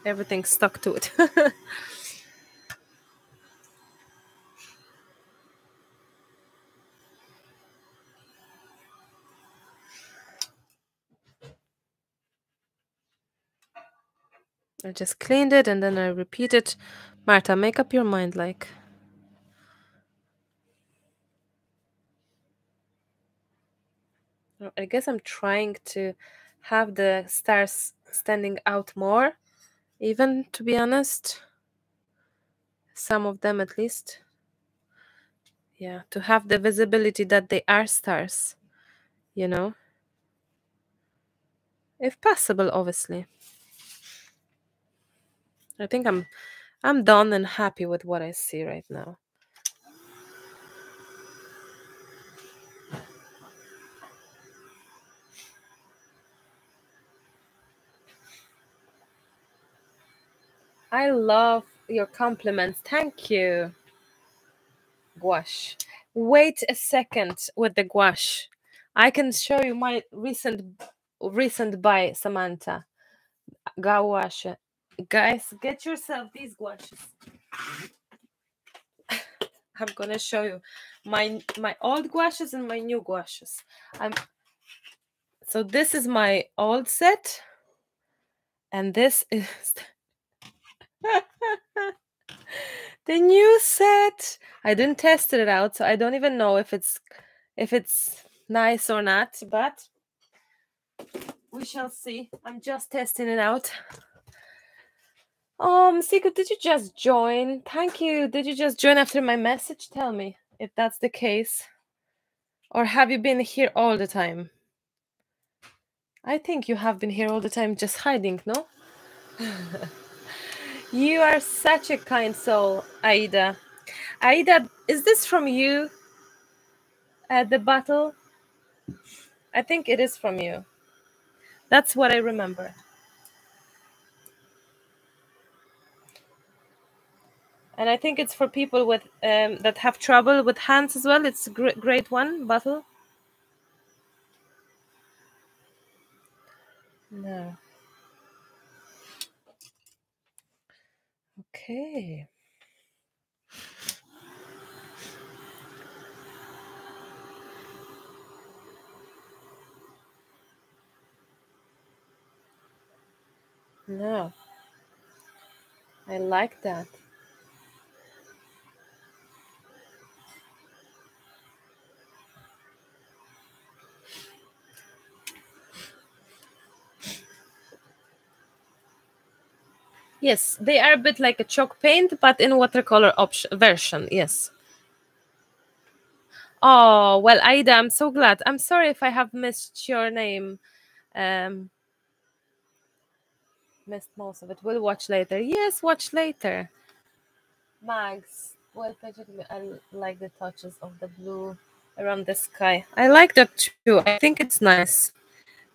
Everything stuck to it. I just cleaned it and then I repeat it. Marta, make up your mind, like. I guess I'm trying to have the stars standing out more, even, to be honest. some of them at least. Yeah, to have the visibility that they are stars, you know. If possible, obviously. I think I'm done and happy with what I see right now. I love your compliments. Thank you. Gouache. Wait a second with the gouache. I can show you my recent buy, Samantha. Gouache. Guys, get yourself these gouaches. I'm gonna show you my old gouaches and my new gouaches. So this is my old set, and this is the new set. I didn't test it out, so I don't even know if it's nice or not, but we shall see. I'm just testing it out. Siko, did you just join? Thank you. Did you just join after my message? Tell me if that's the case. Or have you been here all the time? I think you have been here all the time, just hiding, no? You are such a kind soul, Aida. Aida, is this from you? The battle? I think it is from you. That's what I remember. And I think it's for people with that have trouble with hands as well. It's a great one, battle. No. Okay. No. I like that. Yes, they are a bit like a chalk paint, but in watercolor version, yes. Oh, well, Aida, I'm so glad. I'm sorry if I have missed your name. Missed most of it. We'll watch later. Yes, watch later. Mags, well, I like the touches of the blue around the sky. I like that too. I think it's nice.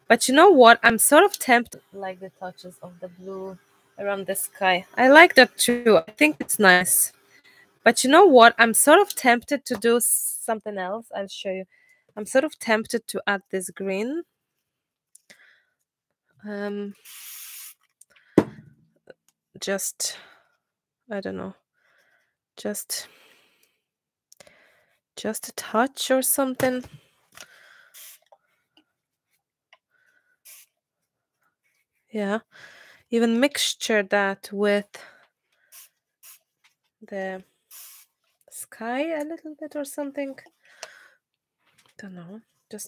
But you know what? I'm sort of tempted. Like the touches of the blue around the sky. I like that too. I think it's nice. But you know what? I'm sort of tempted to do something else. I'll show you. I'm sort of tempted to add this green. Just, I don't know. Just a touch or something. Yeah. Even mixture that with the sky a little bit or something. Don't know.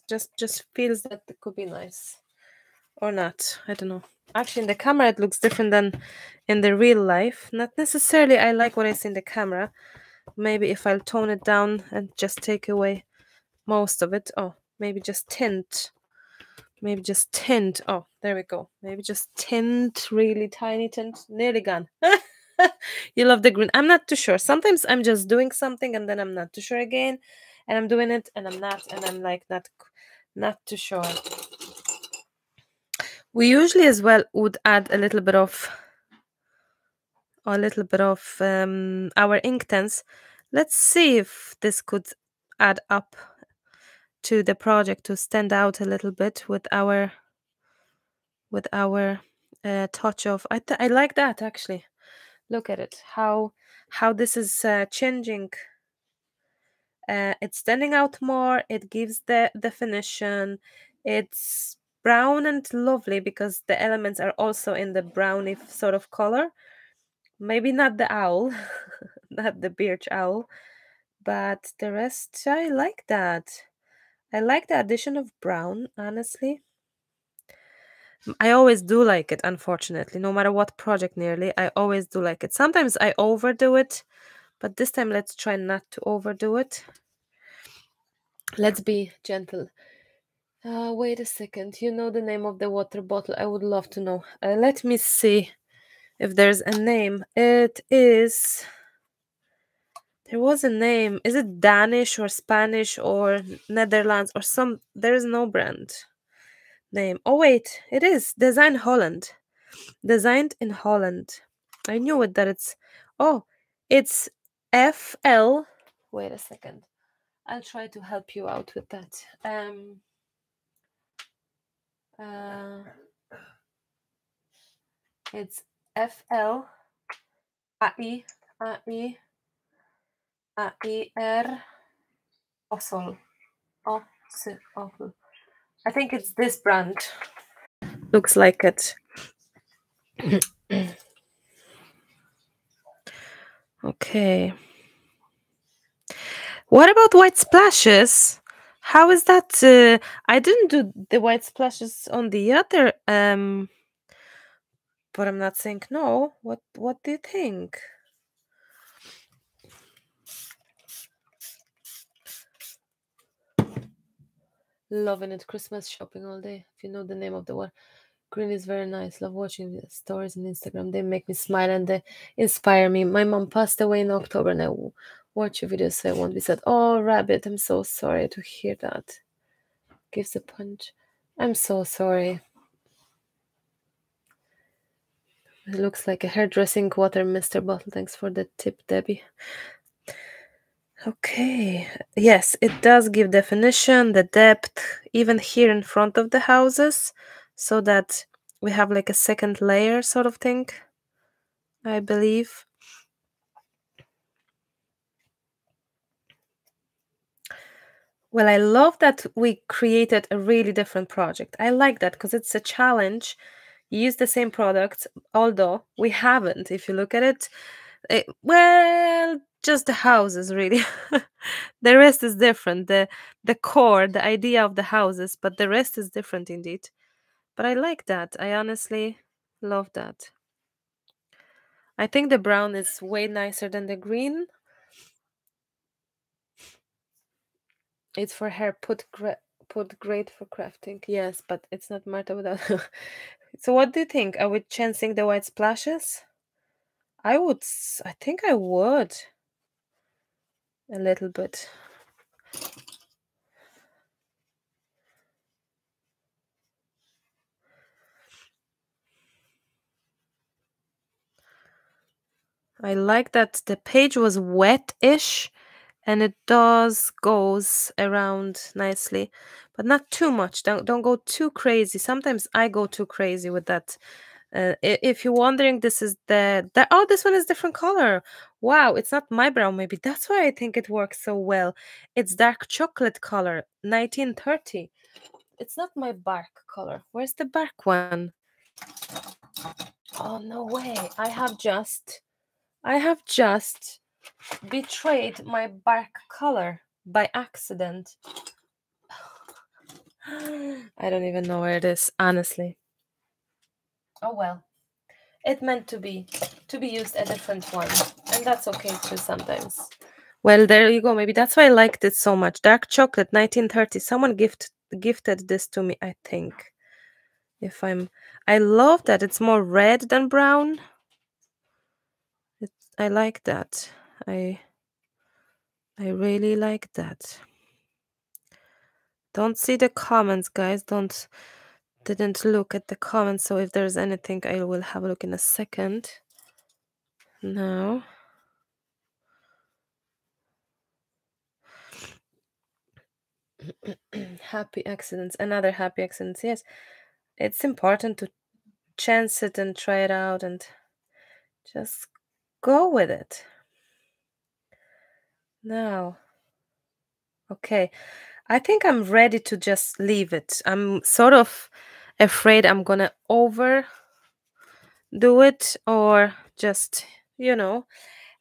Just feels that it could be nice or not. I don't know. Actually, in the camera it looks different than in the real life. Not necessarily I like what I see in the camera. Maybe if I'll tone it down and just take away most of it. Oh, maybe just tint. Maybe just tint. Oh, there we go. Maybe just tint, really tiny tint. Nearly gone. You love the green. I'm not too sure. Sometimes I'm just doing something and then I'm not too sure again. And I'm doing it and I'm not. And I'm like not too sure. We usually as well would add a little bit of, our Inktense. Let's see if this could add up to the project, to stand out a little bit with our touch of. I like that, actually. Look at it, how this is changing. It's standing out more. It gives the definition. It's brown and lovely because the elements are also in the browny sort of color. Maybe not the owl, not the beech owl, but the rest, I like that. I like the addition of brown, honestly. I always do like it, unfortunately. No matter what project nearly, I always do like it. Sometimes I overdo it, but this time let's try not to overdo it. Let's be gentle. Wait a second. You know the name of the water bottle? I would love to know. Let me see if there's a name. It is... There was a name. Is it Danish or Spanish or Netherlands or some... There is no brand name. Oh, wait. It is. Designed Holland. Designed in Holland. I knew it that it's... Oh, it's FL. Wait a second. I'll try to help you out with that. It's FL AIR OSOL. I think it's this brand. Looks like it. Okay. What about white splashes? How is that? I didn't do the white splashes on the other, but I'm not saying no. What do you think? Loving it. Christmas shopping all day. If you know the name of the one. Green is very nice. Love watching the stories on Instagram. They make me smile and they inspire me. My mom passed away in October and I watch your videos so I won't be sad. Oh, rabbit, I'm so sorry to hear that. Gives a punch. I'm so sorry. It looks like a hairdressing water mister bottle. Thanks for the tip, Debbie. Okay. Yes, it does give definition, the depth, even here in front of the houses, so that we have like a second layer sort of thing, I believe. Well, I love that we created a really different project. I like that because it's a challenge. You use the same product, although we haven't, if you look at it. Well, just the houses, really. The rest is different. The core, the idea of the houses, but the rest is different indeed. But I like that. I honestly love that. I think the brown is way nicer than the green. It's for her, put great for crafting. Yes, but it's not Marta without her. So what do you think? Are we chancing the white splashes? I think I would. A little bit. I like that the page was wet-ish. And it does goes around nicely, but not too much. Don't go too crazy. Sometimes I go too crazy with that. If you're wondering, this is the oh, this one is different color. Wow, it's not my brown. Maybe that's why I think it works so well. It's dark chocolate color, 1930. It's not my bark color. Where's the bark one? Oh no way! I have just betrayed my bark color by accident. I don't even know where it is, honestly. Oh well, it meant to be used a different one, and that's okay too sometimes. Well, there you go. Maybe that's why I liked it so much. Dark chocolate, 1930. Someone gifted this to me, I think. I love that it's more red than brown. I like that. I really like that. Don't see the comments, guys. Didn't look at the comments, so if there's anything I will have a look in a second. No. Happy accidents. Another happy accidents. Yes. It's important to chance it and try it out and just go with it. Now, okay, I think I'm ready to just leave it. I'm sort of afraid I'm gonna overdo it or just, you know,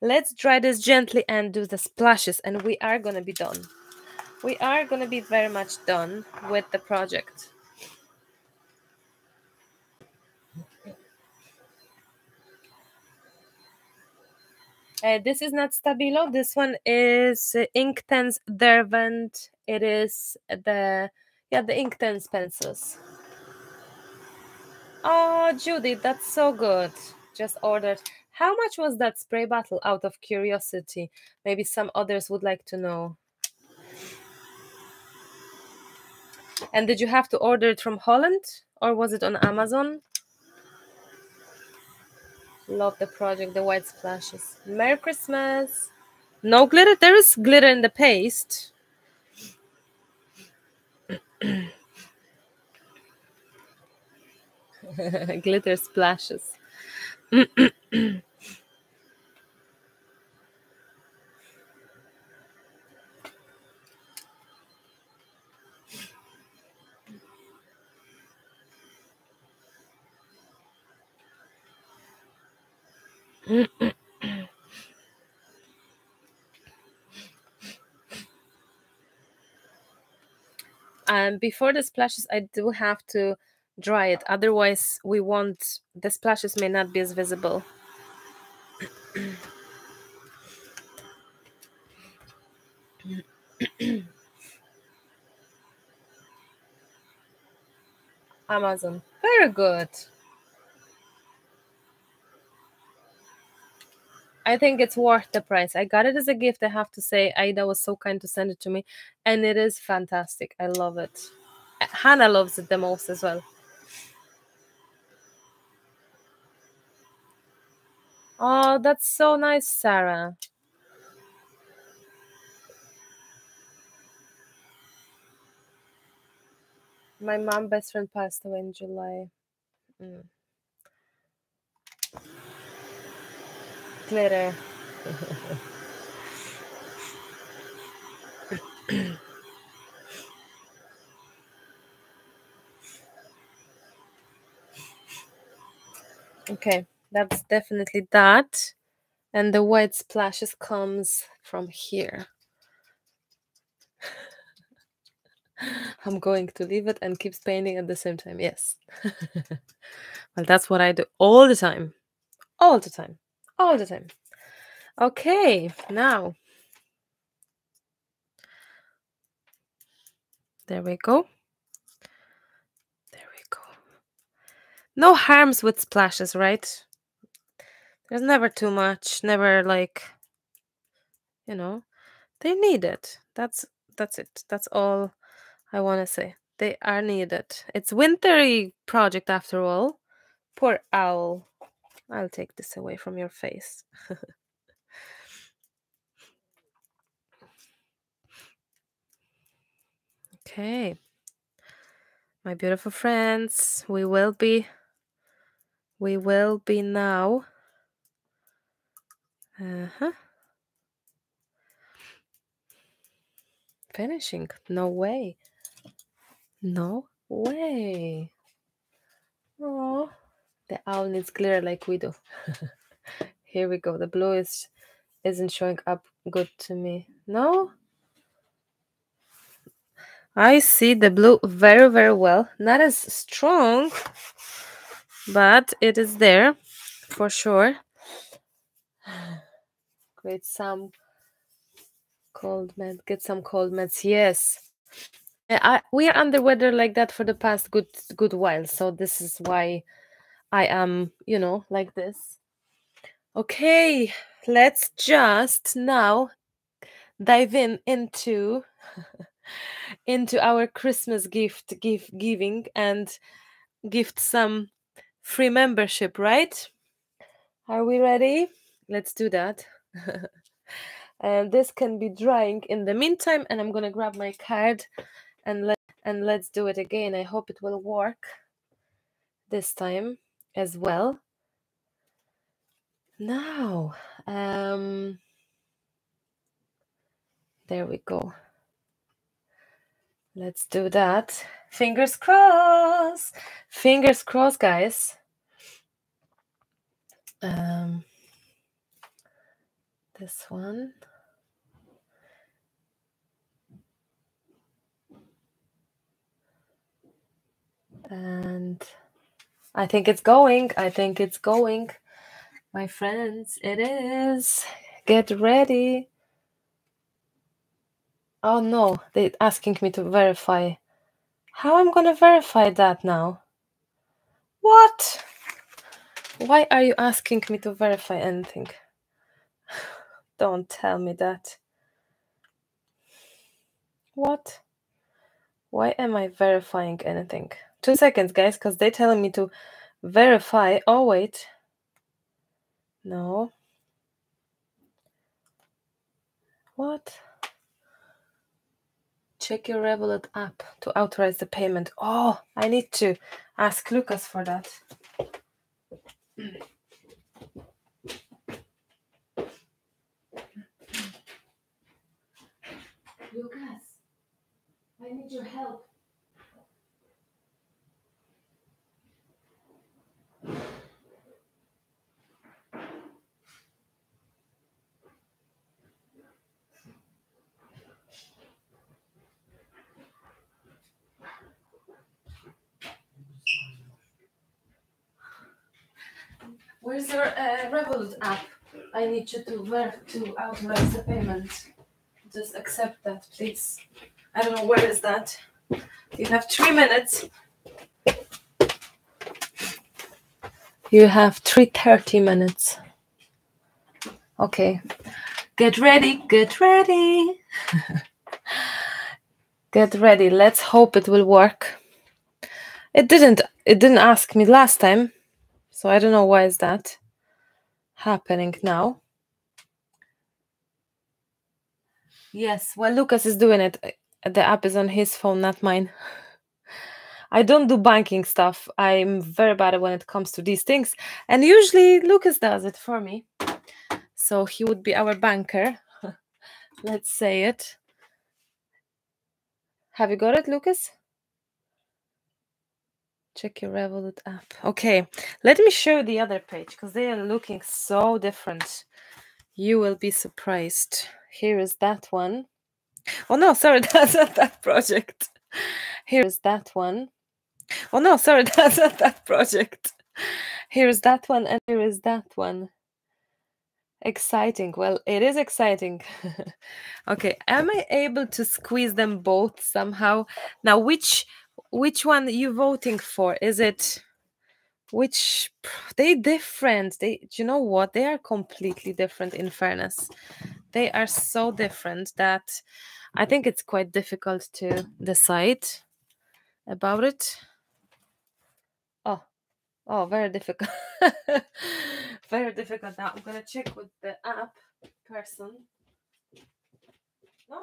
let's dry this gently and do the splashes and we are gonna be done. We are gonna be very much done with the project. This is not Stabilo. This one is Inktense Derwent. It is the Inktense pencils. Oh, Judy, that's so good. Just ordered. How much was that spray bottle, out of curiosity? Maybe some others would like to know. And did you have to order it from Holland or was it on Amazon? Love the project, the white splashes. Merry Christmas. No glitter? There is glitter in the paste. Glitter splashes. Before the splashes, I do have to dry it, otherwise we won't, the splashes may not be as visible. Amazon, very good. I think it's worth the price. I got it as a gift, I have to say. Aida was so kind to send it to me. And it is fantastic. I love it. Hannah loves it the most as well. Oh, that's so nice, Sarah. My mom's best friend passed away in July. Glitter. Okay, that's definitely that. And the white splashes comes from here. I'm going to leave it and keeps painting at the same time. Yes. Well, that's what I do all the time. All the time. All the time. Okay, now. There we go. There we go. No harms with splashes, right? There's never too much, never like, you know, they need it. That's it. That's all I want to say. They are needed. It's a wintry project after all. Poor owl. I'll take this away from your face. Okay. My beautiful friends, we will be now. Finishing. No way. No way. Oh. The owl needs glitter like we do. Here we go. The blue isn't showing up good to me. No? I see the blue very, very well. Not as strong, but it is there for sure. Create some cold meds. Get some cold meds. Yes. We are under weather like that for the past good while. So this is why I am, you know, like this. Okay, let's just now dive into our Christmas gift giving and gift some free membership, right? Are we ready? Let's do that. And this can be drying in the meantime, and I'm gonna grab my card and let's do it again. I hope it will work this time as well. Now, there we go. Let's do that. Fingers crossed. Fingers crossed, guys. This one. And I think it's going. I think it's going. My friends, it is. Get ready. Oh no, they're asking me to verify. How am I going to verify that now? What? Why are you asking me to verify anything? Don't tell me that. What? Why am I verifying anything? 2 seconds, guys, because they're telling me to verify. Oh, wait. No. What? Check your Revolut app to authorize the payment. Oh, I need to ask Lucas for that. Lucas, I need your help. Where's your Revolut app? I need you to authorize the payment. Just accept that, please. I don't know where is that. You have 3 minutes. You have 30 minutes. Okay. Get ready. Get ready. Get ready. Let's hope it will work. It didn't ask me last time. So I don't know why is that happening now. Yes, well, Lucas is doing it. The app is on his phone, not mine. I don't do banking stuff. I'm very bad when it comes to these things. And usually Lucas does it for me. So he would be our banker. Let's say it. Have you got it, Lucas? Check your Revolut app. Okay, let me show the other page because they are looking so different. You will be surprised. Here is that one. Oh no, sorry, that's not that project. Here is that one. Oh no, sorry, that's not that project. Here is that one and here is that one. Exciting. Well, it is exciting. Okay, am I able to squeeze them both somehow? Now, which one are you voting for? Is it which they different? They, you know what? They are completely different. In fairness, they are so different that I think it's quite difficult to decide about it. Oh, oh, very difficult. Very difficult. Now I'm gonna check with the app person. No.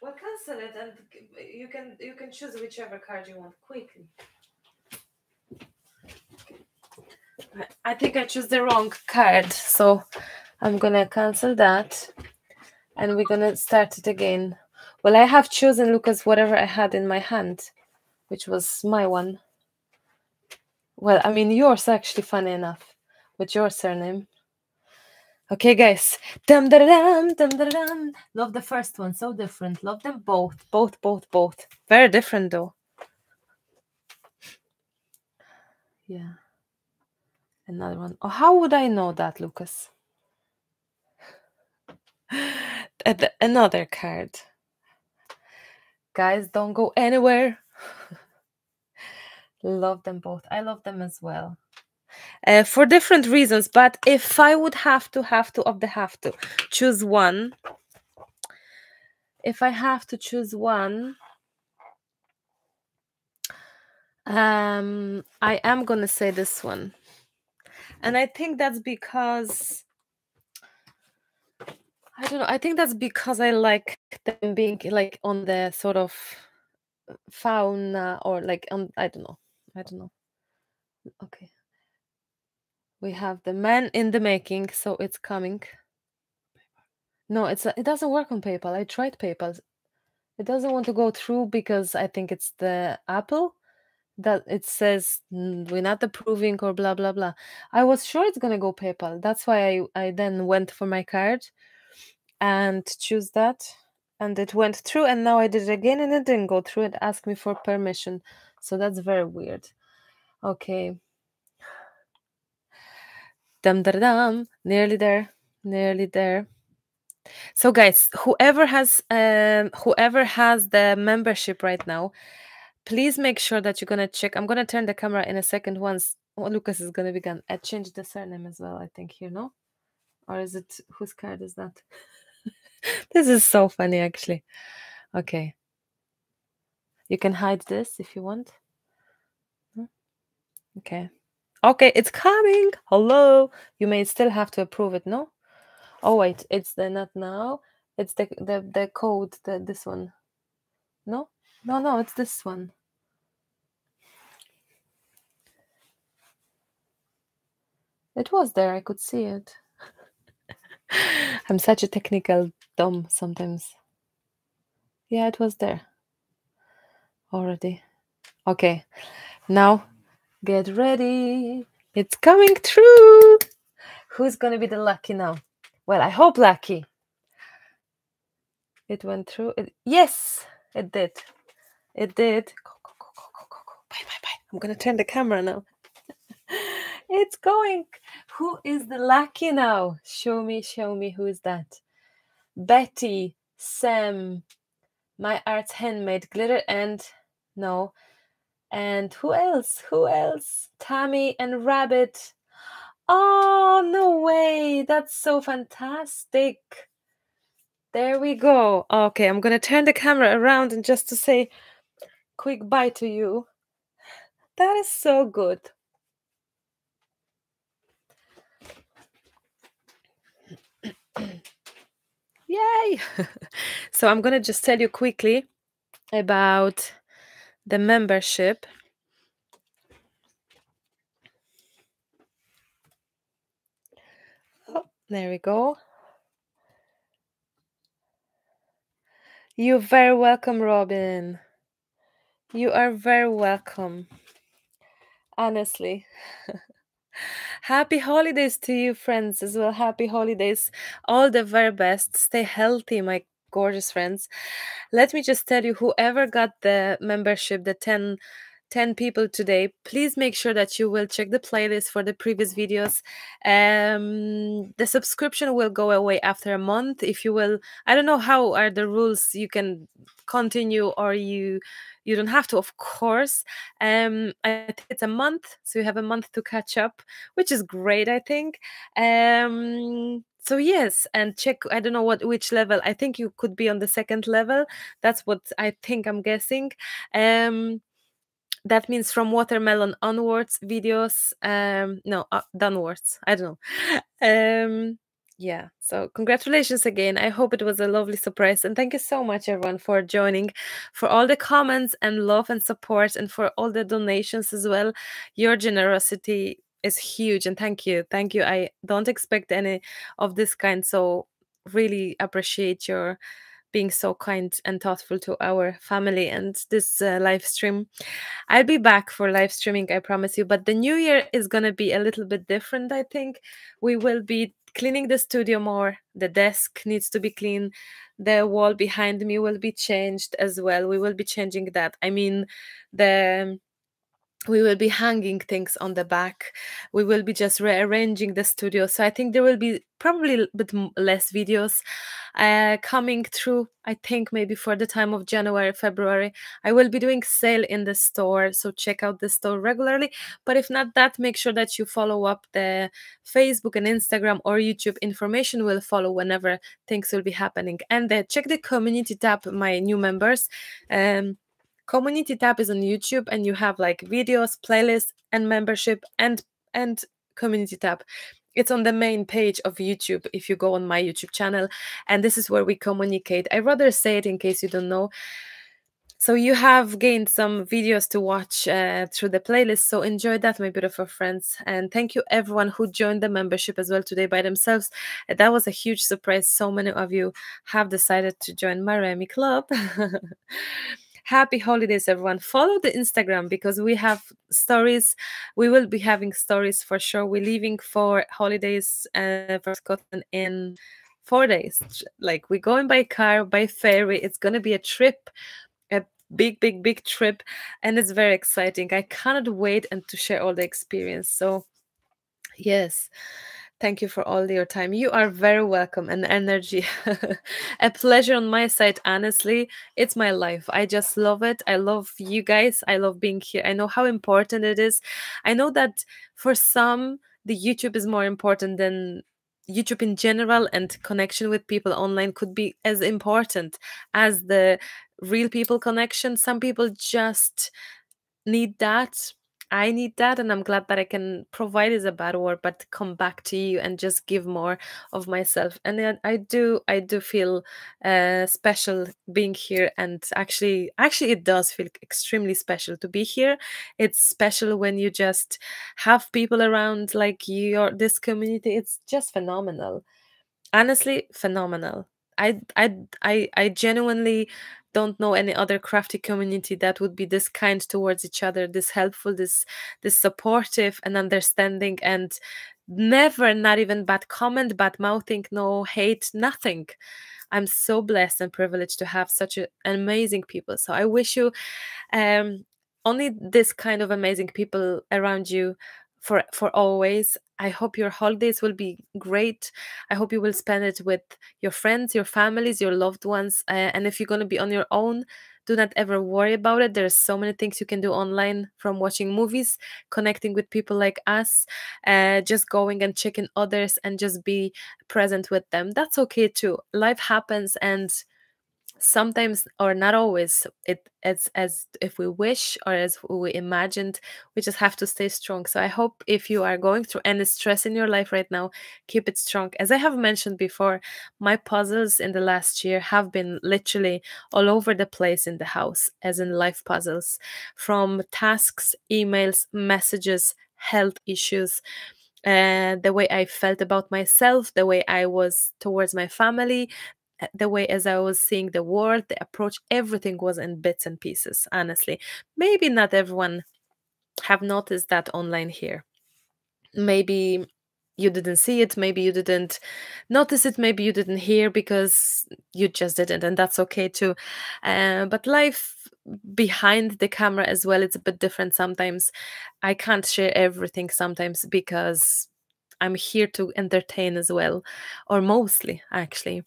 Well, cancel it, and you can choose whichever card you want quickly. I think I chose the wrong card, so I'm gonna cancel that, and we're gonna start it again. Well, I have chosen, Lucas, whatever I had in my hand, which was my one. Well, I mean yours actually, funny enough, with your surname. Okay, guys. Dum da dum, dum da dum. Love the first one. So different. Love them both. Both. Very different, though. Yeah. Another one. Oh, how would I know that, Lucas? Another card. Guys, don't go anywhere. Love them both. I love them as well. For different reasons, but if I would have to choose one, if I have to choose one, I am gonna say this one, and I think that's because I don't know. I think that's because I like them being like on the sort of fauna or like on. I don't know. Okay. We have the man in the making, so it's coming. No, it doesn't work on PayPal. I tried PayPal. It doesn't want to go through because I think it's the Apple that it says we're not approving or blah, blah, blah. I was sure it's going to go PayPal. That's why I then went for my card and choose that. And it went through, and now I did it again, and it didn't go through. It asked me for permission. So that's very weird. Okay. Dum da dum. Nearly there. Nearly there. So guys, whoever has the membership right now, please make sure that you're gonna check. I'm gonna turn the camera in a second once Lucas is gonna be gone. I changed the surname as well, I think, you know? Or is it, whose card is that? This is so funny, actually. Okay. You can hide this if you want. Okay. Okay, it's coming. Hello. You may still have to approve it, no? Oh wait, it's the not now. It's the code, this one. No? No, it's this one. It was there, I could see it. I'm such a technical dumb sometimes. Yeah, it was there already. Okay, now get ready. It's coming through. Who's gonna be the lucky now? Well, I hope lucky. It went through. Yes, it did. It did. Go, go, go, go, go, go, go. Bye, bye, bye. I'm going to turn the camera now. It's going. Who is the lucky now? Show me who is that. Betty, Sam, My Art's Handmade, Glitter and... No. And who else? Who else? Tammy and Rabbit. Oh, no way. That's so fantastic. There we go. Okay, I'm going to turn the camera around and just to say quick bye to you. That is so good. Yay! So I'm going to just tell you quickly about the membership. Oh, there we go. You're very welcome, Robin. You are very welcome. Honestly. Happy holidays to you, friends, as well. Happy holidays. All the very best. Stay healthy, my gorgeous friends. Let me just tell you, whoever got the membership, the 10 people today, please make sure that you will check the playlist for the previous videos. The subscription will go away after a month. If you will, I don't know how are the rules, you can continue or you don't have to, of course. I think it's a month, so you have a month to catch up, which is great, I think. So yes, and check, I don't know which level. I think you could be on the second level. That's what I think, I'm guessing. That means from watermelon onwards videos, downwards, I don't know. Yeah, so congratulations again. I hope it was a lovely surprise. And thank you so much, everyone, for joining, for all the comments and love and support, and for all the donations as well. Your generosity is huge. And thank you. Thank you. I don't expect any of this kind. So really appreciate your being so kind and thoughtful to our family and this live stream. I'll be back for live streaming, I promise you. But the new year is going to be a little bit different, I think. We will be cleaning the studio more. The desk needs to be clean. The wall behind me will be changed as well. We will be changing that. I mean, we will be hanging things on the back. We will be just rearranging the studio. So I think there will be probably a bit less videos coming through. I think maybe for the time of January, February. I will be doing sale in the store. So check out the store regularly. But if not that, make sure that you follow up the Facebook and Instagram or YouTube. Information will follow whenever things will be happening. And check the community tab, my new members. Community tab is on YouTube, and you have like videos, playlists, and membership, and community tab. It's on the main page of YouTube if you go on my YouTube channel, and this is where we communicate. I rather say it in case you don't know. So you have gained some videos to watch through the playlist. So enjoy that, my beautiful friends. And thank you everyone who joined the membership as well today by themselves. That was a huge surprise. So many of you have decided to join Maremi Club. Happy holidays, everyone. Follow the Instagram because we have stories. We will be having stories for sure. We're leaving for holidays for Scotland in 4 days. Like, we're going by car, by ferry. It's going to be a trip, a big, big, big trip. And it's very exciting. I cannot wait to share all the experience. So Yes. Thank you for all your time. You are very welcome, and energy. A pleasure on my side, honestly. It's my life. I just love it. I love you guys. I love being here. I know how important it is. I know that for some, the YouTube is more important than YouTube in general, and connection with people online could be as important as the real people connection. Some people just need that. I need that, and I'm glad that I can provide, is a bad word, but come back to you and just give more of myself. And I do feel special being here, and actually it does feel extremely special to be here. It's special when you just have people around like this community. It's just phenomenal, honestly, phenomenal. I genuinely don't know any other crafty community that would be this kind towards each other, this helpful, this supportive and understanding, and never, not even bad comment, bad mouthing, no hate, nothing. I'm so blessed and privileged to have such amazing people. So I wish you only this kind of amazing people around you for always. I hope your holidays will be great. I hope you will spend it with your friends, your families, your loved ones. And if you're going to be on your own, do not ever worry about it. There's so many things you can do online, from watching movies, connecting with people like us, just going and checking others and just be present with them. That's okay too. Life happens, and sometimes, or not always, it's as if we wish or as we imagined. We just have to stay strong. So I hope if you are going through any stress in your life right now, keep it strong. As I have mentioned before, my puzzles in the last year have been literally all over the place in the house, as in life puzzles, from tasks, emails, messages, health issues, the way I felt about myself, the way I was towards my family, the way as I was seeing the world, the approach. Everything was in bits and pieces, honestly. Maybe not everyone have noticed that online here. Maybe you didn't see it, maybe you didn't notice it, maybe you didn't hear because you just didn't, and that's okay too. But life behind the camera as well, it's a bit different sometimes. I can't share everything sometimes because I'm here to entertain as well, or mostly actually.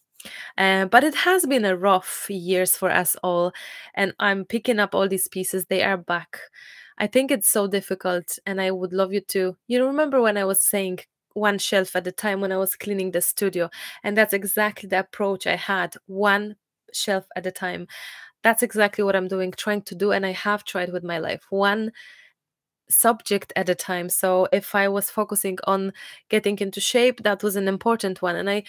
But it has been a rough years for us all, and I'm picking up all these pieces. They are back. I think it's so difficult, and I would love you to, you remember when I was saying one shelf at the time when I was cleaning the studio, and that's exactly the approach I had, one shelf at a time. That's exactly what I'm doing, trying to do, and I have tried with my life, one subject at a time. So if I was focusing on getting into shape, that was an important one, and I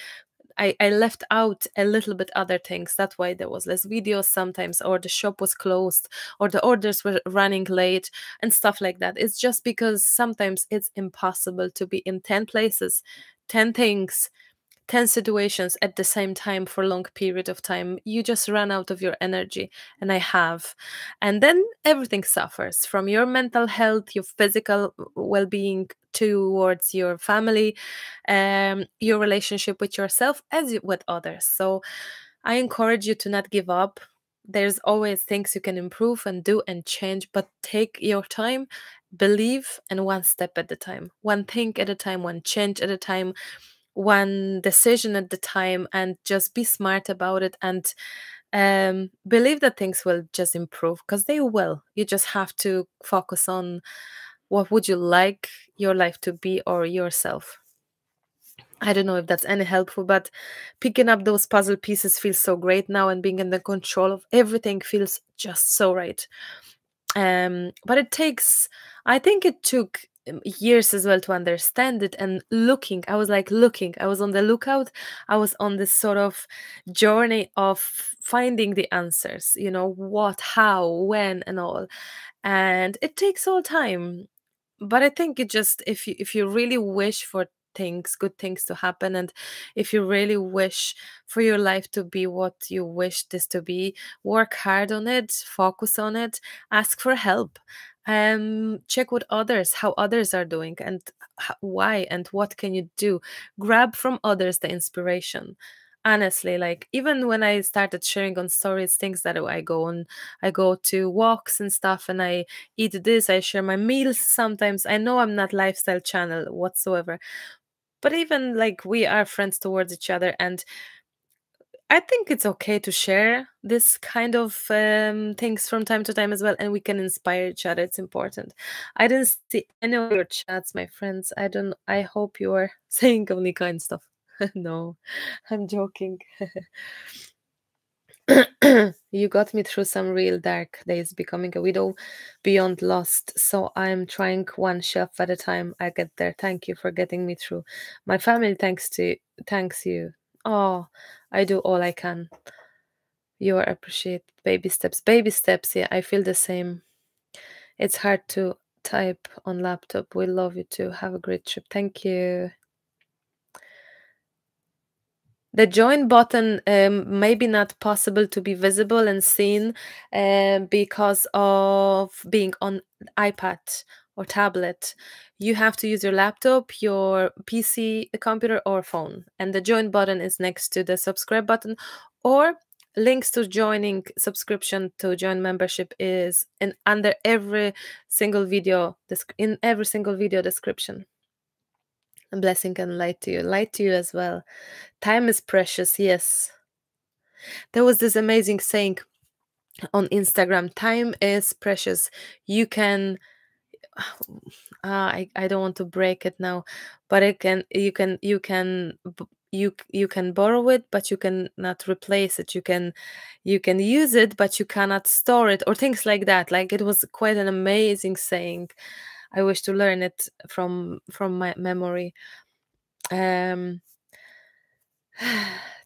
left out a little bit other things. That's why there was less videos sometimes, or the shop was closed, or the orders were running late and stuff like that. It's just because sometimes it's impossible to be in 10 places, 10 things, 10 situations at the same time for a long period of time. You just run out of your energy, and I have. And then everything suffers, from your mental health, your physical well-being, towards your family, your relationship with yourself as with others. So I encourage you to not give up. There's always things you can improve and do and change, but take your time, believe, and one step at a time, one thing at a time, one change at a time, one decision at a time, and just be smart about it, and believe that things will just improve, because they will. You just have to focus on what would you like your life to be, or yourself. I don't know if that's any helpful, but picking up those puzzle pieces feels so great now, and being in the control of everything feels just so right. But it takes, I think it took years as well to understand it, and looking, I was like looking, I was on the lookout, I was on this sort of journey of finding the answers, you know, what, how, when, and all. And it takes all time, but I think it just, if you really wish for things, good things to happen, and if you really wish for your life to be what you wish this to be, work hard on it, focus on it, ask for help, check what others, how others are doing, and why and what can you do. Grab from others the inspiration. honestly, like even when I started sharing on stories things that I go on, I go to walks and stuff and I eat this, I share my meals sometimes. I know I'm not lifestyle channel whatsoever, but even like we are friends towards each other, and I think it's okay to share this kind of things from time to time as well, and we can inspire each other. It's important. I didn't see any of your chats, my friends. I hope you are saying only kind stuff. No, I'm joking. You got me through some real dark days, becoming a widow beyond lost. So I'm trying one shelf at a time. I get there. Thank you for getting me through. My family, thanks you. Oh, I do all I can. You are appreciated. Baby steps. Baby steps. Yeah, I feel the same. It's hard to type on laptop. We love you too. Have a great trip. Thank you. The join button maybe not possible to be visible and seen because of being on iPad or tablet. You have to use your laptop, your PC, computer, or phone. And the join button is next to the subscribe button, or links to joining subscription to join membership is under every single video, in every single video description. And blessing and light to you as well. Time is precious, yes. There was this amazing saying on Instagram, time is precious. You can... I don't want to break it now, but it can you can borrow it, but you cannot replace it. You can use it, but you cannot store it, or things like that. Like, it was quite an amazing saying. I wish to learn it from my memory.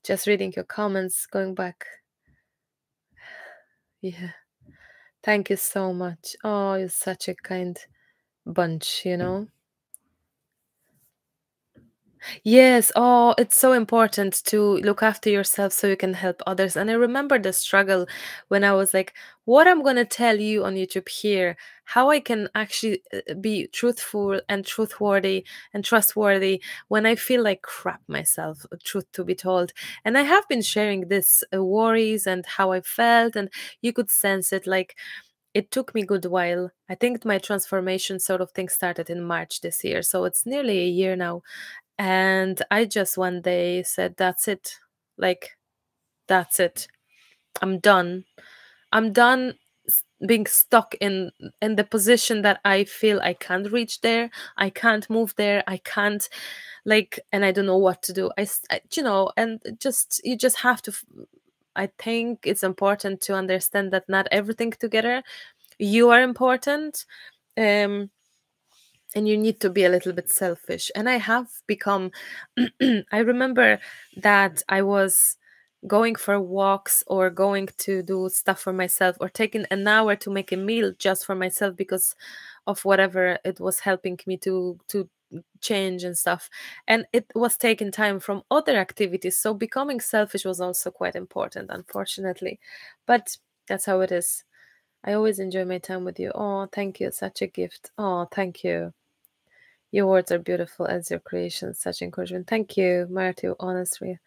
Just reading your comments, going back. Yeah, thank you so much. Oh, you're such a kind bunch, you know. Yes. Oh, it's so important to look after yourself so you can help others. And I remember the struggle when I was like, what I'm gonna tell you on YouTube here, how I can actually be truthful and trustworthy when I feel like crap myself, truth to be told. And I have been sharing this worries and how I felt, and you could sense it. Like, it took me a good while. I think my transformation sort of thing started in March this year, so it's nearly a year now. And I just one day said, that's it. Like, that's it. I'm done. I'm done being stuck in the position that I feel I can't reach there. I can't move there. I can't, like, and I don't know what to do. I you know, and just, you just have to, I think it's important to understand that not everything together. You are important. And you need to be a little bit selfish. And I have become, I remember that I was going for walks or going to do stuff for myself, or taking an hour to make a meal just for myself because of whatever it was helping me to change and stuff. And it was taking time from other activities. So becoming selfish was also quite important, unfortunately. But that's how it is. I always enjoy my time with you. Oh, thank you. Such a gift. Oh, thank you. Your words are beautiful as your creations. Such encouragement. Thank you, Marta. Honestly.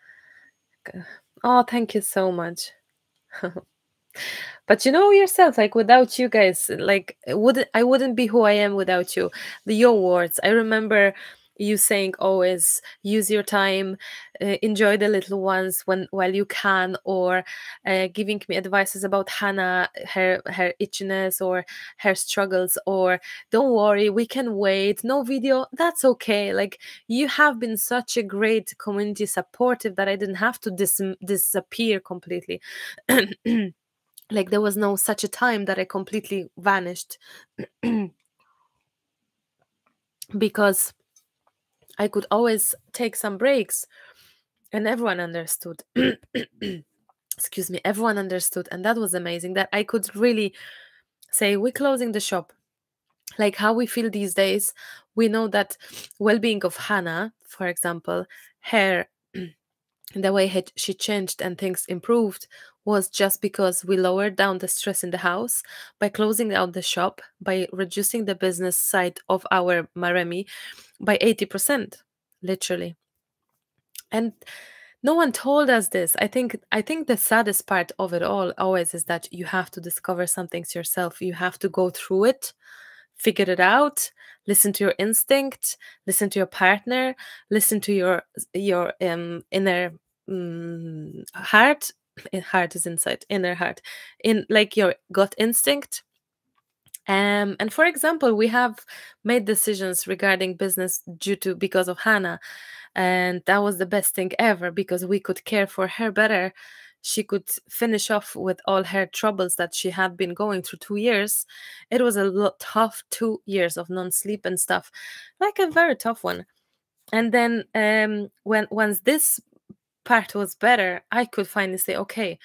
Oh, thank you so much. But you know yourself, like, without you guys, like, I wouldn't be who I am without you. Your words. I remember you saying always, use your time, enjoy the little ones while you can, or giving me advices about Hannah, her itchiness or her struggles, or don't worry, we can wait, no video, that's okay. Like, you have been such a great community supportive that I didn't have to disappear completely. Like, there was no such a time that I completely vanished, because I could always take some breaks, and everyone understood. Excuse me, everyone understood. And that was amazing, that I could really say, we're closing the shop. Like, how we feel these days, we know that well-being of Hannah, for example, her, the way she changed and things improved was just because we lowered down the stress in the house by closing out the shop, by reducing the business side of our Maremi by 80%, literally. And No one told us this. I think the saddest part of it all always is that you have to discover some things yourself. You have to go through it, figure it out, listen to your instinct, listen to your partner, listen to your inner heart. Heart is inside, inner heart, in like your gut instinct. And for example, we have made decisions regarding business because of Hannah, and that was the best thing ever because we could care for her better. She could finish off with all her troubles that she had been going through 2 years. It was a tough 2 years of non-sleep and stuff, like a very tough one. And then once this part was better, I could finally say, okay,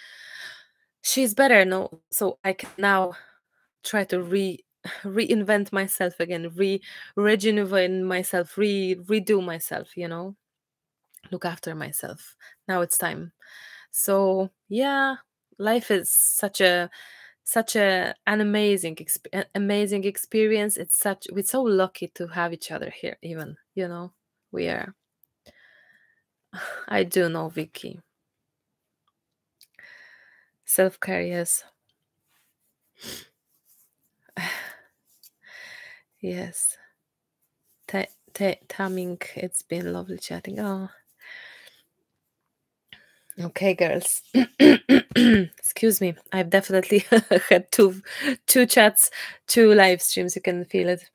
she's better now, so I can now try to reinvent myself again, regenerate myself, redo myself, you know, look after myself. Now it's time. So yeah, life is such a an amazing experience. We're so lucky to have each other here, even, you know, we are. I do know, Vicky. Self-care, yes. Yes. Taming, it's been lovely chatting. Oh. Okay, girls. Excuse me. I've definitely had two chats, two live streams. You can feel it.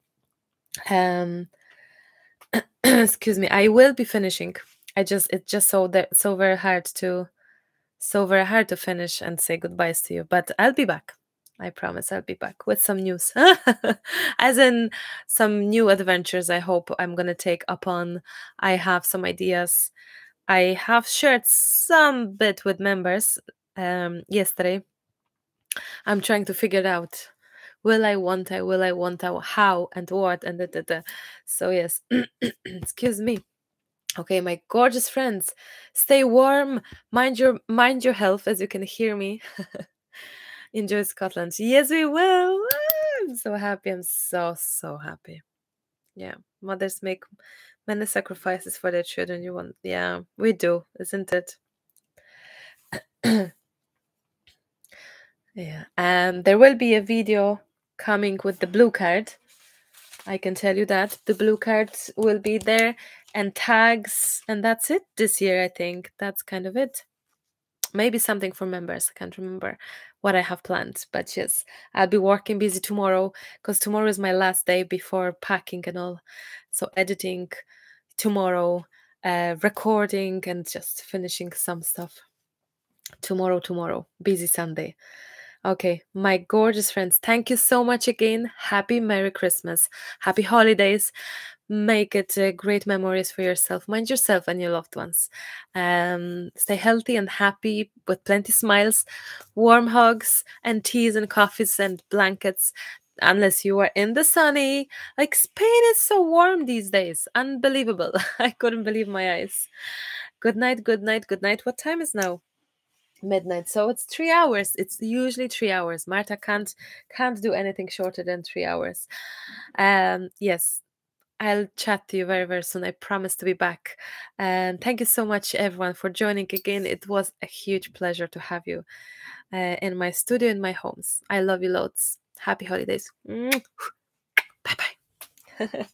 Excuse me. I will be finishing. It's just so very hard to finish and say goodbyes to you. But I'll be back. I promise I'll be back with some news. As in some new adventures I hope I'm going to take upon. I have some ideas. I have shared some bit with members yesterday. I'm trying to figure it out. Will I want out? How and what and da. So yes. Excuse me. Okay, my gorgeous friends, stay warm, mind your health, as you can hear me. Enjoy Scotland. Yes, we will. I'm so happy. I'm so happy. Yeah, mothers make many sacrifices for their children. You want, yeah, we do, isn't it? Yeah, and there will be a video coming with the blue card. I can tell you that the blue cards will be there and tags, and that's it this year. I think that's kind of it. Maybe something for members. I can't remember what I have planned, but yes, I'll be working busy tomorrow because tomorrow is my last day before packing and all. So editing tomorrow, recording and just finishing some stuff. Tomorrow, busy Sunday. Okay, my gorgeous friends, thank you so much again. Happy Merry Christmas. Happy holidays. Make it great memories for yourself. Mind yourself and your loved ones. Stay healthy and happy with plenty of smiles, warm hugs, and teas and coffees and blankets. Unless you are in the sunny. Like, Spain is so warm these days. Unbelievable. I couldn't believe my eyes. Good night, good night, good night. What time is now? Midnight, so it's 3 hours. It's usually 3 hours. Marta can't do anything shorter than 3 hours. Yes, I'll chat to you very, very soon. I promise to be back. And thank you so much, everyone, for joining again. It was a huge pleasure to have you in my studio, in my homes. I love you loads. Happy holidays. Bye-bye.